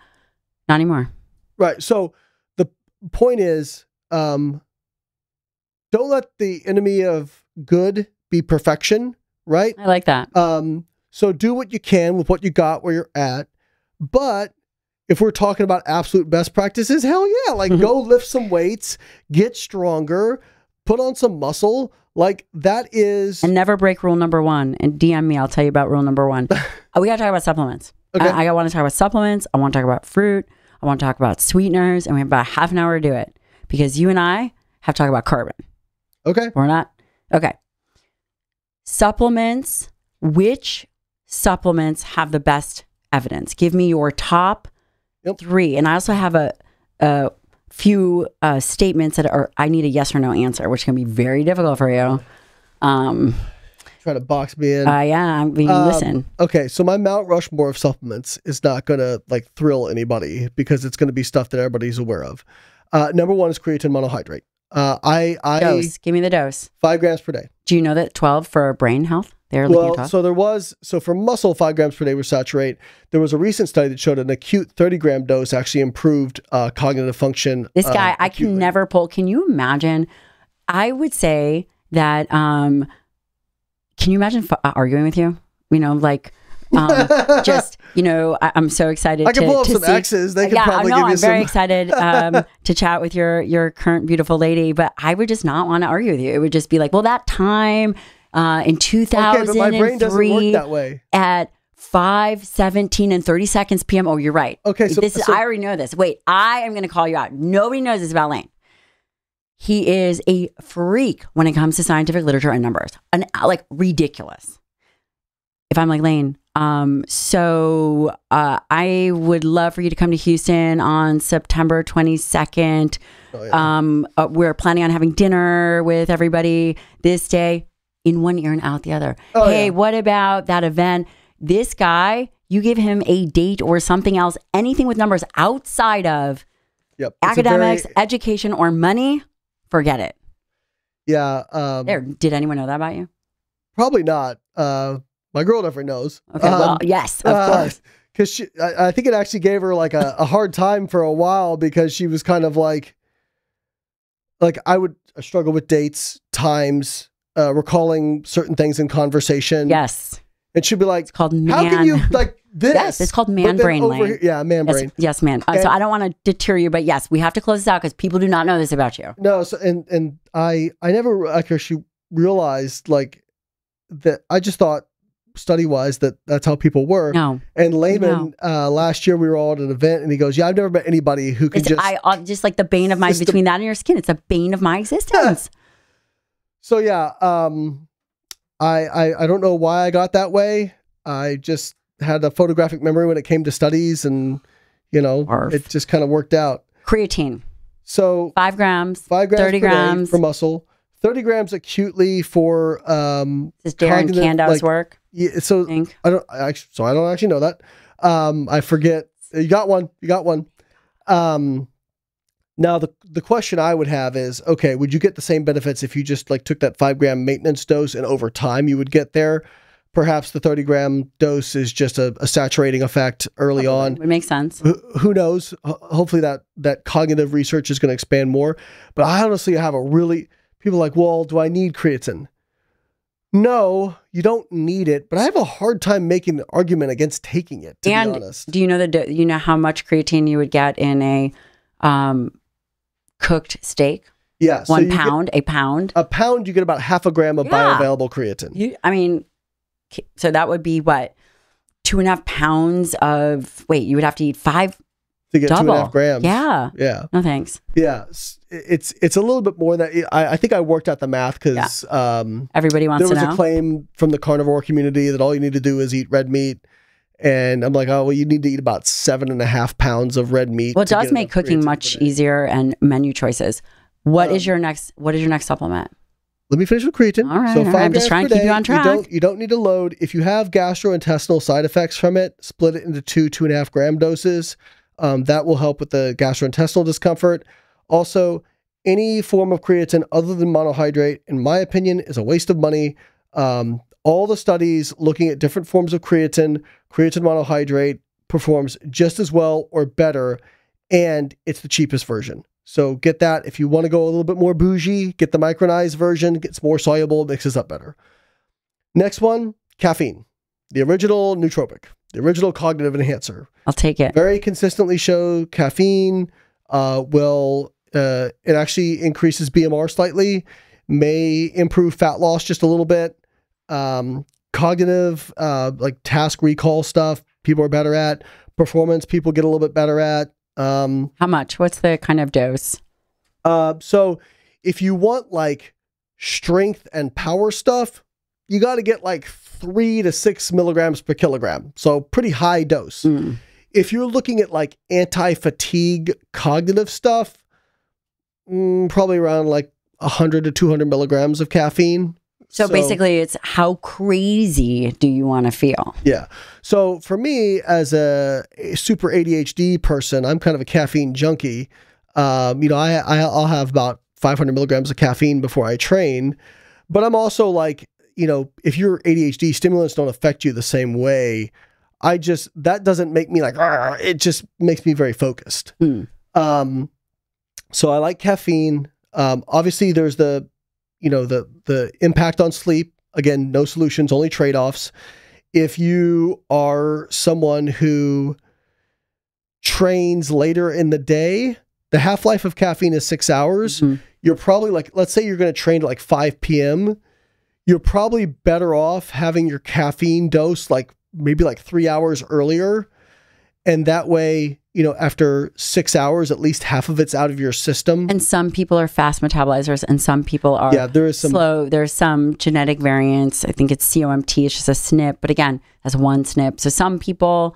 Not anymore. Right. So the point is, um, don't let the enemy of good be perfection, right? I like that. Um, so do what you can with what you got where you're at. But if we're talking about absolute best practices, hell yeah. Like go lift some weights, get stronger, put on some muscle. Like that is... And never break rule number one. And D M me, I'll tell you about rule number one. Oh, we got to talk about supplements. Okay. I, I want to talk about supplements. I want to talk about fruit. I want to talk about sweeteners. And we have about half an hour to do it because you and I have to talk about carbon. Okay. We're not. Okay. Supplements. Which supplements have the best evidence? Give me your top yep. three. And I also have a, a few uh, statements that are, I need a yes or no answer, which can be very difficult for you. Um, Try to box me in. Uh, yeah, I mean, um, listen. Okay, so my Mount Rushmore of supplements is not going to like thrill anybody because it's going to be stuff that everybody's aware of. Uh, number one is creatine monohydrate. Uh, I, I dose. Give me the dose. Five grams per day. Do you know that twelve for brain health? They're well, looking at so there was so for muscle, five grams per day was saturate. There was a recent study that showed an acute thirty gram dose actually improved uh, cognitive function. This guy, um, I acutely. can never pull. Can you imagine? I would say that. Um, can you imagine f arguing with you? You know, like. um, just, you know, I, I'm so excited. I can to, pull up to some see. X's. They can yeah, probably no, give you I'm some. I'm very excited um, to chat with your your current beautiful lady, but I would just not want to argue with you. It would just be like, well, that time uh, in two thousand three okay, but my brain doesn't work that way. At five, seventeen, and thirty seconds p m Oh, you're right. Okay, so, this is, so I already know this. Wait, I am going to call you out. Nobody knows this about Layne. He is a freak when it comes to scientific literature and numbers. An like ridiculous. If I'm like Layne. Um, so, uh, I would love for you to come to Houston on September twenty-second. Oh, yeah. Um, uh, we're planning on having dinner with everybody this day in one ear and out the other. Oh, hey, yeah. What about that event? This guy, you give him a date or something else, anything with numbers outside of yep. academics, very... education, or money, forget it. Yeah. Um, there, did anyone know that about you? Probably not. Uh, My girl definitely knows. Okay, um, well, yes, of uh, course. Because she, I, I think it actually gave her like a, a hard time for a while because she was kind of like, like I would struggle with dates, times, uh, recalling certain things in conversation. Yes. And she'd be like, it's called man. How can you like this? Yes, it's called man brain. Over yeah, man brain. Yes, yes man. Uh, and, so I don't want to deter you, but yes, we have to close this out because people do not know this about you. No, so and and I I never actually realized like that. I just thought. Study wise, that that's how people were. No, and Layman, no. uh, last year we were all at an event, and he goes, "Yeah, I've never met anybody who can it's, just I uh, just like the bane of my between the, that and your skin. It's a bane of my existence." Yeah. So yeah, um, I, I I don't know why I got that way. I just had a photographic memory when it came to studies, and you know, Arf. It just kind of worked out. Creatine. So five grams, five grams, thirty grams for muscle, thirty grams acutely for um. This is Darren Kandow's like, work. Yeah, so Think. I don't. I, so I don't actually know that. Um, I forget. You got one. You got one. Um, now the the question I would have is, okay, would you get the same benefits if you just like took that five gram maintenance dose and over time you would get there? Perhaps the thirty gram dose is just a, a saturating effect early Probably. on. It makes sense. Who, who knows? Ho hopefully that that cognitive research is going to expand more. But I honestly have a really people are like, well, do I need creatine? No, you don't need it, but I have a hard time making the argument against taking it, to and be honest. Do you know the you know how much creatine you would get in a um, cooked steak? Yeah. One so pound, get, a pound? A pound, you get about half a gram of yeah. bioavailable creatine. You, I mean, so that would be what? Two and a half pounds of, wait, you would have to eat five to get double. Two and a half grams. Yeah. Yeah. No, thanks. Yeah. It's it's a little bit more than I, I think I worked out the math because yeah. um, everybody wants to know. There was a claim from the carnivore community that all you need to do is eat red meat. And I'm like, oh, well, you need to eat about seven and a half pounds of red meat. Well, it does make cooking much easier and menu choices. What um, is your next? What is your next supplement? Let me finish with creatine. All right. So all right. I'm just trying to keep day, you on track. You don't, you don't need to load. If you have gastrointestinal side effects from it, split it into two, two and a half gram doses. Um, that will help with the gastrointestinal discomfort. Also, any form of creatine other than monohydrate, in my opinion, is a waste of money. Um, all the studies looking at different forms of creatine, creatine monohydrate performs just as well or better, and it's the cheapest version. So get that. If you want to go a little bit more bougie, get the micronized version. It's more soluble, mixes up better. Next one, caffeine, the original nootropic, the original cognitive enhancer. I'll take it. Very consistently show caffeine uh, will... Uh, it actually increases B M R slightly, may improve fat loss just a little bit, um, cognitive, uh, like task recall stuff, people are better at. Performance, people get a little bit better at. Um, How much? What's the kind of dose? Uh, so if you want like strength and power stuff, you got to get like three to six milligrams per kilogram. So pretty high dose. Mm. If you're looking at like anti-fatigue cognitive stuff, mm, probably around like one hundred to two hundred milligrams of caffeine. So, so basically it's how crazy do you want to feel? Yeah. So for me as a super A D H D person, I'm kind of a caffeine junkie. Um, you know, I, I'll have about five hundred milligrams of caffeine before I train, but I'm also like, you know, if your A D H D stimulants don't affect you the same way, I just, that doesn't make me like, argh, it just makes me very focused. Mm. Um, so I like caffeine. Um, obviously there's the, you know, the, the impact on sleep. Again, no solutions, only trade-offs. If you are someone who trains later in the day, the half-life of caffeine is six hours. Mm-hmm. You're probably like, let's say you're going to train at like five P M You're probably better off having your caffeine dose, like maybe like three hours earlier. And that way, you know, after six hours, at least half of it's out of your system. And some people are fast metabolizers and some people are yeah, there is some, slow. There's some genetic variants. I think it's C O M T, it's just a snip. But again, that's one snip. So some people,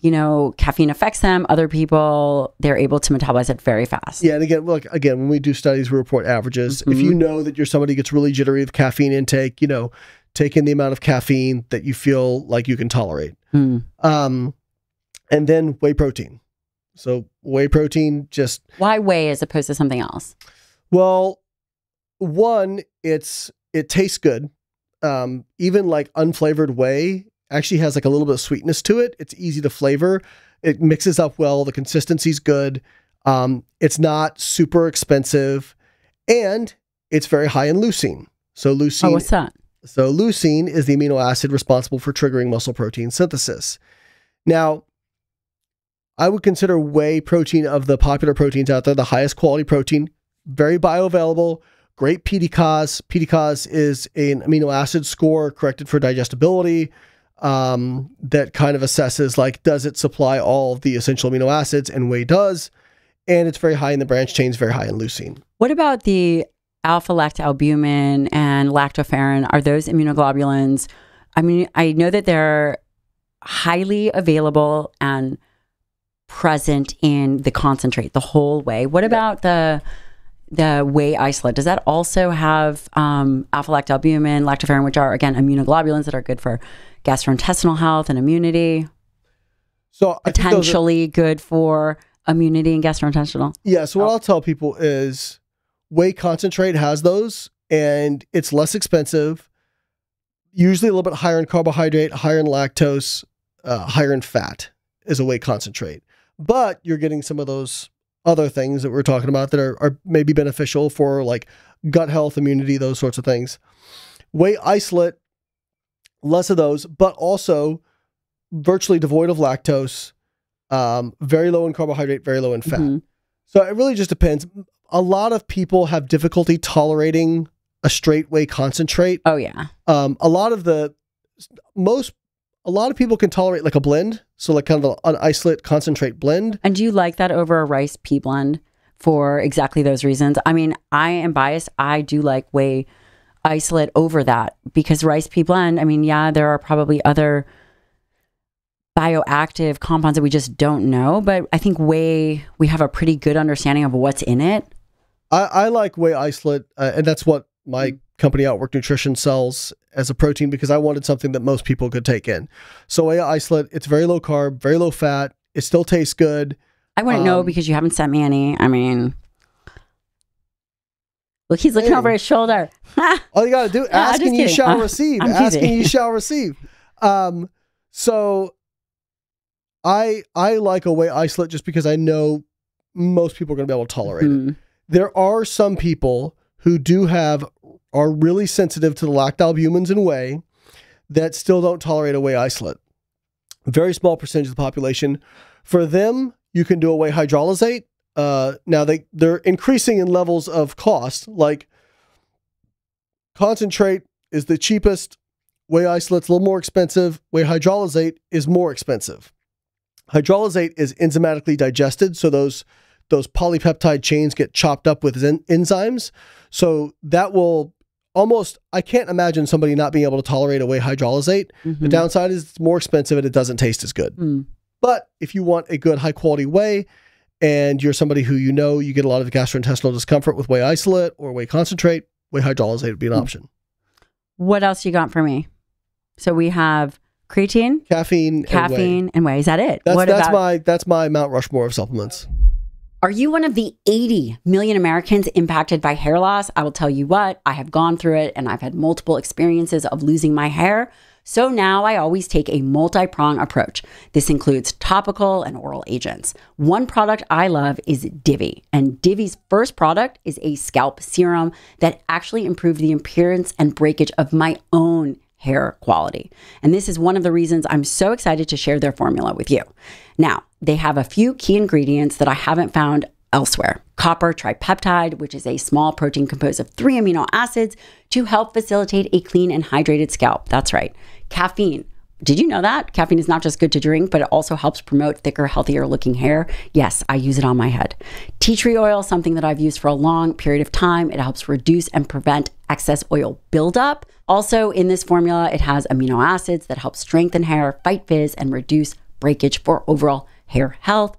you know, caffeine affects them. Other people, they're able to metabolize it very fast. Yeah. And again, look, again, when we do studies, we report averages. Mm-hmm. If you know that you're somebody who gets really jittery with caffeine intake, you know, take in the amount of caffeine that you feel like you can tolerate. Mm. Um, and then whey protein. So whey protein just... Why whey as opposed to something else? Well, one, it's it tastes good. Um, even like unflavored whey actually has like a little bit of sweetness to it. It's easy to flavor. It mixes up well. The consistency's good. Um, it's not super expensive. And it's very high in leucine. So leucine... Oh, what's that? So leucine is the amino acid responsible for triggering muscle protein synthesis. Now, I would consider whey protein of the popular proteins out there the highest quality protein, very bioavailable, great P D C A S. P D C A S is an amino acid score corrected for digestibility um, that kind of assesses like, does it supply all of the essential amino acids? And whey does. And it's very high in the branch chains, very high in leucine. What about the alpha-lactalbumin and lactoferrin? Are those immunoglobulins? I mean, I know that they're highly available and present in the concentrate, the whole whey. What about the the whey isolate? Does that also have um, alpha-lactalbumin, lactoferrin, which are, again, immunoglobulins that are good for gastrointestinal health and immunity? So potentially are... good for immunity and gastrointestinal? Yeah, so what oh. I'll tell people is whey concentrate has those, and it's less expensive, usually a little bit higher in carbohydrate, higher in lactose, uh, higher in fat is a whey concentrate. But you're getting some of those other things that we're talking about that are, are maybe beneficial for like gut health, immunity, those sorts of things. Whey isolate, less of those, but also virtually devoid of lactose, um, very low in carbohydrate, very low in fat. Mm-hmm. So it really just depends. A lot of people have difficulty tolerating a straight whey concentrate. Oh yeah. Um, a lot of the most A lot of people can tolerate like a blend, so like kind of an isolate concentrate blend. And do you like that over a rice pea blend for exactly those reasons? I mean, I am biased. I do like whey isolate over that because rice pea blend, I mean, yeah, there are probably other bioactive compounds that we just don't know, but I think whey, we have a pretty good understanding of what's in it. I, I like whey isolate, uh, and that's what my company Outwork Nutrition sells as a protein because I wanted something that most people could take in. So whey isolate, it's very low carb, very low fat. It still tastes good. I wouldn't um, know because you haven't sent me any. I mean, look, he's looking hey. over his shoulder. All you got to do, no, ask and you shall uh, receive. I'm ask and you shall receive. Um, so I, I like a whey isolate just because I know most people are going to be able to tolerate mm. it. There are some people who do have are really sensitive to the lactalbumins in whey that still don't tolerate a whey isolate. Very small percentage of the population. For them, you can do a whey hydrolysate. Uh, now, they, they're increasing in levels of cost. Like, concentrate is the cheapest. Whey isolate's a little more expensive. Whey hydrolysate is more expensive. Hydrolysate is enzymatically digested, so those those polypeptide chains get chopped up with en enzymes. So that will almost, I can't imagine somebody not being able to tolerate a whey hydrolysate. Mm-hmm. The downside is it's more expensive and it doesn't taste as good. Mm. But if you want a good high quality whey and you're somebody who, you know, you get a lot of gastrointestinal discomfort with whey isolate or whey concentrate, whey hydrolysate would be an mm. option. What else you got for me? So we have creatine, caffeine, caffeine, and whey. And whey. Is that it? That's, what that's about my that's my Mount Rushmore of supplements. Are you one of the eighty million Americans impacted by hair loss? I will tell you what, I have gone through it and I've had multiple experiences of losing my hair. So now I always take a multi-prong approach. This includes topical and oral agents. One product I love is Divi, and Divi's first product is a scalp serum that actually improved the appearance and breakage of my own hair quality. And this is one of the reasons I'm so excited to share their formula with you. Now, they have a few key ingredients that I haven't found elsewhere. Copper tripeptide, which is a small protein composed of three amino acids to help facilitate a clean and hydrated scalp. That's right. Caffeine. Did you know that? Caffeine is not just good to drink, but it also helps promote thicker, healthier looking hair. Yes, I use it on my head. Tea tree oil, something that I've used for a long period of time. It helps reduce and prevent excess oil buildup. Also in this formula, it has amino acids that help strengthen hair, fight fizz, and reduce breakage for overall hair health.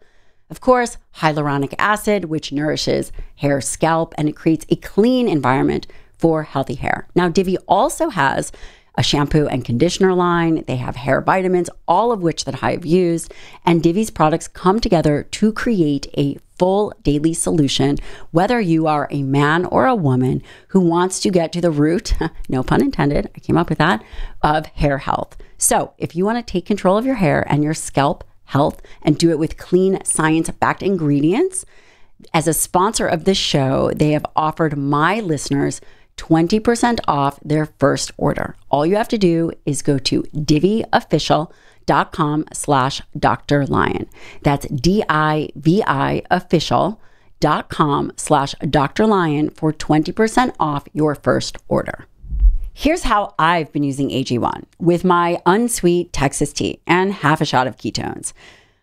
Of course, hyaluronic acid, which nourishes hair, scalp, and it creates a clean environment for healthy hair. Now, Divi also has a shampoo and conditioner line. They have hair vitamins, all of which that I have used. And Divi's products come together to create a full daily solution, whether you are a man or a woman who wants to get to the root, no pun intended, I came up with that, of hair health. So if you want to take control of your hair and your scalp health and do it with clean, science-backed ingredients, as a sponsor of this show, they have offered my listeners twenty percent off their first order. All you have to do is go to diviofficial.com slash Doctor Lyon. That's D I V I official.com slash Doctor Lyon for twenty percent off your first order. Here's how I've been using A G one with my unsweet Texas tea and half a shot of ketones.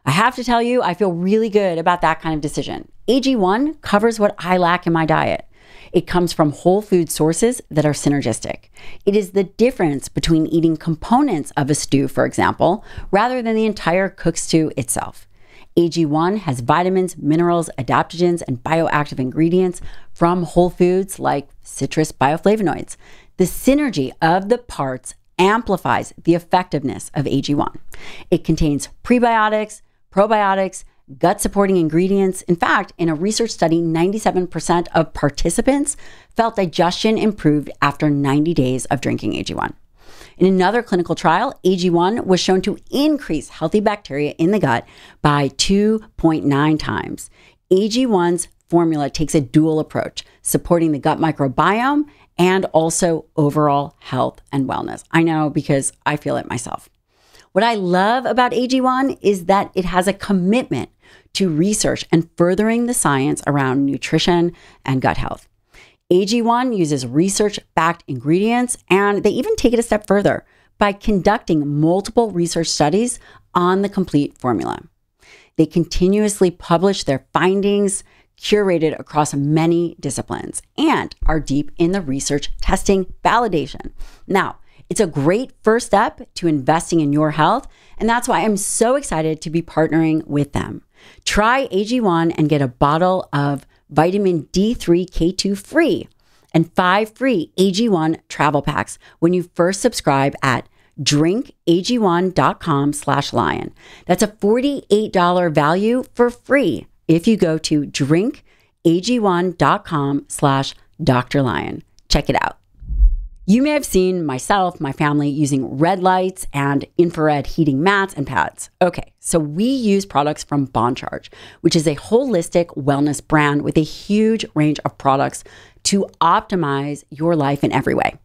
I have to tell you, I feel really good about that kind of decision. A G one covers what I lack in my diet. It comes from whole food sources that are synergistic. It is the difference between eating components of a stew, for example, rather than the entire cooked stew itself. A G one has vitamins, minerals, adaptogens, and bioactive ingredients from whole foods like citrus bioflavonoids. The synergy of the parts amplifies the effectiveness of A G one. It contains prebiotics, probiotics, gut-supporting ingredients. In fact, in a research study, ninety-seven percent of participants felt digestion improved after ninety days of drinking A G one. In another clinical trial, A G one was shown to increase healthy bacteria in the gut by two point nine times. A G one's formula takes a dual approach, supporting the gut microbiome and also overall health and wellness. I know because I feel it myself. What I love about A G one is that it has a commitment to research and furthering the science around nutrition and gut health. A G one uses research-backed ingredients, and they even take it a step further by conducting multiple research studies on the complete formula. They continuously publish their findings, curated across many disciplines, and are deep in the research, testing, validation. Now, it's a great first step to investing in your health, and that's why I'm so excited to be partnering with them. Try A G one and get a bottle of vitamin D three K two free and five free A G one travel packs when you first subscribe at drinkag1.com slash lion. That's a forty-eight dollar value for free if you go to drinkag1.com slash Doctor Lyon. Check it out. You may have seen myself, my family, using red lights and infrared heating mats and pads. Okay, so we use products from BondCharge, which is a holistic wellness brand with a huge range of products to optimize your life in every way.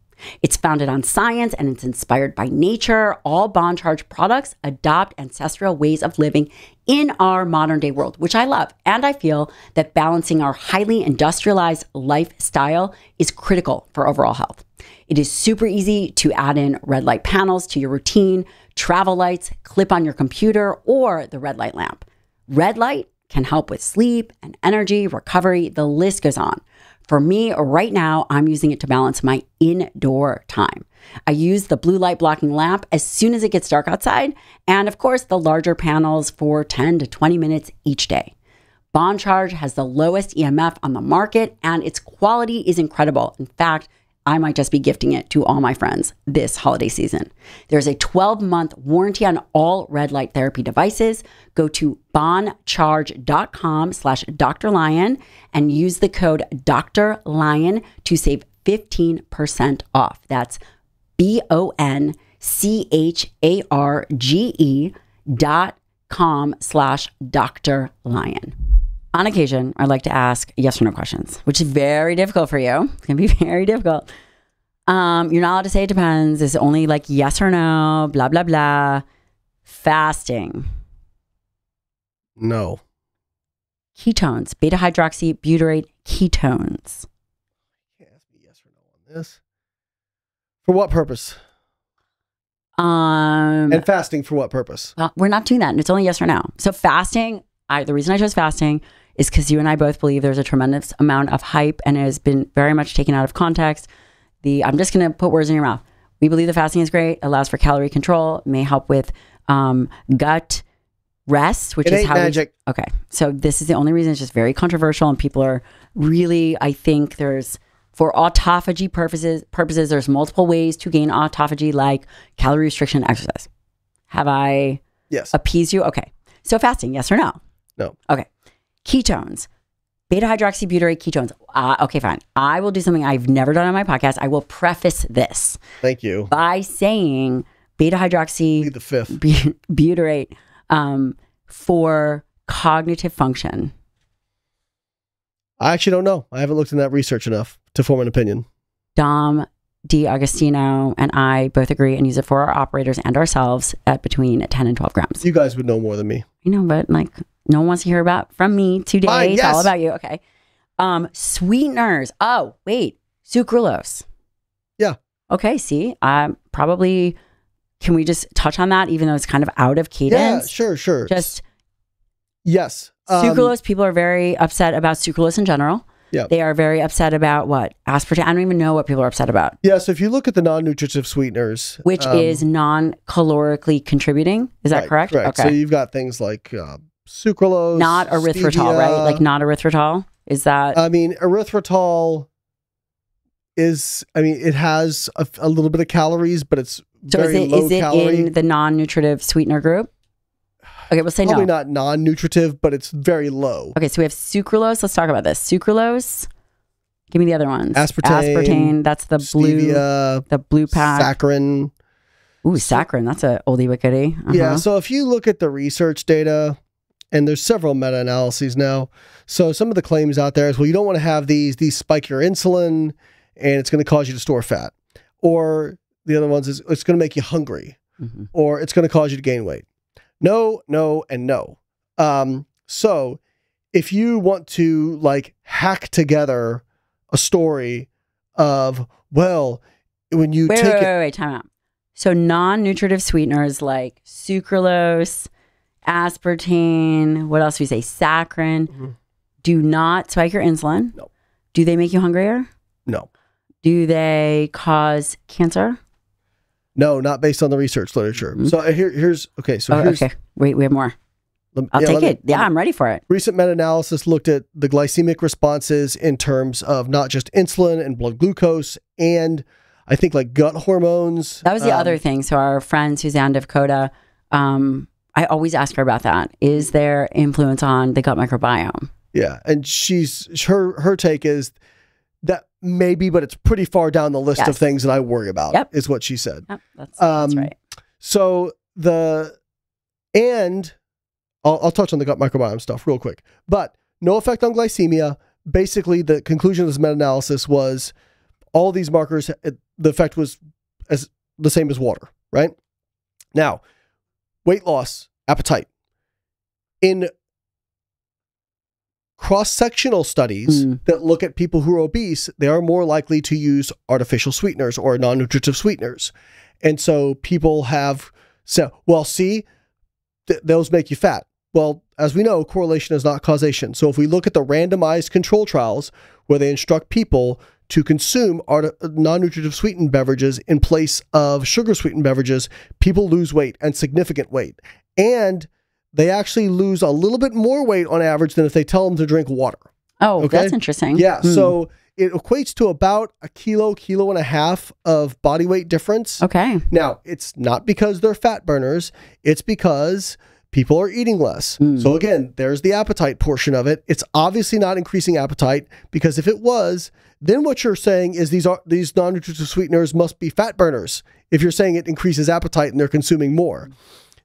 It's founded on science and it's inspired by nature. All Bond Charge products adopt ancestral ways of living in our modern day world, which I love. And I feel that balancing our highly industrialized lifestyle is critical for overall health. It is super easy to add in red light panels to your routine, travel lights, clip on your computer, or the red light lamp. Red light can help with sleep and energy, recovery, the list goes on. For me, right now, I'm using it to balance my indoor time. I use the blue light blocking lamp as soon as it gets dark outside, and of course, the larger panels for ten to twenty minutes each day. Bond Charge has the lowest E M F on the market, and its quality is incredible. In fact, I might just be gifting it to all my friends this holiday season. There's a twelve month warranty on all red light therapy devices. Go to bondcharge.com slash Dr. Lyon and use the code Doctor Lyon to save fifteen percent off. That's B-O-N-C-H-A-R-G-E dot com slash Dr. Lyon. On occasion, I like to ask yes or no questions, which is very difficult for you. It's going to be very difficult. Um, you're not allowed to say it depends. It's only like yes or no, blah, blah, blah. Fasting. No. Ketones. Beta-hydroxybutyrate ketones. Yeah, that's a yes or no on this. For what purpose? Um, and fasting for what purpose? Well, we're not doing that. It's only yes or no. So fasting... I, the reason I chose fasting is because you and I both believe there's a tremendous amount of hype and it has been very much taken out of context. The I'm just going to put words in your mouth. We believe that fasting is great. Allows for calorie control. May help with um, gut rest, which it is ain't how magic. We, okay. So this is the only reason. It's just very controversial and people are really, I think there's, for autophagy purposes, purposes, there's multiple ways to gain autophagy like calorie restriction, exercise. Have I yes. appeased you? Okay. So fasting, yes or no? No. Okay. Ketones, beta-hydroxybutyrate ketones. Uh, okay, fine. I will do something I've never done on my podcast. I will preface this. Thank you. By saying beta-hydroxybutyrate um, for cognitive function. I actually don't know. I haven't looked in that research enough to form an opinion. Dom DiAgostino and I both agree and use it for our operators and ourselves at between ten and twelve grams. You guys would know more than me. You know, but like... No one wants to hear about from me today. Fine, yes. It's all about you. Okay. Um, sweeteners. Oh, wait. Sucralose. Yeah. Okay. See, um, probably, can we just touch on that even though it's kind of out of cadence? Yeah, sure, sure. Just. Yes. Um, sucralose. People are very upset about sucralose in general. Yeah. They are very upset about what? Aspartame. I don't even know what people are upset about. Yeah. So if you look at the non-nutritive sweeteners. Which um, is non-calorically contributing. Is that right, correct? correct? Okay. So you've got things like... Uh, sucralose, not erythritol, stevia. Right? Like not erythritol. Is that? I mean, erythritol is. I mean, it has a, a little bit of calories, but it's so very is it, low is it calorie. In the non-nutritive sweetener group? Okay, we'll say probably no. Probably not non-nutritive, but it's very low. Okay, so we have sucralose. Let's talk about this. Sucralose. Give me the other ones. Aspartame. Aspartame. That's the stevia, blue. The blue pack. Saccharin. Ooh, saccharin. That's an oldie but goodie. Uh-huh. Yeah. So if you look at the research data. And there's several meta-analyses now. So some of the claims out there is, well, you don't want to have these, these spike your insulin and it's going to cause you to store fat. Or the other ones is it's going to make you hungry mm-hmm. or it's going to cause you to gain weight. No, no, and no. Um, so if you want to like hack together a story of, well, when you wait, take wait, wait, wait, wait, time out. So non-nutritive sweeteners like sucralose, aspartame, what else do we say? Saccharin. Mm-hmm. Do not spike your insulin. No. Do they make you hungrier? No. Do they cause cancer? No, not based on the research literature. Mm-hmm. So here, here's, okay. So oh, here's, okay. Wait, we have more. Let, I'll yeah, take me, it. Yeah, me, I'm ready for it. Recent meta-analysis looked at the glycemic responses in terms of not just insulin and blood glucose and I think like gut hormones. That was the um, other thing. So our friend, Suzanne Devkota, um, I always ask her about that. Is there influence on the gut microbiome? Yeah. And she's, her, her take is that maybe, but it's pretty far down the list yes. of things that I worry about yep. is what she said. Yep. That's, um, that's right. So the, and I'll, I'll touch on the gut microbiome stuff real quick, but no effect on glycemia. Basically the conclusion of this meta-analysis was all these markers, the effect was as the same as water, right? Now, weight loss, appetite. In cross-sectional studies mm. that look at people who are obese, they are more likely to use artificial sweeteners or non-nutritive sweeteners. And so people have said, well, see, th those make you fat. Well, as we know, correlation is not causation. So if we look at the randomized control trials where they instruct people to consume non-nutritive sweetened beverages in place of sugar-sweetened beverages, people lose weight, and significant weight. And they actually lose a little bit more weight on average than if they tell them to drink water. Oh, okay? That's interesting. Yeah, hmm. so it equates to about a kilo, kilo and a half of body weight difference. Okay. Now, it's not because they're fat burners. It's because people are eating less. Mm. So again, there's the appetite portion of it. It's obviously not increasing appetite, because if it was, then what you're saying is these are these non-nutritive sweeteners must be fat burners if you're saying it increases appetite and they're consuming more.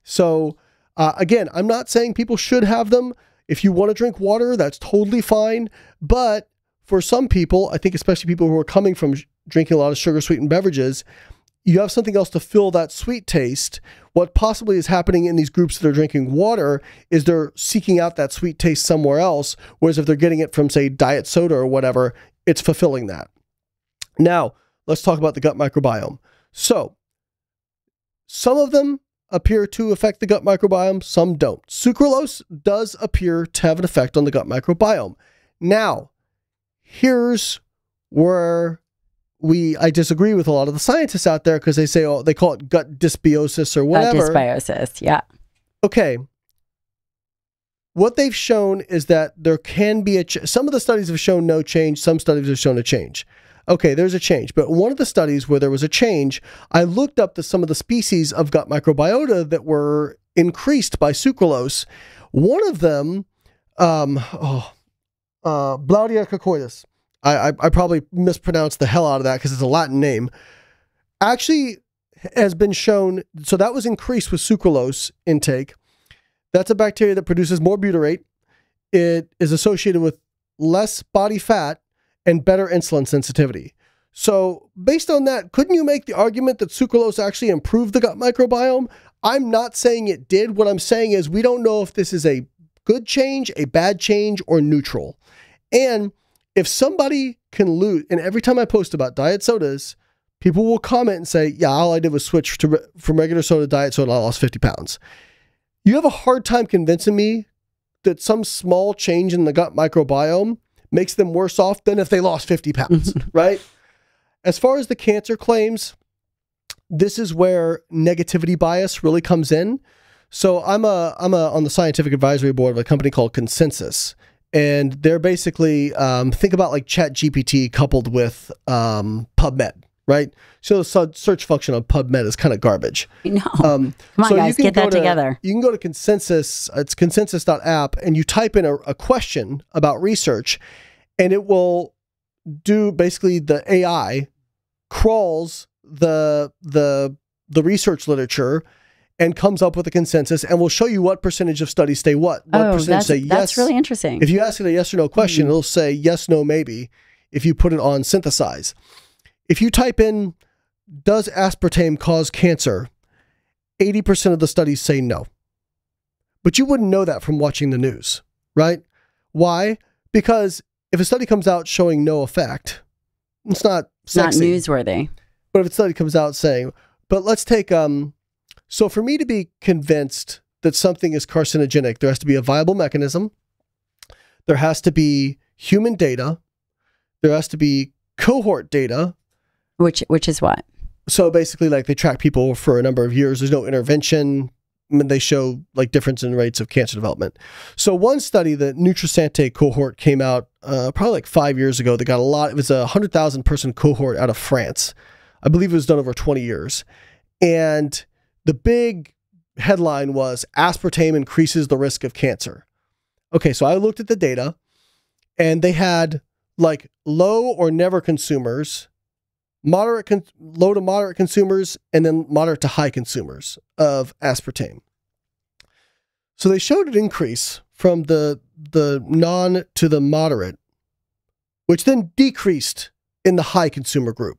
So uh, again, I'm not saying people should have them. If you want to drink water, that's totally fine. But for some people, I think especially people who are coming from drinking a lot of sugar-sweetened beverages, you have something else to fill that sweet taste. What possibly is happening in these groups that are drinking water is they're seeking out that sweet taste somewhere else, whereas if they're getting it from, say, diet soda or whatever, it's fulfilling that. Now, let's talk about the gut microbiome. So, some of them appear to affect the gut microbiome, some don't. Sucralose does appear to have an effect on the gut microbiome. Now, here's where We, I disagree with a lot of the scientists out there, because they say, oh, they call it gut dysbiosis or whatever. Gut dysbiosis, yeah. Okay. What they've shown is that there can be a, ch some of the studies have shown no change, some studies have shown a change. Okay, there's a change. But one of the studies where there was a change, I looked up the, some of the species of gut microbiota that were increased by sucralose. One of them, um, oh, uh, Blaudiercoccus. I, I probably mispronounced the hell out of that because it's a Latin name, actually has been shown. So that was increased with sucralose intake. That's a bacteria that produces more butyrate. It is associated with less body fat and better insulin sensitivity. So based on that, couldn't you make the argument that sucralose actually improved the gut microbiome? I'm not saying it did. What I'm saying is we don't know if this is a good change, a bad change, or neutral. And if somebody can lose, and every time I post about diet sodas, people will comment and say, yeah, all I did was switch to, from regular soda to diet soda, I lost fifty pounds. You have a hard time convincing me that some small change in the gut microbiome makes them worse off than if they lost fifty pounds, right? As far as the cancer claims, this is where negativity bias really comes in. So I'm, a, I'm a, on the scientific advisory board of a company called Consensus. And they're basically, um, think about like Chat G P T coupled with um, PubMed, right? So the search function on PubMed is kind of garbage. No. Um, Come on, so guys, get that to, together. You can go to Consensus, it's consensus dot app, and you type in a, a question about research, and it will do basically the A I crawls the, the, the research literature and comes up with a consensus, and will show you what percentage of studies say what. What oh, percentage say yes. That's really interesting. If you ask it a yes or no question, mm. it'll say yes, no, maybe, if you put it on synthesize. If you type in, does aspartame cause cancer? eighty percent of the studies say no. But you wouldn't know that from watching the news, right? Why? Because if a study comes out showing no effect, it's not sexy. Not newsworthy. But if a study comes out saying, but let's take... um. So for me to be convinced that something is carcinogenic, there has to be a viable mechanism, there has to be human data, there has to be cohort data. Which which is what? So basically, like, they track people for a number of years, there's no intervention, and they show like difference in rates of cancer development. So one study, the Nutrisante cohort, came out uh, probably like five years ago that got a lot, it was a one hundred thousand person cohort out of France. I believe it was done over twenty years. And the big headline was aspartame increases the risk of cancer. Okay, so I looked at the data, and they had like low or never consumers, moderate con low to moderate consumers, and then moderate to high consumers of aspartame. So they showed an increase from the, the non to the moderate, which then decreased in the high consumer group.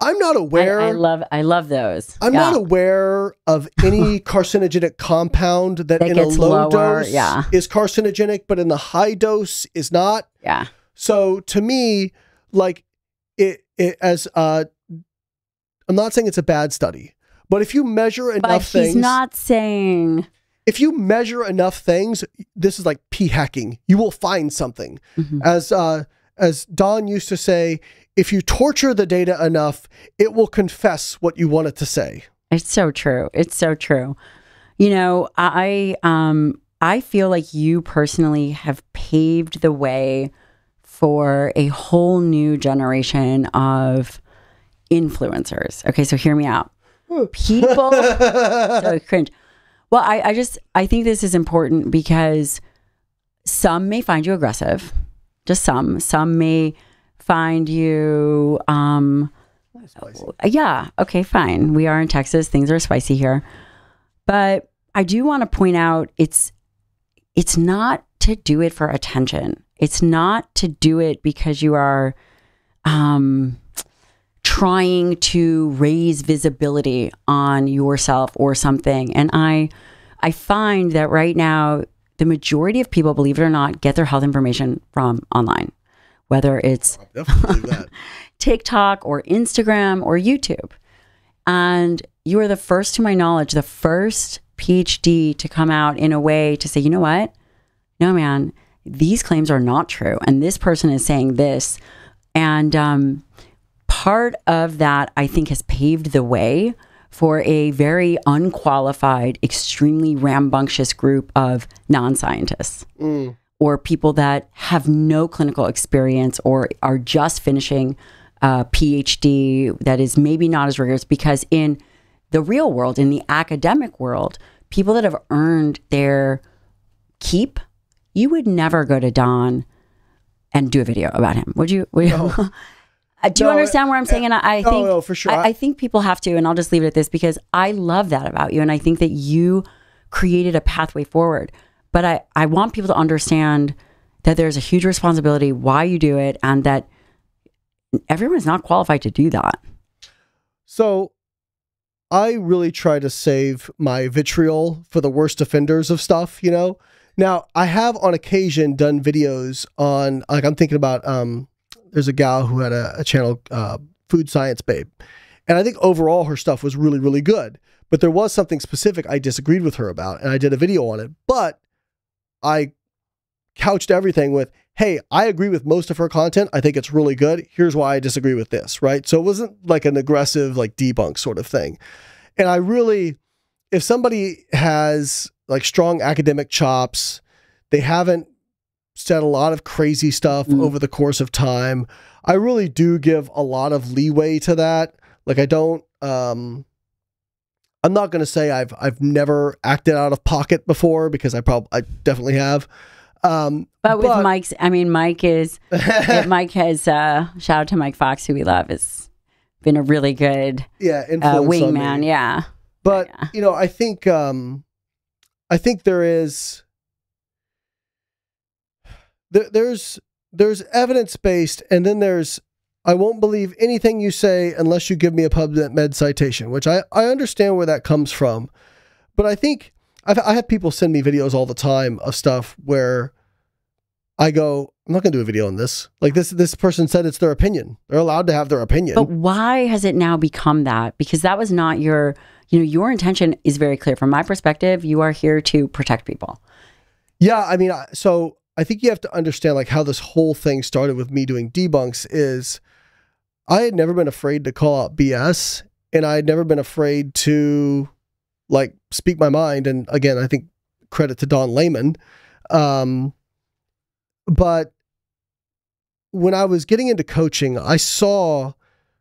I'm not aware. I, I love I love those. I'm yeah. not aware of any carcinogenic compound that, that in a low lower, dose yeah. is carcinogenic, but in the high dose is not. Yeah. So to me, like it, it as uh, I'm not saying it's a bad study, but if you measure enough but he's things, not saying. If you measure enough things, this is like p hacking. You will find something. Mm-hmm. As uh, as Don used to say, if you torture the data enough, it will confess what you want it to say. It's so true. It's so true. You know, I um I feel like you personally have paved the way for a whole new generation of influencers. Okay, so hear me out. People so cringe. Well, I, I just, I think this is important because some may find you aggressive, just some. Some may find you, um, spicy. Yeah, okay, fine. We are in Texas. Things are spicy here. But I do want to point out it's, it's not to do it for attention. It's not to do it because you are um, trying to raise visibility on yourself or something. And I, I find that right now, the majority of people, believe it or not, get their health information from online, whether it's TikTok or Instagram or YouTube. And you are the first, to my knowledge, the first P H D to come out in a way to say, you know what? No, man, these claims are not true. And this person is saying this. And, um, part of that, I think, has paved the way for a very unqualified, extremely rambunctious group of non-scientists mm. or people that have no clinical experience or are just finishing a P H D that is maybe not as rigorous, because in the real world, in the academic world, people that have earned their keep, you would never go to Don and do a video about him, would you? Would no. you? Do you no, understand where I'm saying? And I, I think, oh, no, for sure. I, I think people have to, and I'll just leave it at this because I love that about you. And I think that you created a pathway forward, but I, I want people to understand that there's a huge responsibility why you do it, and that everyone's not qualified to do that. So I really try to save my vitriol for the worst offenders of stuff, you know? Now I have on occasion done videos on, like, I'm thinking about, um, there's a gal who had a, a channel, uh, Food Science Babe. And I think overall her stuff was really, really good. But there was something specific I disagreed with her about, and I did a video on it. But I couched everything with, hey, I agree with most of her content. I think it's really good. Here's why I disagree with this, right? So it wasn't like an aggressive, like, debunk sort of thing. And I really, if somebody has, like, strong academic chops, they haven't said a lot of crazy stuff mm. over the course of time, I really do give a lot of leeway to that. Like, I don't, um, I'm not going to say I've, I've never acted out of pocket before, because I probably, I definitely have. Um, but with but, Mike's, I mean, Mike is, Mike has, uh, shout out to Mike Fox, who we love, has been a really good yeah, uh, wingman. Yeah. But, yeah. you know, I think, um, I think there is, There's there's evidence-based, and then there's, I won't believe anything you say unless you give me a PubMed citation, which I, I understand where that comes from. But I think, I've, I have people send me videos all the time of stuff where I go, I'm not going to do a video on this. Like, this this person said it's their opinion. They're allowed to have their opinion. But why has it now become that? Because that was not your, you know, your intention is very clear. From my perspective, you are here to protect people. Yeah, I mean, so... I think you have to understand, like, how this whole thing started with me doing debunks is I had never been afraid to call out B S, and I had never been afraid to, like, speak my mind. And again, I think credit to Don Layman. Um, but when I was getting into coaching, I saw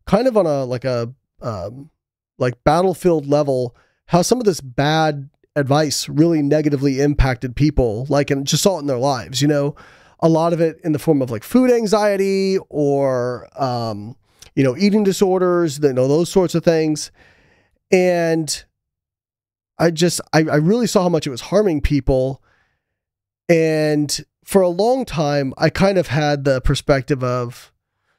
kind of on a, like a, um, like battlefield level, how some of this bad advice really negatively impacted people, like, and just saw it in their lives, you know, a lot of it in the form of, like, food anxiety or, um, you know, eating disorders, you know, those sorts of things. And I just, I, I really saw how much it was harming people. And for a long time, I kind of had the perspective of,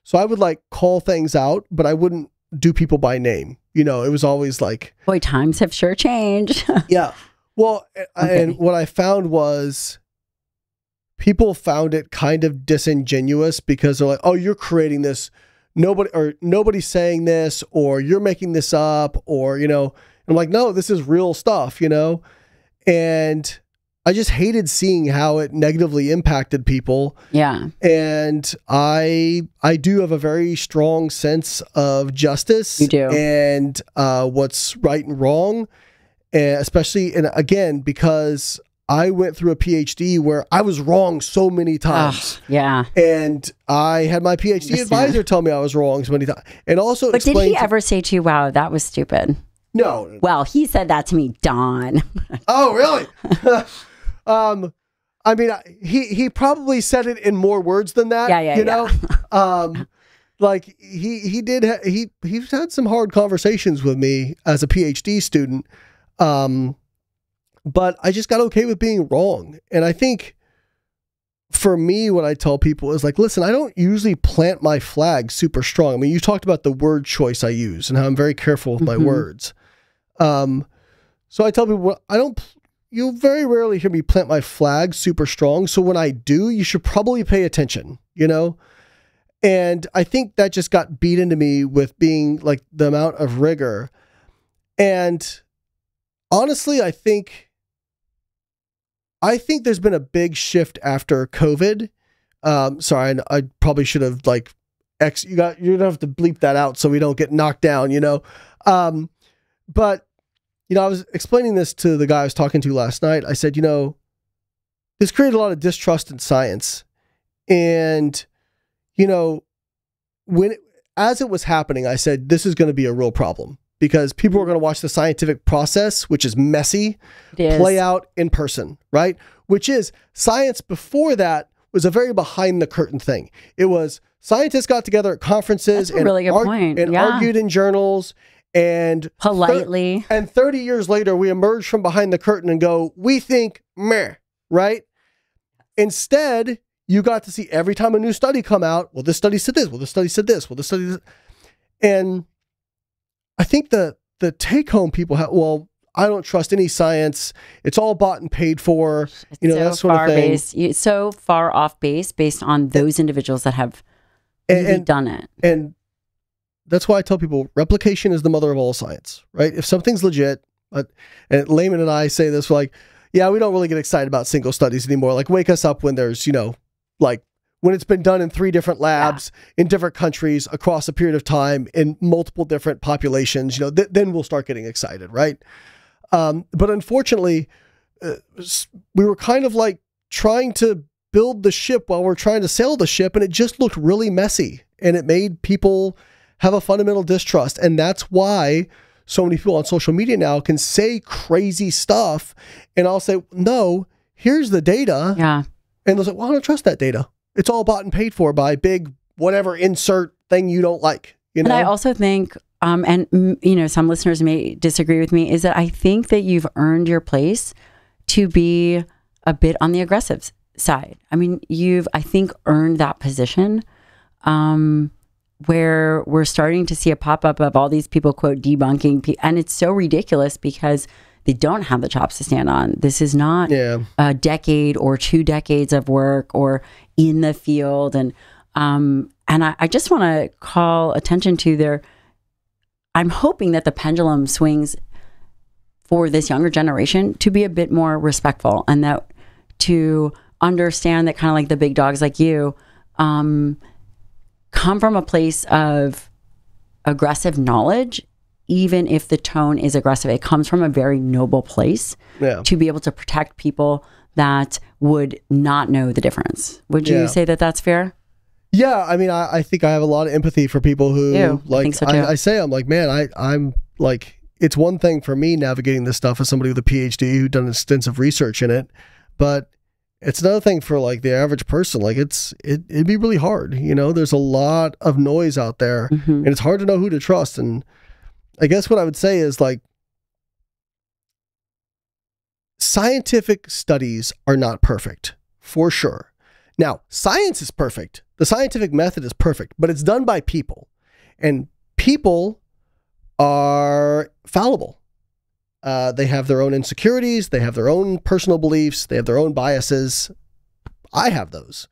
so I would, like, call things out, but I wouldn't do people by name. You know, it was always like, boy, times have sure changed. Yeah. Well, okay. And what I found was people found it kind of disingenuous because they're like, oh, you're creating this, nobody or nobody's saying this, or you're making this up, or, you know, I'm like, no, this is real stuff, you know? And I just hated seeing how it negatively impacted people. Yeah. And I I do have a very strong sense of justice. You do. And uh, what's right and wrong, and especially, and again, because I went through a PhD where I was wrong so many times. Ugh, yeah. And I had my PhD Listen. advisor tell me I was wrong so many times. And also, but did he ever say to you, wow, that was stupid? No. Well, he said that to me, Don. Oh, really? Um, I mean, he, he probably said it in more words than that, yeah, yeah, you know, yeah. um, like he, he did, ha he, he's had some hard conversations with me as a PhD student. Um, but I just got okay with being wrong. And I think for me, what I tell people is like, listen, I don't usually plant my flag super strong. I mean, you talked about the word choice I use and how I'm very careful with my mm-hmm. words. Um, so I tell people, well, I don't, you'll very rarely hear me plant my flag super strong. So when I do, you should probably pay attention, you know? And I think that just got beat into me with being like the amount of rigor. And honestly, I think, I think there's been a big shift after COVID. Um, sorry, I, I probably should have like X you got, you're gonna have to bleep that out so we don't get knocked down, you know? Um, but you know, I was explaining this to the guy I was talking to last night. I said, you know, this created a lot of distrust in science. And, you know, when it, as it was happening, I said, this is going to be a real problem because people are going to watch the scientific process, which is messy, is. play out in person, right? Which is science before that was a very behind the curtain thing. It was scientists got together at conferences and, really good point. and yeah. argued in journals. And politely. And thirty years later, we emerge from behind the curtain and go, we think, meh, right? Instead, you got to see every time a new study come out, well, this study said this, well, this study said this, well, this study said this. And I think the, the take-home people have, well, I don't trust any science. It's all bought and paid for, you know, so that sort of thing. Based, it's so far off base based on those individuals that have really and, done it. And that's why I tell people replication is the mother of all science, right? If something's legit, uh, and Layman and I say this, we're like, yeah, we don't really get excited about single studies anymore. Like wake us up when there's, you know, like when it's been done in three different labs yeah. in different countries across a period of time in multiple different populations, you know, th then we'll start getting excited. Right. Um, but unfortunately uh, we were kind of like trying to build the ship while we're trying to sail the ship. And it just looked really messy and it made people have a fundamental distrust. And that's why so many people on social media now can say crazy stuff. And I'll say, no, here's the data. Yeah. And they'll say, well, I don't trust that data. It's all bought and paid for by big, whatever insert thing you don't like. You know? And I also think, um, and you know, some listeners may disagree with me, is that I think that you've earned your place to be a bit on the aggressive side. I mean, you've, I think, earned that position. Um, where we're starting to see a pop-up of all these people, quote, debunking. Pe and it's so ridiculous because they don't have the chops to stand on. This is not yeah. a decade or two decades of work or in the field. And um, and I, I just want to call attention to their, I'm hoping that the pendulum swings for this younger generation to be a bit more respectful and that to understand that kind of like the big dogs like you, um, come from a place of aggressive knowledge, even if the tone is aggressive. It comes from a very noble place yeah. to be able to protect people that would not know the difference. Would you yeah. say that that's fair? Yeah. I mean, I, I think I have a lot of empathy for people who Ew, like, I, think so too. I, I say, I'm like, man, I, I'm like, it's one thing for me navigating this stuff as somebody with a PhD who'd done extensive research in it, but it's another thing for like the average person. Like it's, it, it'd be really hard. You know, there's a lot of noise out there mm-hmm. and it's hard to know who to trust. And I guess what I would say is like scientific studies are not perfect for sure. Now science is perfect. The scientific method is perfect, but it's done by people and people are fallible. Uh, they have their own insecurities. They have their own personal beliefs. They have their own biases. I have those.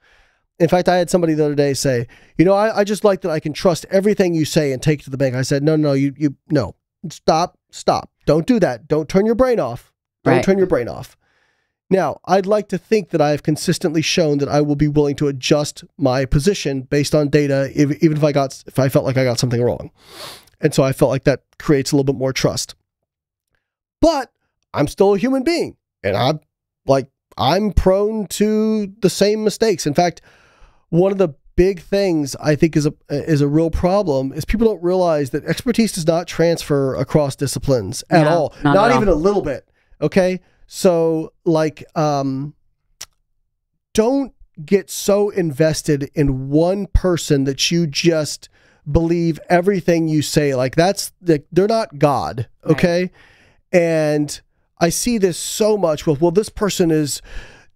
In fact, I had somebody the other day say, you know, I, I just like that I can trust everything you say and take it to the bank. I said, no, no, you, you, no, stop, stop. Don't do that. Don't turn your brain off. Don't right. turn your brain off. Now, I'd like to think that I have consistently shown that I will be willing to adjust my position based on data, if, even if I got, if I felt like I got something wrong. And so I felt like that creates a little bit more trust. But I'm still a human being, and I'm like, I'm prone to the same mistakes. In fact, one of the big things I think is a, is a real problem is people don't realize that expertise does not transfer across disciplines at no, all. Not, not at even all. a little bit. Okay. So like, um, don't get so invested in one person that you just believe everything you say. Like that's like, they're not God. Okay. Right. And I see this so much with, well, this person is,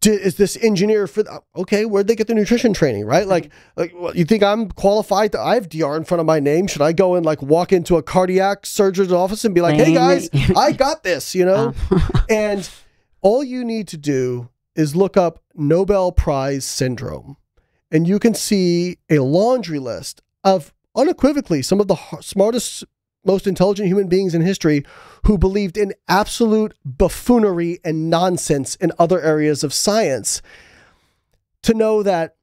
is this engineer for, the, okay, where'd they get their nutrition training, right? Like, like well, you think I'm qualified? To, I have D R in front of my name. Should I go and like walk into a cardiac surgeon's office and be like, hey guys, I got this, you know? And all you need to do is look up Nobel Prize syndrome, and you can see a laundry list of unequivocally some of the smartest, most intelligent human beings in history who believed in absolute buffoonery and nonsense in other areas of science, to know that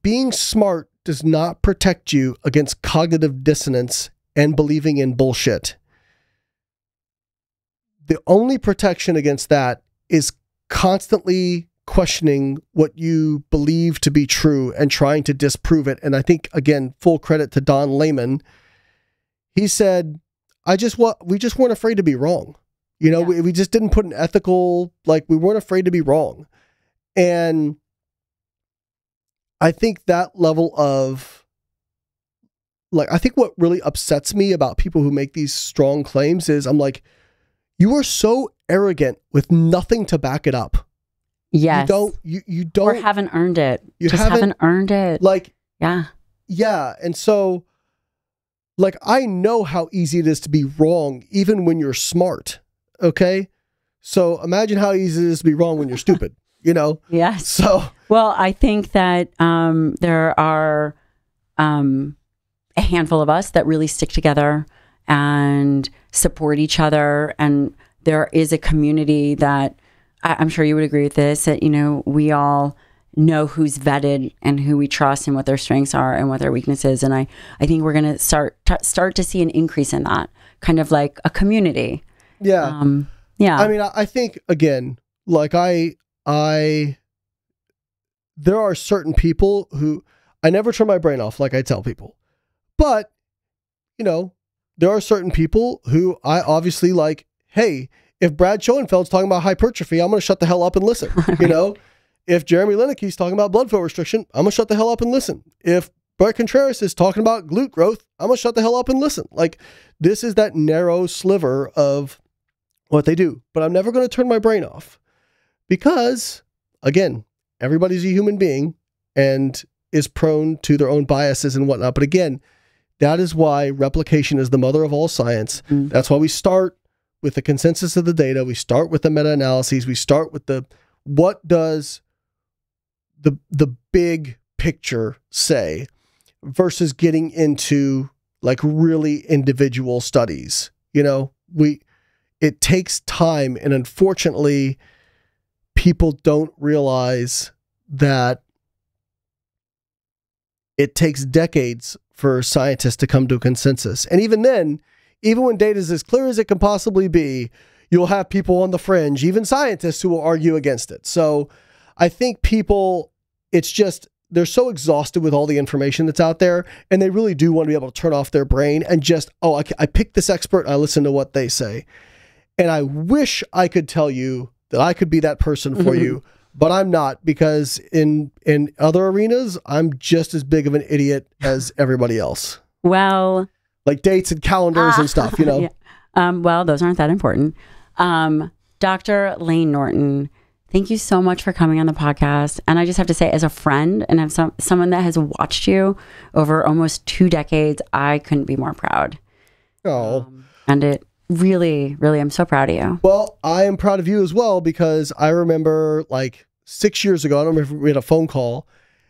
being smart does not protect you against cognitive dissonance and believing in bullshit. The only protection against that is constantly questioning what you believe to be true and trying to disprove it. And I think, again, full credit to Don Layman. He said, I just want, we just weren't afraid to be wrong. You know, yeah. we, we just didn't put an ethical, like we weren't afraid to be wrong. And I think that level of like, I think what really upsets me about people who make these strong claims is I'm like, you are so arrogant with nothing to back it up. Yes. You don't, you, you don't. Or haven't earned it. You just haven't, haven't earned it. Like, yeah. Yeah. And so, like, I know how easy it is to be wrong, even when you're smart, okay? So imagine how easy it is to be wrong when you're stupid, you know? Yes. So, well, I think that um, there are um, a handful of us that really stick together and support each other. And there is a community that, I I'm sure you would agree with this, that, you know, we all know who's vetted and who we trust and what their strengths are and what their weaknesses. And I, I think we're going to start t start to see an increase in that, kind of like a community. Yeah. Um, yeah. I mean, I think, again, like I, I, there are certain people who I never turn my brain off, like I tell people, but you know, there are certain people who I obviously like, hey, if Brad Schoenfeld's talking about hypertrophy, I'm going to shut the hell up and listen, right. you know? If Jeremy Lenick's talking about blood flow restriction, I'm going to shut the hell up and listen. If Brett Contreras is talking about glute growth, I'm going to shut the hell up and listen. Like, this is that narrow sliver of what they do. But I'm never going to turn my brain off because, again, everybody's a human being and is prone to their own biases and whatnot. But again, that is why replication is the mother of all science. Mm. That's why we start with the consensus of the data. We start with the meta-analyses. We start with the what does... the the big picture say versus getting into like really individual studies. You know, we, it takes time. And unfortunately people don't realize that it takes decades for scientists to come to a consensus. And even then, even when data is as clear as it can possibly be, you'll have people on the fringe, even scientists, who will argue against it. So I think people, it's just, they're so exhausted with all the information that's out there, and they really do want to be able to turn off their brain and just, oh, I, I picked this expert, I listen to what they say. And I wish I could tell you that I could be that person for mm-hmm. you, but I'm not, because in, in other arenas, I'm just as big of an idiot as everybody else. Well. Like dates and calendars ah, and stuff, you know? Yeah. Um, well, those aren't that important. Um, Doctor Layne Norton, thank you so much for coming on the podcast. And I just have to say, as a friend and as some, someone that has watched you over almost two decades, I couldn't be more proud. Oh. Um, and it really, really, I'm so proud of you. Well, I am proud of you as well, because I remember like six years ago, I don't remember if we had a phone call,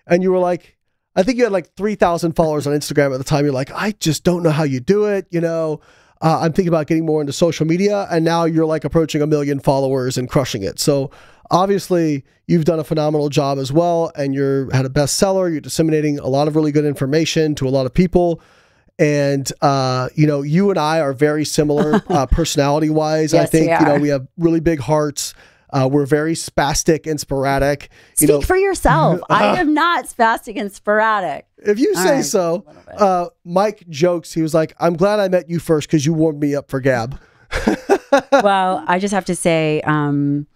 and you were like, I think you had like three thousand followers on Instagram at the time. You're like, I just don't know how you do it. You know, uh, I'm thinking about getting more into social media. And now you're like approaching a million followers and crushing it. So obviously you've done a phenomenal job as well. And you're had a bestseller. You're disseminating a lot of really good information to a lot of people. And, uh, you know, you and I are very similar uh, personality wise. Yes, I think, you know, we have really big hearts. Uh, we're very spastic and sporadic. Speak you know, for yourself. Uh, I am not spastic and sporadic. If you say right, so. Uh, Mike jokes. He was like, I'm glad I met you first because you warmed me up for Gab. Well, I just have to say, um,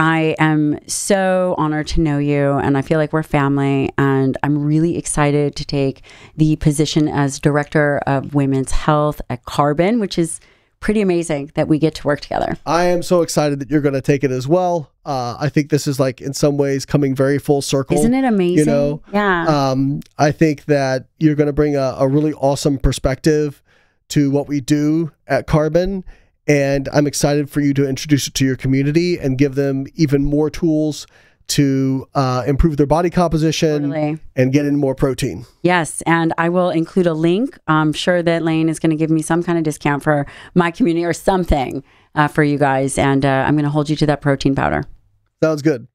I am so honored to know you. And I feel like we're family. And I'm really excited to take the position as Director of Women's Health at Carbon, which is pretty amazing that we get to work together. I am so excited that you're going to take it as well. Uh, I think this is like in some ways coming very full circle. Isn't it amazing? You know, yeah. Um, I think that you're going to bring a, a really awesome perspective to what we do at Carbon. And I'm excited for you to introduce it to your community and give them even more tools to uh, improve their body composition totally. and get in more protein. Yes, and I will include a link. I'm sure that Layne is going to give me some kind of discount for my community or something uh, for you guys. And uh, I'm going to hold you to that protein powder. Sounds good.